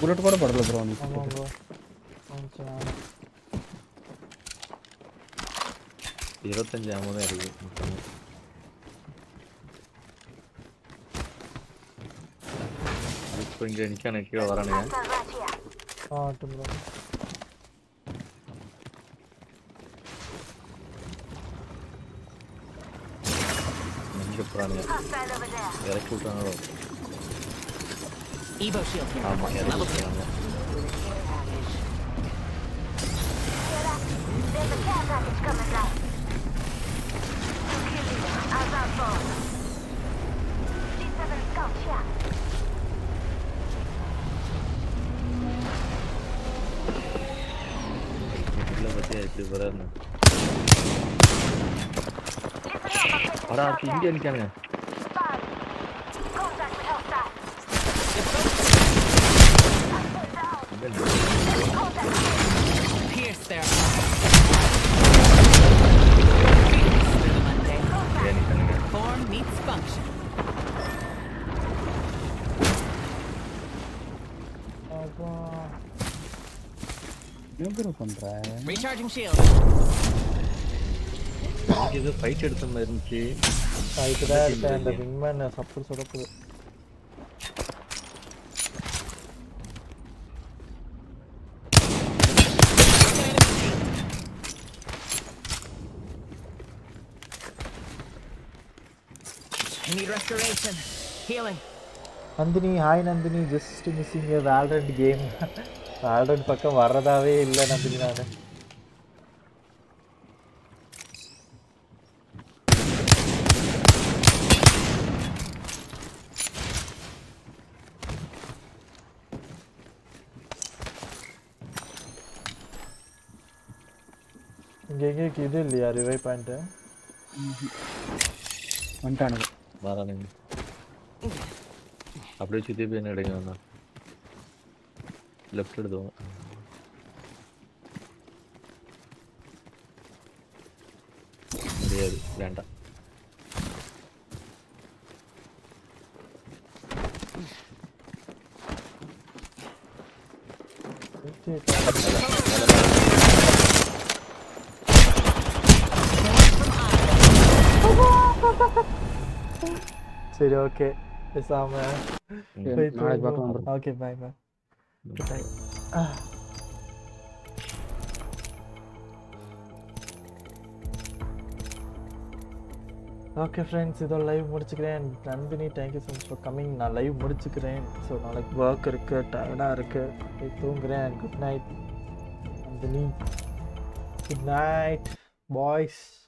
Bullet for a bottle of brownies. You don't think I'm going to bring in Connecticut or anything. Oh, tomorrow. Evo Shield here. Level 2. There's a care package coming down. As I fall. C7 Scout Shack. Recharging shield. This is a fight. It's a mercy. Fight that and the wingman is up to sort of. I need restoration, healing. Nandini, hi Nandini. Just missing a Valorant game. I don't fucking Varadaway, Illa Nandina. Gay Kidil, are you a panther? One time, Varan. I believe you did be in a day. Left to do. There, Landa. Sorry, okay. It's all man. Okay, bye. Goodbye. Okay friends, this is live mudichukiren. Nandini, thank you so much for coming. Na live mudichukiren. So na like work irukku, tired ah irukku. Please good night. Nandini. Good night, boys.